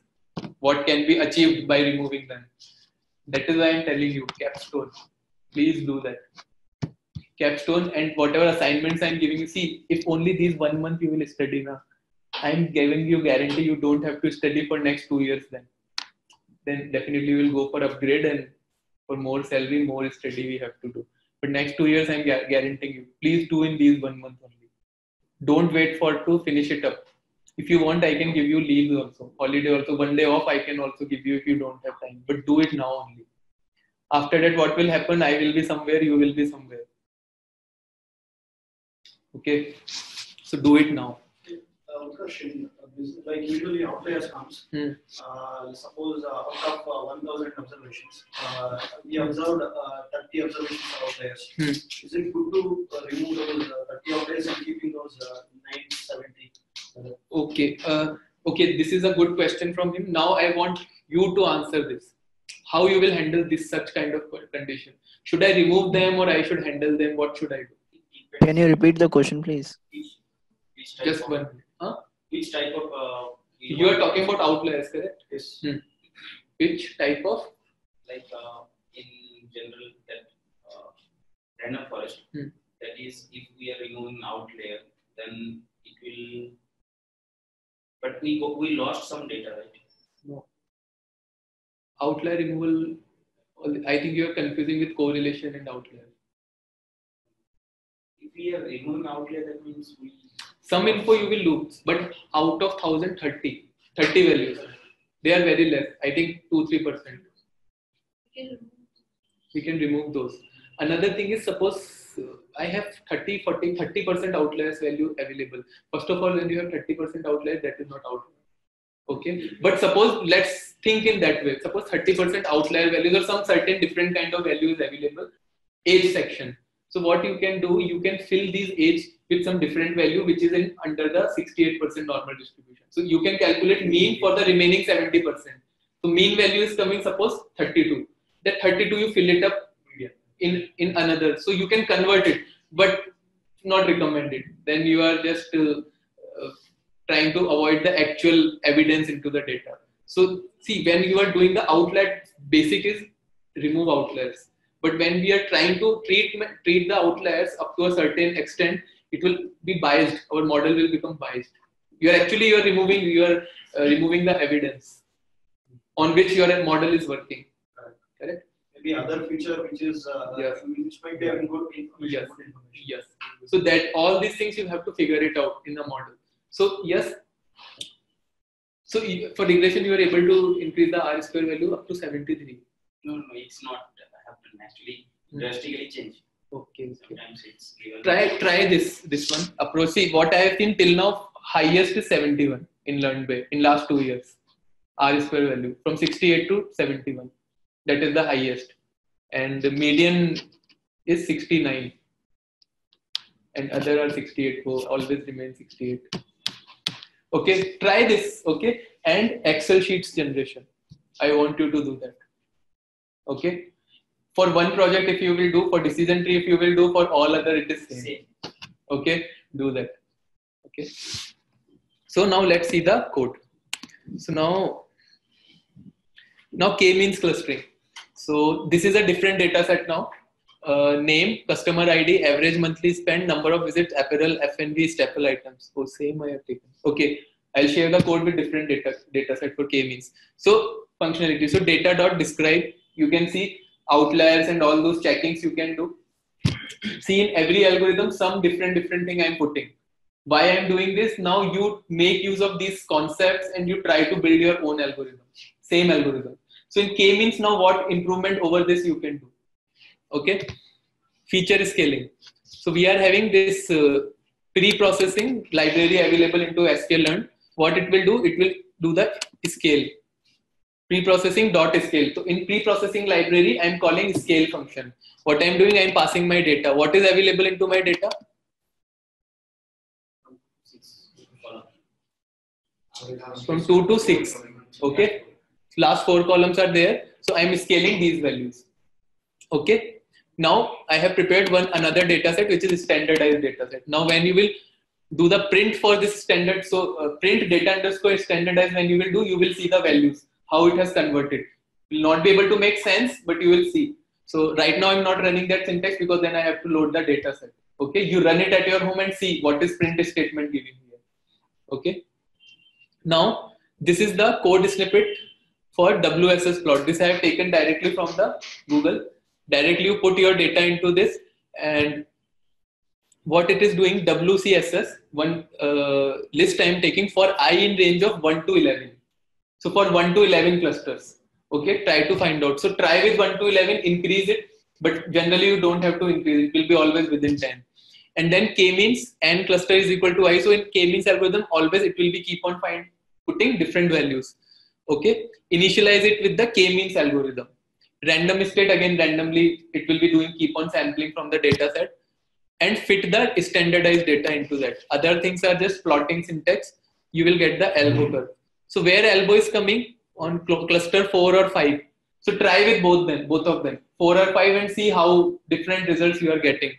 What can be achieved by removing them. That is why I'm telling you, capstone. Please do that. Capstone and whatever assignments I'm giving you, see, if only these one month you will study na, I'm giving you guarantee you don't have to study for next two years then. Then definitely you will go for upgrade and for more salary, more study we have to do. But next two years, I'm gu- guaranteeing you, please do in these one month only. Don't wait for to finish it up. If you want, I can give you leave also, holiday also, one day off I can also give you if you don't have time. But do it now only. After that, what will happen? I will be somewhere, you will be somewhere. Okay, so do it now. Question. Like usually outliers comes, hmm. uh, suppose uh, out of uh, one thousand observations, uh, we observed uh, thirty observations of outliers. Hmm. Is it good to uh, remove those uh, thirty outliers and keeping those uh, nine seventy? Uh, okay, uh, okay, this is a good question from him. Now I want you to answer this. How you will handle this such kind of condition? Should I remove them or I should handle them? What should I do? Can you repeat the question please? Just one. Huh? Which type of... Uh, you are talking about outliers, correct? Yes. Hmm. Which type of? Like uh, in general, that uh, random forest. Hmm. That is, if we are removing outlier, then it will... But we we lost some data, right? No. Outlier removal... I think you are confusing with correlation and outlier. If we are removing outlier, that means we... Some info you will lose, but out of one thousand thirty, thirty values, they are very less. I think two to three percent. We can remove those. Another thing is, suppose I have thirty, forty, thirty percent outliers value available. First of all, when you have thirty percent outlier, that is not outlier. Okay. But suppose let's think in that way. Suppose thirty percent outlier values or some certain different kind of values available. Age section. So what you can do, you can fill these age with some different value which is in under the sixty-eight percent normal distribution. So you can calculate mean for the remaining seventy percent. So mean value is coming suppose thirty-two. That thirty-two you fill it up in, in another. So you can convert it. But not recommended. Then you are just uh, uh, trying to avoid the actual evidence into the data. So see, when you are doing the outlet, basic is remove outliers. But when we are trying to treat, treat the outliers up to a certain extent, it will be biased. Our model will become biased. You are actually you are removing you are uh, removing the evidence on which your model is working. Correct. Correct? Maybe other feature which is uh, yes. which might be having good information. Yes. Good information. Yes. So that all these things you have to figure it out in the model. So yes. So for regression, you are able to increase the R square value up to seventy-three. No, no, it's not happened actually. Drastically changed. Okay. okay. Sometimes it's real. Try try this this one approach. See what I have seen till now. Highest is seventy-one in Learnbay in last two years. R square value from sixty-eight to seventy-one. That is the highest, and the median is sixty-nine, and other are sixty-eight. So always remain sixty-eight. Okay, try this. Okay, and Excel sheets generation. I want you to do that. Okay, for one project if you will do, for decision tree if you will do, for all other it is same. same. Okay, do that. Okay. So now let's see the code. So now, now k-means clustering. So this is a different data set now. Uh, name, customer I D, average monthly spend, number of visits, apparel, F and B, staple items. Oh, same I have taken. Okay, I'll share the code with different data data set for k-means. So functionality. So data dot describe. You can see outliers and all those checkings you can do. See in every algorithm some different different thing I am putting. Why I am doing this? Now you make use of these concepts and you try to build your own algorithm. Same algorithm. So in k-means now what improvement over this you can do? Okay, feature scaling. So we are having this uh, pre-processing library available into sklearn. What it will do? It will do the scale. Pre-processing dot scale. So in pre-processing library, I am calling scale function. What I am doing? I am passing my data. What is available into my data? From two to six. Okay, last four columns are there. So I am scaling these values. Okay, now I have prepared one another data set which is standardized data set. Now when you will do the print for this standard, so uh, print data underscore standardized, when you will do, you will see the values, how it has converted. Will not be able to make sense, but you will see. So right now I am not running that syntax because then I have to load the data set. Okay, you run it at your home and see what is print statement giving here. Okay, now this is the code snippet for W S S plot. This I have taken directly from the Google. Directly you put your data into this, and what it is doing, W C S S one uh, list I am taking for I in range of one to eleven. So for one to eleven clusters. Okay, try to find out. So try with one to eleven, increase it, but generally you don't have to increase it. It will be always within ten. And then k-means n cluster is equal to I. So in k-means algorithm always it will be keep on find putting different values. Okay, initialize it with the k-means algorithm. Random state again randomly it will be doing keep on sampling from the data set, and fit the standardized data into that. Other things are just plotting syntax. You will get the elbow curve. So where elbow is coming on cluster four or five. So try with both them, both of them, four or five, and see how different results you are getting.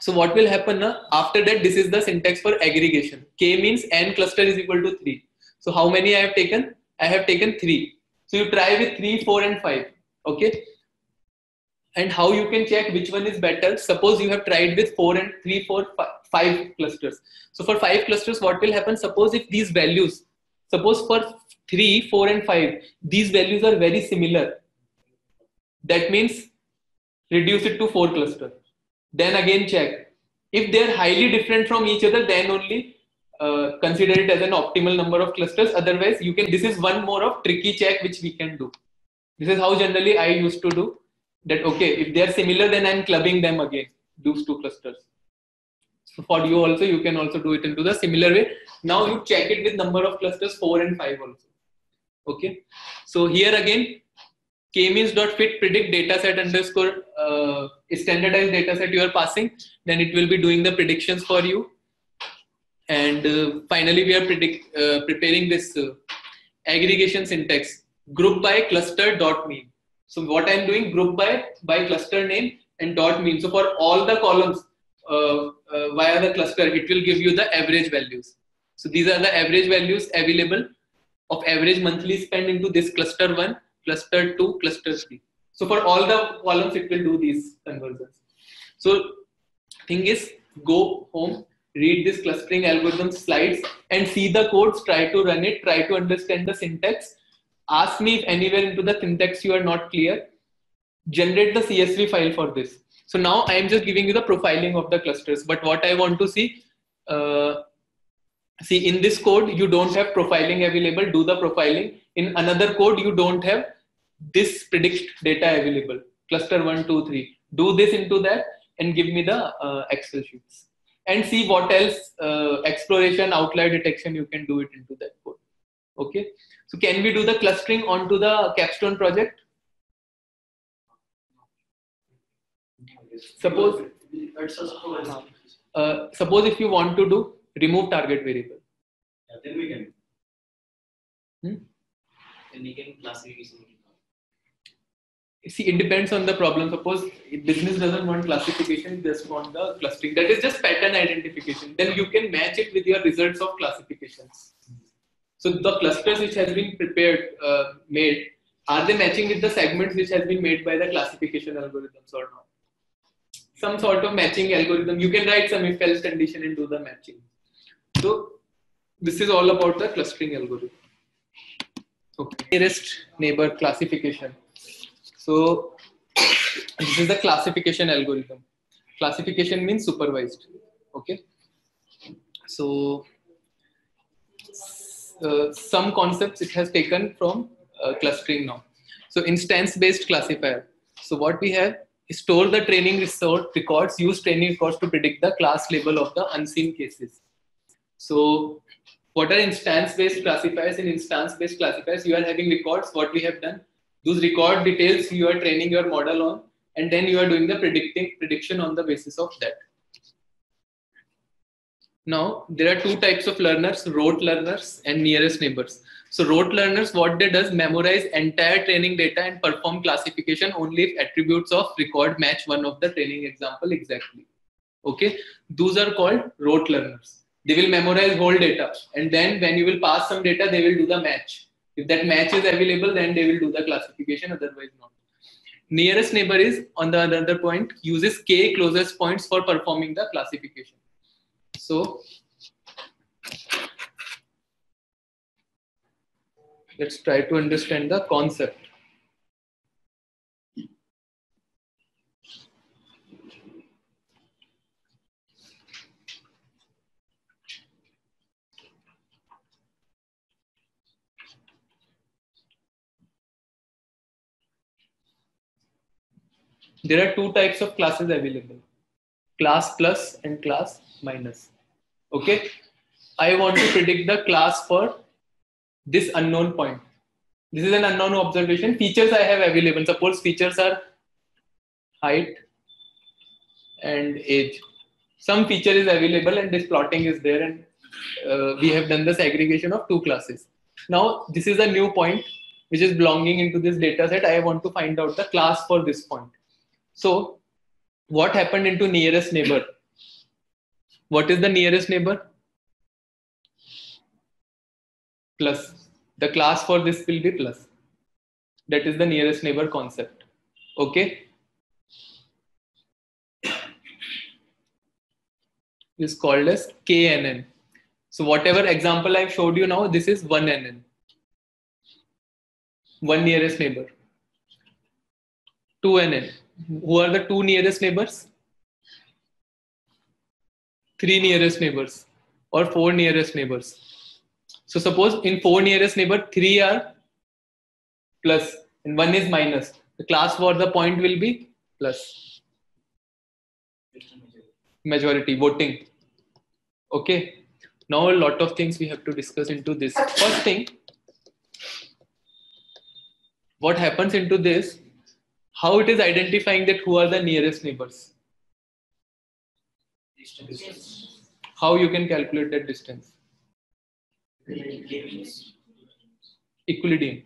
So what will happen now? After that, this is the syntax for aggregation. K-means n cluster is equal to three. So how many I have taken? I have taken three. So you try with three, four, and five. Okay. And how you can check which one is better? Suppose you have tried with four and three, four, five clusters. So for five clusters, what will happen? Suppose if these values, suppose for three, four, and five, these values are very similar. That means reduce it to four clusters. Then again check if they are highly different from each other, then only uh, consider it as an optimal number of clusters. Otherwise you can, this is one more of tricky check which we can do. This is how generally I used to do that. Okay, if they are similar, then I am clubbing them again, those two clusters. So for you also, you can also do it into the similar way. Now you check it with number of clusters four and five also. Okay, so here again k-means dot fit predict data set underscore uh, standardized data set you are passing, then it will be doing the predictions for you. And uh, finally we are predict uh, preparing this uh, aggregation syntax, group by cluster dot mean. So what I am doing, group by by cluster name and dot mean. So for all the columns uh, uh, via the cluster, it will give you the average values. So these are the average values available of average monthly spend into this cluster one, cluster two, cluster three. So for all the columns, it will do these conversions. So thing is, go home, read this clustering algorithm slides and see the codes, try to run it, try to understand the syntax. Ask me if anywhere into the syntax you are not clear. Generate the C S V file for this. So now I am just giving you the profiling of the clusters, but what I want to see, uh, see in this code, you don't have profiling available, do the profiling. In another code, you don't have this predict data available, cluster one, two, three. Do this into that and give me the uh, Excel sheets and see what else uh, exploration, outlier detection, you can do it into that code. Okay. So can we do the clustering onto the capstone project? Suppose, uh, suppose if you want to do remove target variable. Yeah, then we can. Hmm? Then we can classification. See, it depends on the problem. Suppose business doesn't want classification, just want the clustering. That is just pattern identification. Then you can match it with your results of classifications. So the clusters which has been prepared, uh, made, are they matching with the segments which has been made by the classification algorithms or not? Some sort of matching algorithm. You can write some if-else condition and do the matching. So this is all about the clustering algorithm. Okay. Nearest neighbor classification. So this is the classification algorithm. Classification means supervised. Okay. So uh, some concepts it has taken from uh, clustering now. So instance-based classifier. So what we have is store the training records, use training records to predict the class label of the unseen cases. So what are instance-based classifiers? In instance-based classifiers, you are having records, what we have done. Those record details you are training your model on, and then you are doing the predicting prediction on the basis of that. Now, there are two types of learners, rote learners and nearest neighbors. So rote learners, what they does, memorize entire training data and perform classification only if attributes of record match one of the training example exactly. Okay, those are called rote learners. They will memorize whole data, and then when you will pass some data, they will do the match. If that match is available, then they will do the classification, otherwise not. Nearest neighbor is, on the other point, uses k closest points for performing the classification. So let's try to understand the concept. There are two types of classes available, class plus and class minus. Okay. I want to predict the class for this unknown point. This is an unknown observation. Features I have available. Suppose features are height and age. Some feature is available and this plotting is there, and uh, we have done the segregation of two classes. Now this is a new point which is belonging into this data set. I want to find out the class for this point. So what happened into nearest neighbor? What is the nearest neighbor? Plus. The class for this will be plus. That is the nearest neighbor concept. Okay. This is called as K N N. So whatever example I've showed you now, this is one N N. One nearest neighbor. Two N N. Who are the two nearest neighbors? Three nearest neighbors or four nearest neighbors. So suppose in four nearest neighbor, three are plus and one is minus. The class for the point will be plus. Majority voting. Okay. Now a lot of things we have to discuss into this. First thing, what happens into this? How it is identifying that who are the nearest neighbors? Distance. How you can calculate that distance? Equilibrium.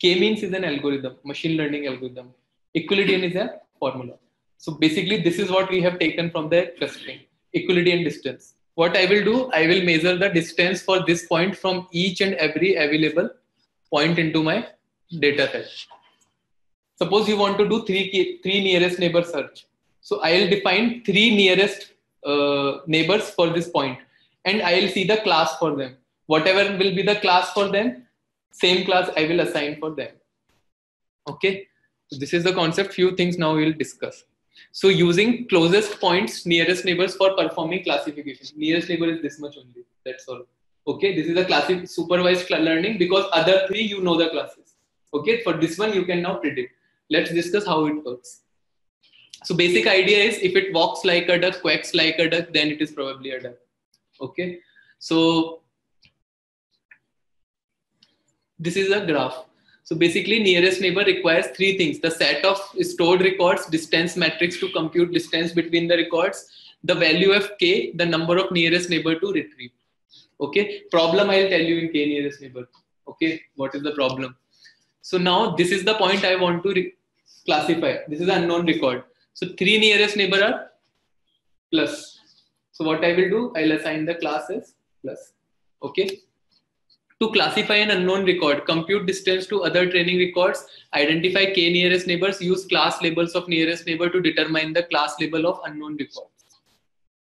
K-means is an algorithm, machine learning algorithm. Equilibrium is a formula. So basically, this is what we have taken from the clustering, equality and distance. What I will do, I will measure the distance for this point from each and every available point into my data set. Suppose you want to do three, three nearest neighbor search. So I'll define three nearest uh, neighbors for this point, and I'll see the class for them. Whatever will be the class for them, same class I will assign for them. Okay, so this is the concept. Few things now we'll discuss. So using closest points, nearest neighbors for performing classification. Nearest neighbor is this much only. That's all. Okay, this is a classic supervised learning because other three you know the classes. Okay, for this one you can now predict. Let's discuss how it works. So basic idea is if it walks like a duck, quacks like a duck, then it is probably a duck. Okay, so this is a graph. So basically nearest neighbor requires three things: the set of stored records, distance matrix to compute distance between the records, the value of k, the number of nearest neighbor to retrieve. Okay, problem I'll tell you in k nearest neighbor. Okay, what is the problem? So now this is the point I want to classify. This is an unknown record. So three nearest neighbor are plus. So what I will do, I'll assign the class as plus. Okay. To classify an unknown record, compute distance to other training records, identify k nearest neighbors, use class labels of nearest neighbor to determine the class label of unknown records.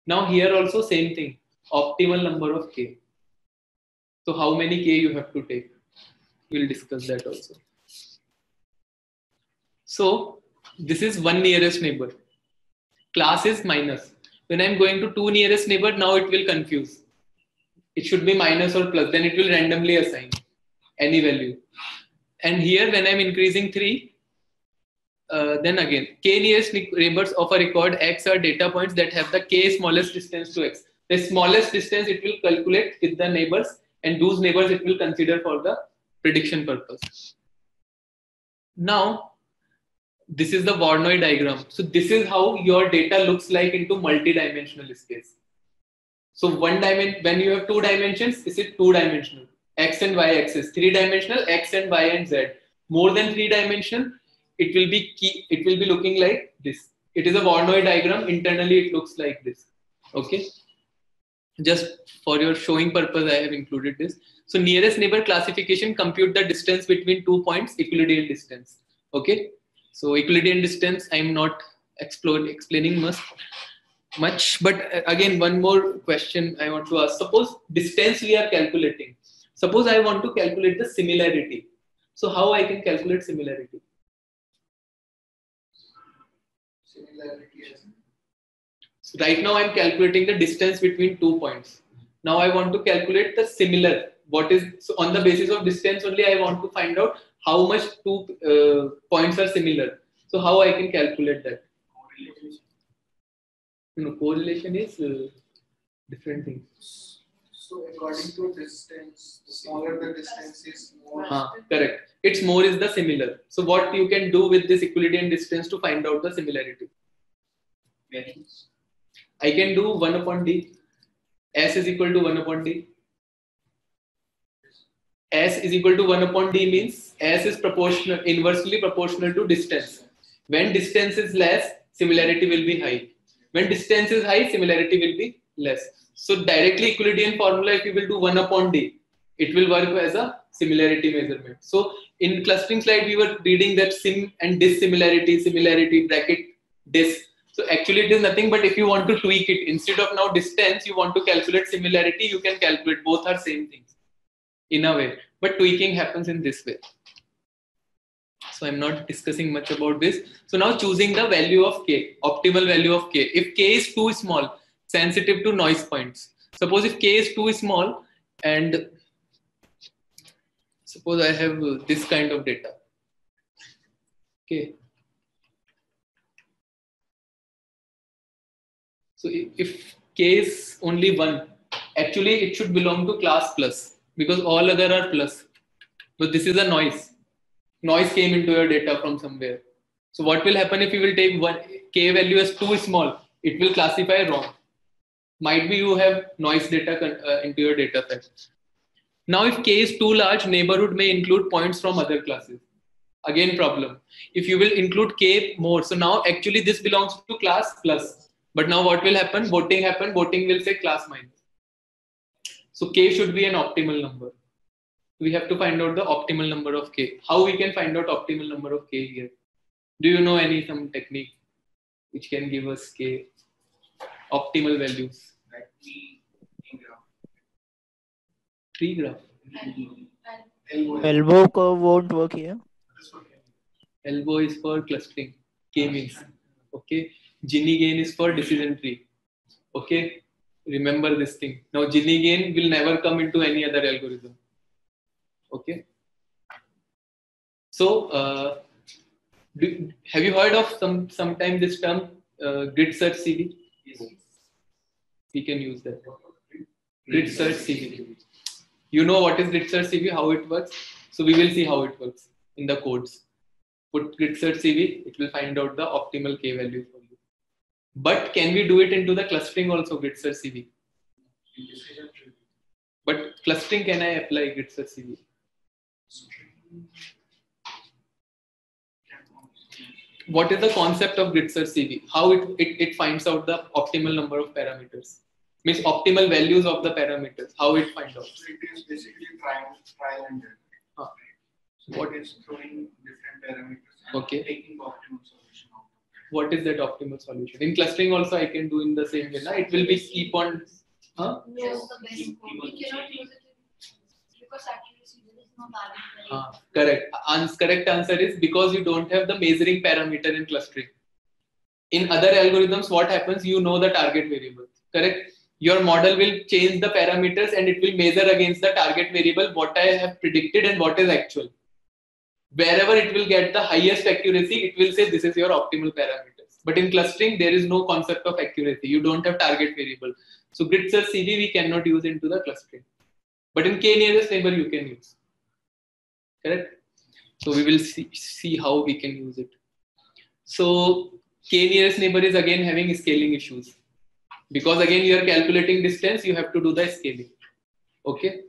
Now here also same thing, optimal number of k. So how many k you have to take? We'll discuss that also. So this is one nearest neighbor. Class is minus. When I'm going to two nearest neighbor, now it will confuse. It should be minus or plus, then it will randomly assign any value. And here when I'm increasing three, uh, then again, k nearest neighbors of a record x are data points that have the k smallest distance to x. The smallest distance it will calculate with the neighbors, and those neighbors it will consider for the prediction purpose. Now, this is the Voronoi diagram. So this is how your data looks like into multi-dimensional space. So one dimension, when you have two dimensions, is it two dimensional? X and Y axis. Three dimensional, X and Y and Z. More than three dimensional, it will be key, it will be looking like this. It is a Voronoi diagram. Internally, it looks like this. Okay. Just for your showing purpose, I have included this. So nearest neighbor classification, compute the distance between two points, equidistance distance. Okay. So equidistance distance, I'm not explore, explaining much. much but again one more question I want to ask. Suppose distance we are calculating, suppose I want to calculate the similarity. So how I can calculate similarity? Similarity is, so right now I'm calculating the distance between two points. Now I want to calculate the similar, what is, so on the basis of distance only I want to find out how much two uh, points are similar. So how I can calculate that? No, correlation is uh, different things. So according to distance, the smaller the distance is more. Ah, correct. It's more is the similar. So what you can do with this equidistance distance to find out the similarity? Variance. I can do one upon d. S is equal to one upon d. S is equal to one upon d means S is proportional, inversely proportional to distance. When distance is less, similarity will be high. When distance is high, similarity will be less. So directly equidistance formula, if you will do one upon d, it will work as a similarity measurement. So in clustering slide, we were reading that sim and dissimilarity, similarity bracket dis. So actually it is nothing, but if you want to tweak it, instead of now distance, you want to calculate similarity, you can calculate, both are same things in a way, but tweaking happens in this way. So I'm not discussing much about this. So now choosing the value of k, optimal value of k. If k is too small, sensitive to noise points. Suppose if k is too small, and suppose I have this kind of data. Okay. So if k is only one, actually it should belong to class plus because all other are plus. But this is a noise. Noise came into your data from somewhere. So what will happen if you will take one k value as too small? It will classify wrong. Might be you have noise data uh, into your data set. Now if k is too large, neighborhood may include points from other classes. Again, problem. If you will include K more. So now actually this belongs to class plus. But now what will happen? Voting happen. Voting will say class minus. So K should be an optimal number. We have to find out the optimal number of K. How we can find out optimal number of K here? Do you know any some technique which can give us K optimal values? Tree graph. Elbow. Elbow curve won't work here. Elbow is for clustering. K means. Okay. Gini gain is for decision tree. Okay. Remember this thing. Now Gini gain will never come into any other algorithm. Okay. So uh, do, have you heard of some sometime this term uh, GridSearchCV? Yes. We can use that. GridSearchCV. You know what is GridSearchCV, how it works. So we will see how it works in the codes. Put GridSearchCV, it will find out the optimal K value for you. But can we do it into the clustering also, GridSearchCV? But clustering, can I apply GridSearchCV? What is the concept of GridSearchCV? How it, it, it finds out the optimal number of parameters. Means optimal values of the parameters. How it finds out? So it is basically trial, trial and error. Huh. So what is throwing different parameters and okay. taking the optimal solution out. What is that optimal solution? In clustering also I can do in the same way. Na? It will be keep on. Huh? No, yes, the best keep, keep on. You cannot use it because accuracy is not balanced. Huh. Correct. Ans correct answer is because you don't have the measuring parameter in clustering. In other algorithms, what happens? You know the target variable. Correct. Your model will change the parameters and it will measure against the target variable what I have predicted and what is actual. Wherever it will get the highest accuracy, it will say this is your optimal parameters. But in clustering, there is no concept of accuracy. You don't have target variable. So GridSearchCV we cannot use into the clustering. But in K nearest neighbor, you can use. Correct? So we will see, see how we can use it. So K nearest neighbor is again having scaling issues. Because again, you are calculating distance, you have to do the scaling. Okay.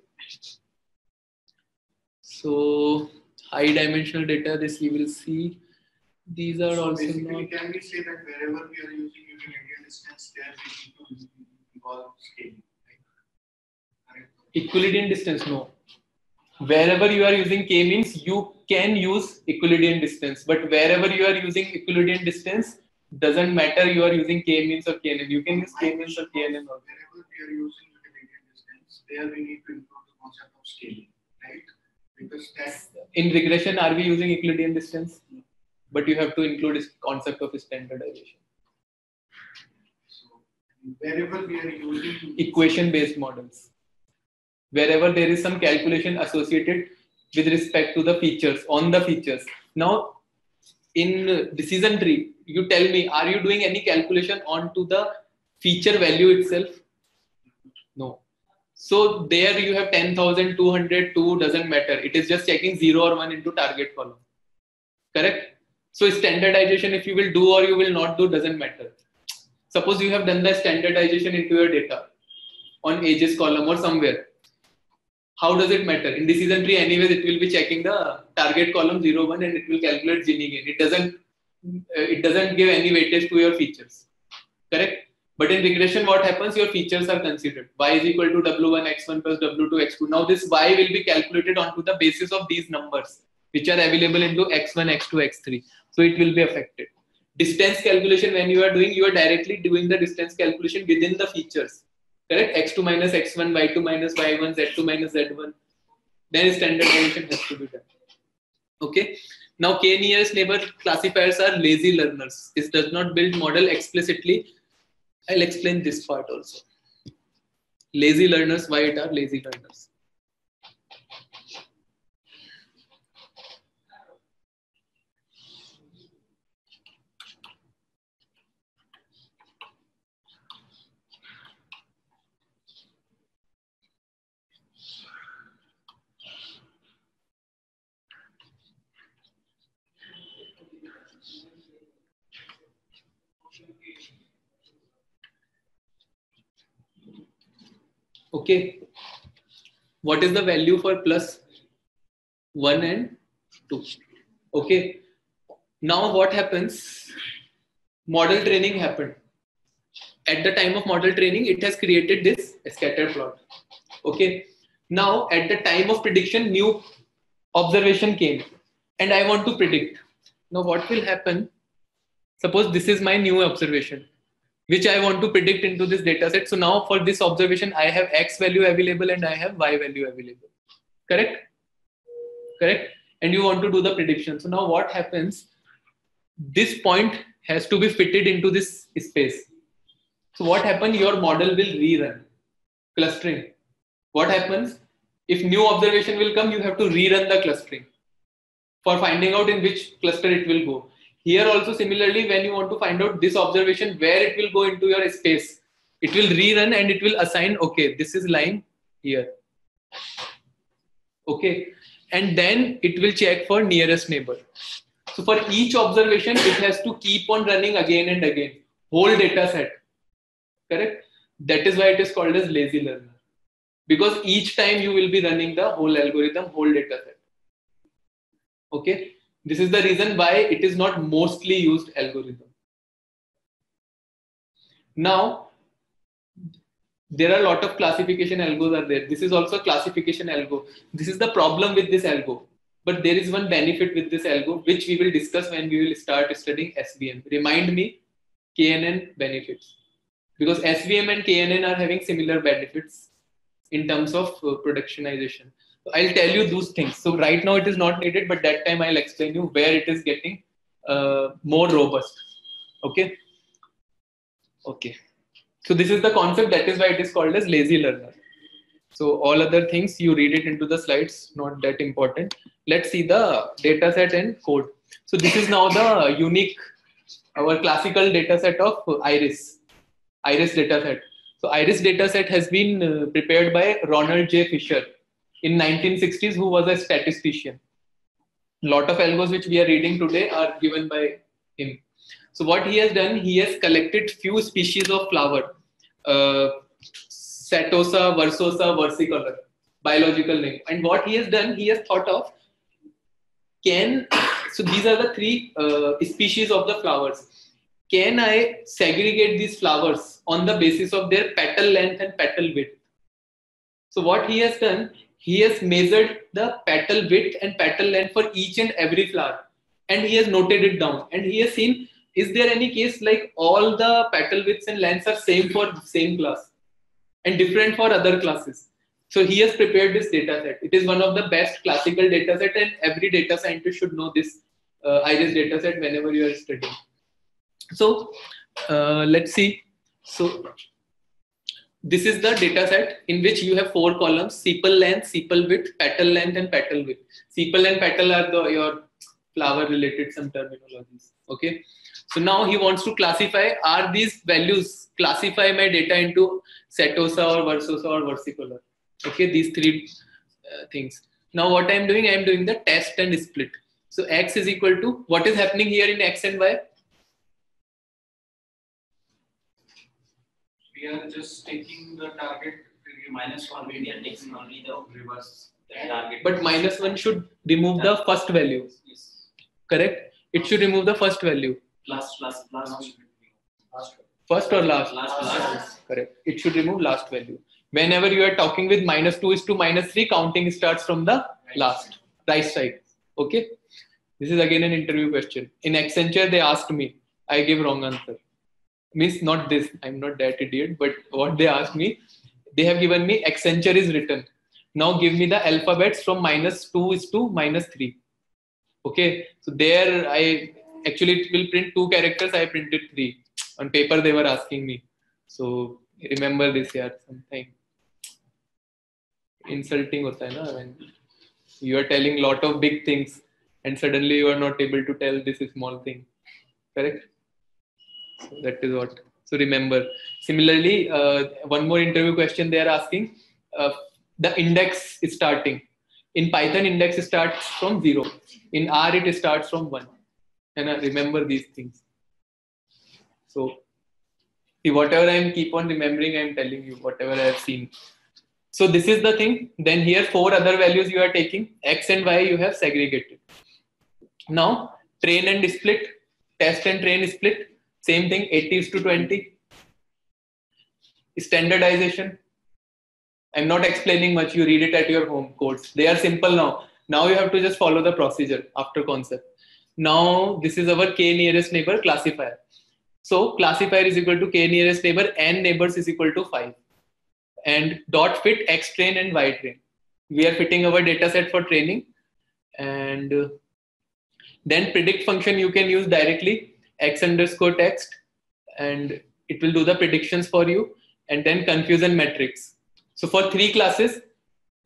So high dimensional data, this we will see. These are so also basically not... Can we say that wherever we are using equilibrium distance, there we need to involve scaling? Right? Equilibrium distance, no. Wherever you are using k-means, you can use equilibrium distance. But wherever you are using equilibrium distance, doesn't matter you are using k-means or k-nn. You can use k-means or k-nn also. Whenever we are using equilibrium distance, there we need to improve the concept of scaling, right? Because that's in regression, are we using equilibrium distance? No. But you have to include this concept of standardization. So wherever we are using equation-based models, wherever there is some calculation associated with respect to the features, on the features. Now, in decision tree, you tell me, are you doing any calculation onto the feature value itself? No. So there you have ten thousand two hundred two, doesn't matter. It is just checking zero or one into target column. Correct? So standardization, if you will do or you will not do, doesn't matter. Suppose you have done the standardization into your data on ages column or somewhere. How does it matter? In decision tree, anyways, it will be checking the target column zero, one and it will calculate Gini gain. It doesn't It doesn't give any weightage to your features, correct? But in regression, what happens? Your features are considered. Y is equal to w one x one plus w two x two. Now this y will be calculated onto the basis of these numbers, which are available into x one, x two, x three. So it will be affected. Distance calculation, when you are doing, you are directly doing the distance calculation within the features, correct? x two minus x one, y two minus y one, z two minus z one. Then standardization has to be done. Okay. Now, k-nearest neighbor classifiers are lazy learners. It does not build model explicitly. I'll explain this part also. Lazy learners, why it are lazy learners. Okay, what is the value for plus one and two? Okay. Now what happens? Model training happened. At the time of model training, it has created this scatter plot. Okay. Now at the time of prediction, new observation came and I want to predict. Now what will happen? Suppose this is my new observation, which I want to predict into this data set. So now for this observation, I have X value available and I have Y value available. Correct? Correct? And you want to do the prediction. So now what happens? This point has to be fitted into this space. So what happens? Your model will rerun. Clustering. What happens? If new observation will come, you have to rerun the clustering for finding out in which cluster it will go. Here also similarly, when you want to find out this observation, where it will go into your space, it will rerun and it will assign, okay, this is lying here. Okay. And then it will check for nearest neighbor. So for each observation, it has to keep on running again and again, whole data set. Correct? That is why it is called as lazy learner. Because each time you will be running the whole algorithm, whole data set. Okay. This is the reason why it is not mostly used algorithm. Now, there are a lot of classification algos are there. This is also classification algo. This is the problem with this algo. But there is one benefit with this algo, which we will discuss when we will start studying S V M. Remind me, K N N benefits. Because S V M and K N N are having similar benefits in terms of uh, productionization. I'll tell you those things. So right now it is not needed, but that time I'll explain you where it is getting uh, more robust. Okay. Okay. So this is the concept. That is why it is called as lazy learner. So all other things you read it into the slides, not that important. Let's see the data set and code. So this is now the unique, our classical data set of IRIS, IRIS data set. So IRIS data set has been uh, prepared by Ronald J. Fisher. In nineteen sixties, who was a statistician. Lot of algos which we are reading today are given by him. So what he has done, he has collected few species of flower, uh, setosa, versosa, versicolor, biological name. And what he has done, he has thought of can. So these are the three uh, species of the flowers. Can I segregate these flowers on the basis of their petal length and petal width? So what he has done. He has measured the petal width and petal length for each and every flower and he has noted it down and he has seen, is there any case like all the petal widths and lengths are same for same class and different for other classes. So he has prepared this data set. It is one of the best classical data set and every data scientist should know this uh, IRIS data set whenever you are studying. So uh, let's see. So. This is the data set in which you have four columns, sepal length, sepal width, petal length and petal width. Sepal and petal are the, your flower related some terminologies. Okay. So now he wants to classify, are these values classify my data into setosa or versosa or versicolor. Okay. These three uh, things. Now what I'm doing, I'm doing the test and split. So X is equal to what is happening here in X and Y. We are just taking the target minus one. We are taking only the reverse the target. But minus one should remove the first value. Yes. Correct. It should remove the first value. Last, last, last. First or last? Last, last. Correct. It should remove last value. Whenever you are talking with minus two is to minus three, counting starts from the last right side. Okay. This is again an interview question. In Accenture, they asked me. I gave wrong answer. Means not this, I'm not that idiot, but what they asked me, they have given me Accenture is written. Now give me the alphabets from minus two is to minus three. Okay. So there I actually it will print two characters. I printed three on paper. They were asking me. So remember this here something. Insulting hota hai na when you are telling lot of big things and suddenly you are not able to tell this is small thing. Correct. So that is what. So remember. Similarly, uh, one more interview question they are asking. Uh, the index is starting. In Python, index starts from zero. In R, it starts from one. And I remember these things. So, see, whatever I keep on remembering, I am telling you whatever I have seen. So this is the thing. Then here, four other values you are taking. X and Y you have segregated. Now, train and split, test and train split, same thing, eighty is to twenty. Standardization. I'm not explaining much. You read it at your home codes. They are simple now. Now you have to just follow the procedure after concept. Now this is our k nearest neighbor classifier. So classifier is equal to k nearest neighbor, n neighbors is equal to five. And dot fit x train and y train. We are fitting our data set for training. And uh, then predict function you can use directly, x underscore text, and it will do the predictions for you. And then confusion matrix. So for three classes,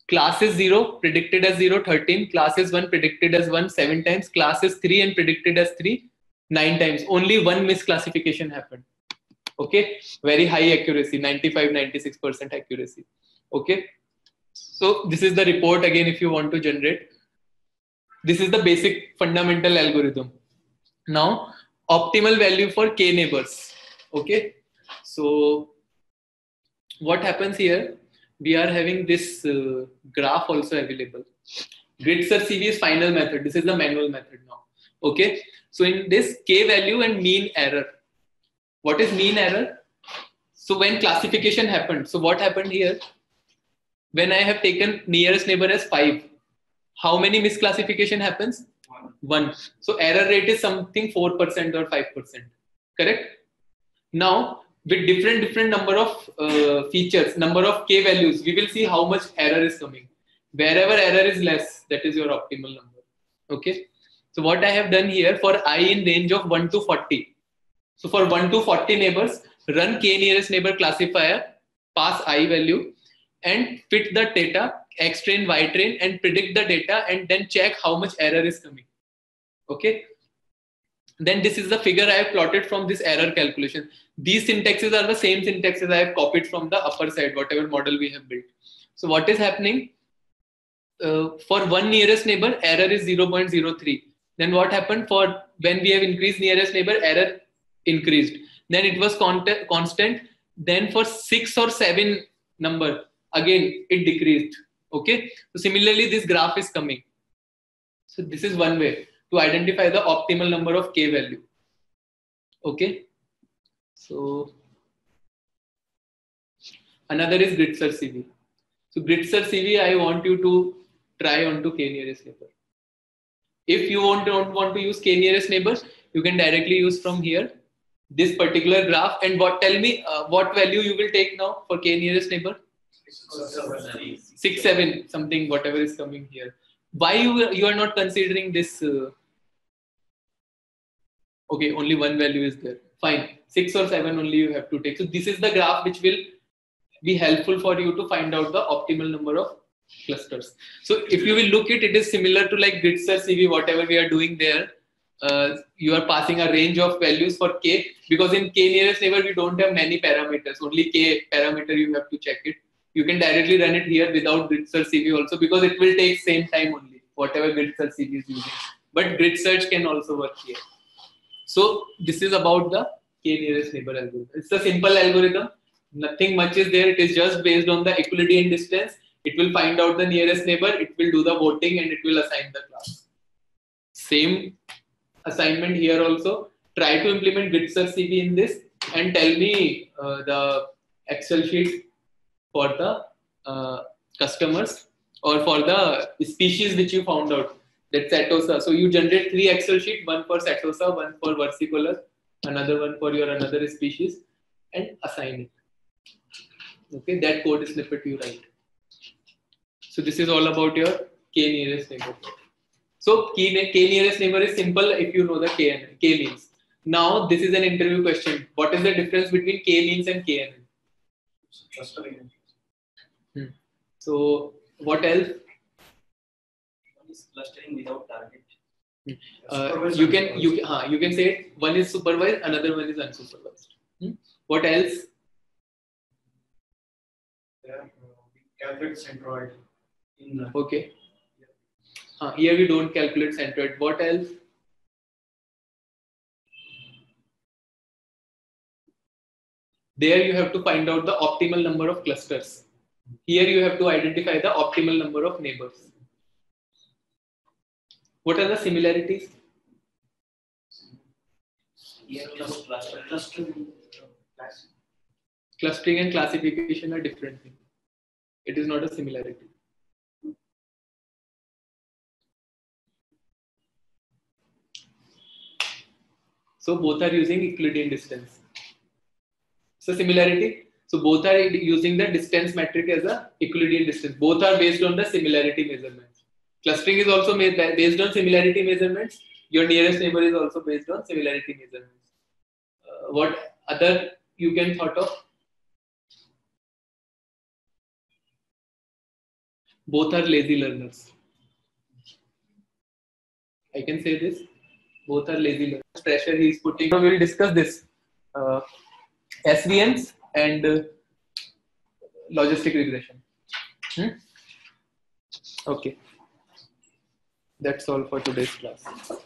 class is zero, predicted as zero, thirteen, class is one, predicted as one, seven times, class is three and predicted as three, nine times. Only one misclassification happened. Okay. Very high accuracy, ninety-five, ninety-six percent accuracy. Okay. So this is the report again, if you want to generate. This is the basic fundamental algorithm. Now, optimal value for k neighbors. Okay. So what happens here, we are having this uh, graph also available. GridSearchCV is final method. This is the manual method now. Okay. So in this K value and mean error, what is mean error? So when classification happened, so what happened here? When I have taken nearest neighbor as five, how many misclassification happens? One. So error rate is something four percent or five percent. Correct? Now, with different different number of uh, features, number of k values, we will see how much error is coming. Wherever error is less, that is your optimal number. Okay. So what I have done here for I in range of one to forty. So for one to forty neighbors, run k nearest neighbor classifier, pass I value, and fit the data x train, y train, and predict the data, and then check how much error is coming. Okay. Then this is the figure I have plotted from this error calculation. These syntaxes are the same syntaxes I have copied from the upper side, whatever model we have built. So what is happening? Uh, for one nearest neighbor, error is zero point zero three. Then what happened for when we have increased nearest neighbor, error increased. Then it was constant. Then for six or seven number, again, it decreased. Okay. So similarly, this graph is coming. So this is one way to identify the optimal number of k value. Okay. So another is GridSearchCV. So GridSearchCV, I want you to try onto k nearest neighbor. If you want, don't want to use k nearest neighbors, you can directly use from here, this particular graph. And what, tell me uh, what value you will take now for k nearest neighbor? Six, seven, something, whatever is coming here. Why you, you are not considering this? Uh, okay, only one value is there. Fine. Six or seven only you have to take. So this is the graph which will be helpful for you to find out the optimal number of clusters. So if you will look at it, it is similar to like GridSearchCV, whatever we are doing there. Uh, you are passing a range of values for k, because in k nearest neighbor, we don't have many parameters. Only k parameter you have to check it. You can directly run it here without GridSearchCV also, because it will take same time only, whatever GridSearchCV is using. But GridSearch can also work here. So this is about the k nearest neighbor algorithm. It's a simple algorithm. Nothing much is there. It is just based on the equality and distance. It will find out the nearest neighbor. It will do the voting and it will assign the class. Same assignment here also. Try to implement GridSearchCV in this and tell me uh, the Excel sheet for the uh, customers or for the species which you found out. That's Setosa. So you generate three Excel sheets, one for Setosa, one for versicolor, another one for your another species, and assign it. Okay, that code snippet you write. So this is all about your k nearest neighbor. So k, k nearest neighbor is simple if you know the K N N, k-means. Now this is an interview question. What is the difference between k-means and K N N? Hmm. So what else? One is clustering without target. Uh, you can you can uh, you can say it. One is supervised, another one is unsupervised. Hmm? What else? Yeah, we calculate centroid. In okay. Yeah. Uh, here we don't calculate centroid. What else? There you have to find out the optimal number of clusters. Here you have to identify the optimal number of neighbors. What are the similarities? yeah, cluster, cluster, cluster, cluster. Clustering and classification are different things. It is not a similarity. So both are using Euclidean distance. So similarity. So both are using the distance metric as a Euclidean distance. Both are based on the similarity measurements. Clustering is also based on similarity measurements. Your nearest neighbor is also based on similarity measurements. Uh, what other you can thought of? Both are lazy learners. I can say this. Both are lazy learners. Pressure he is putting. So we will discuss this. Uh, S V Ms and uh, logistic regression. Hmm? Okay. That's all for today's class.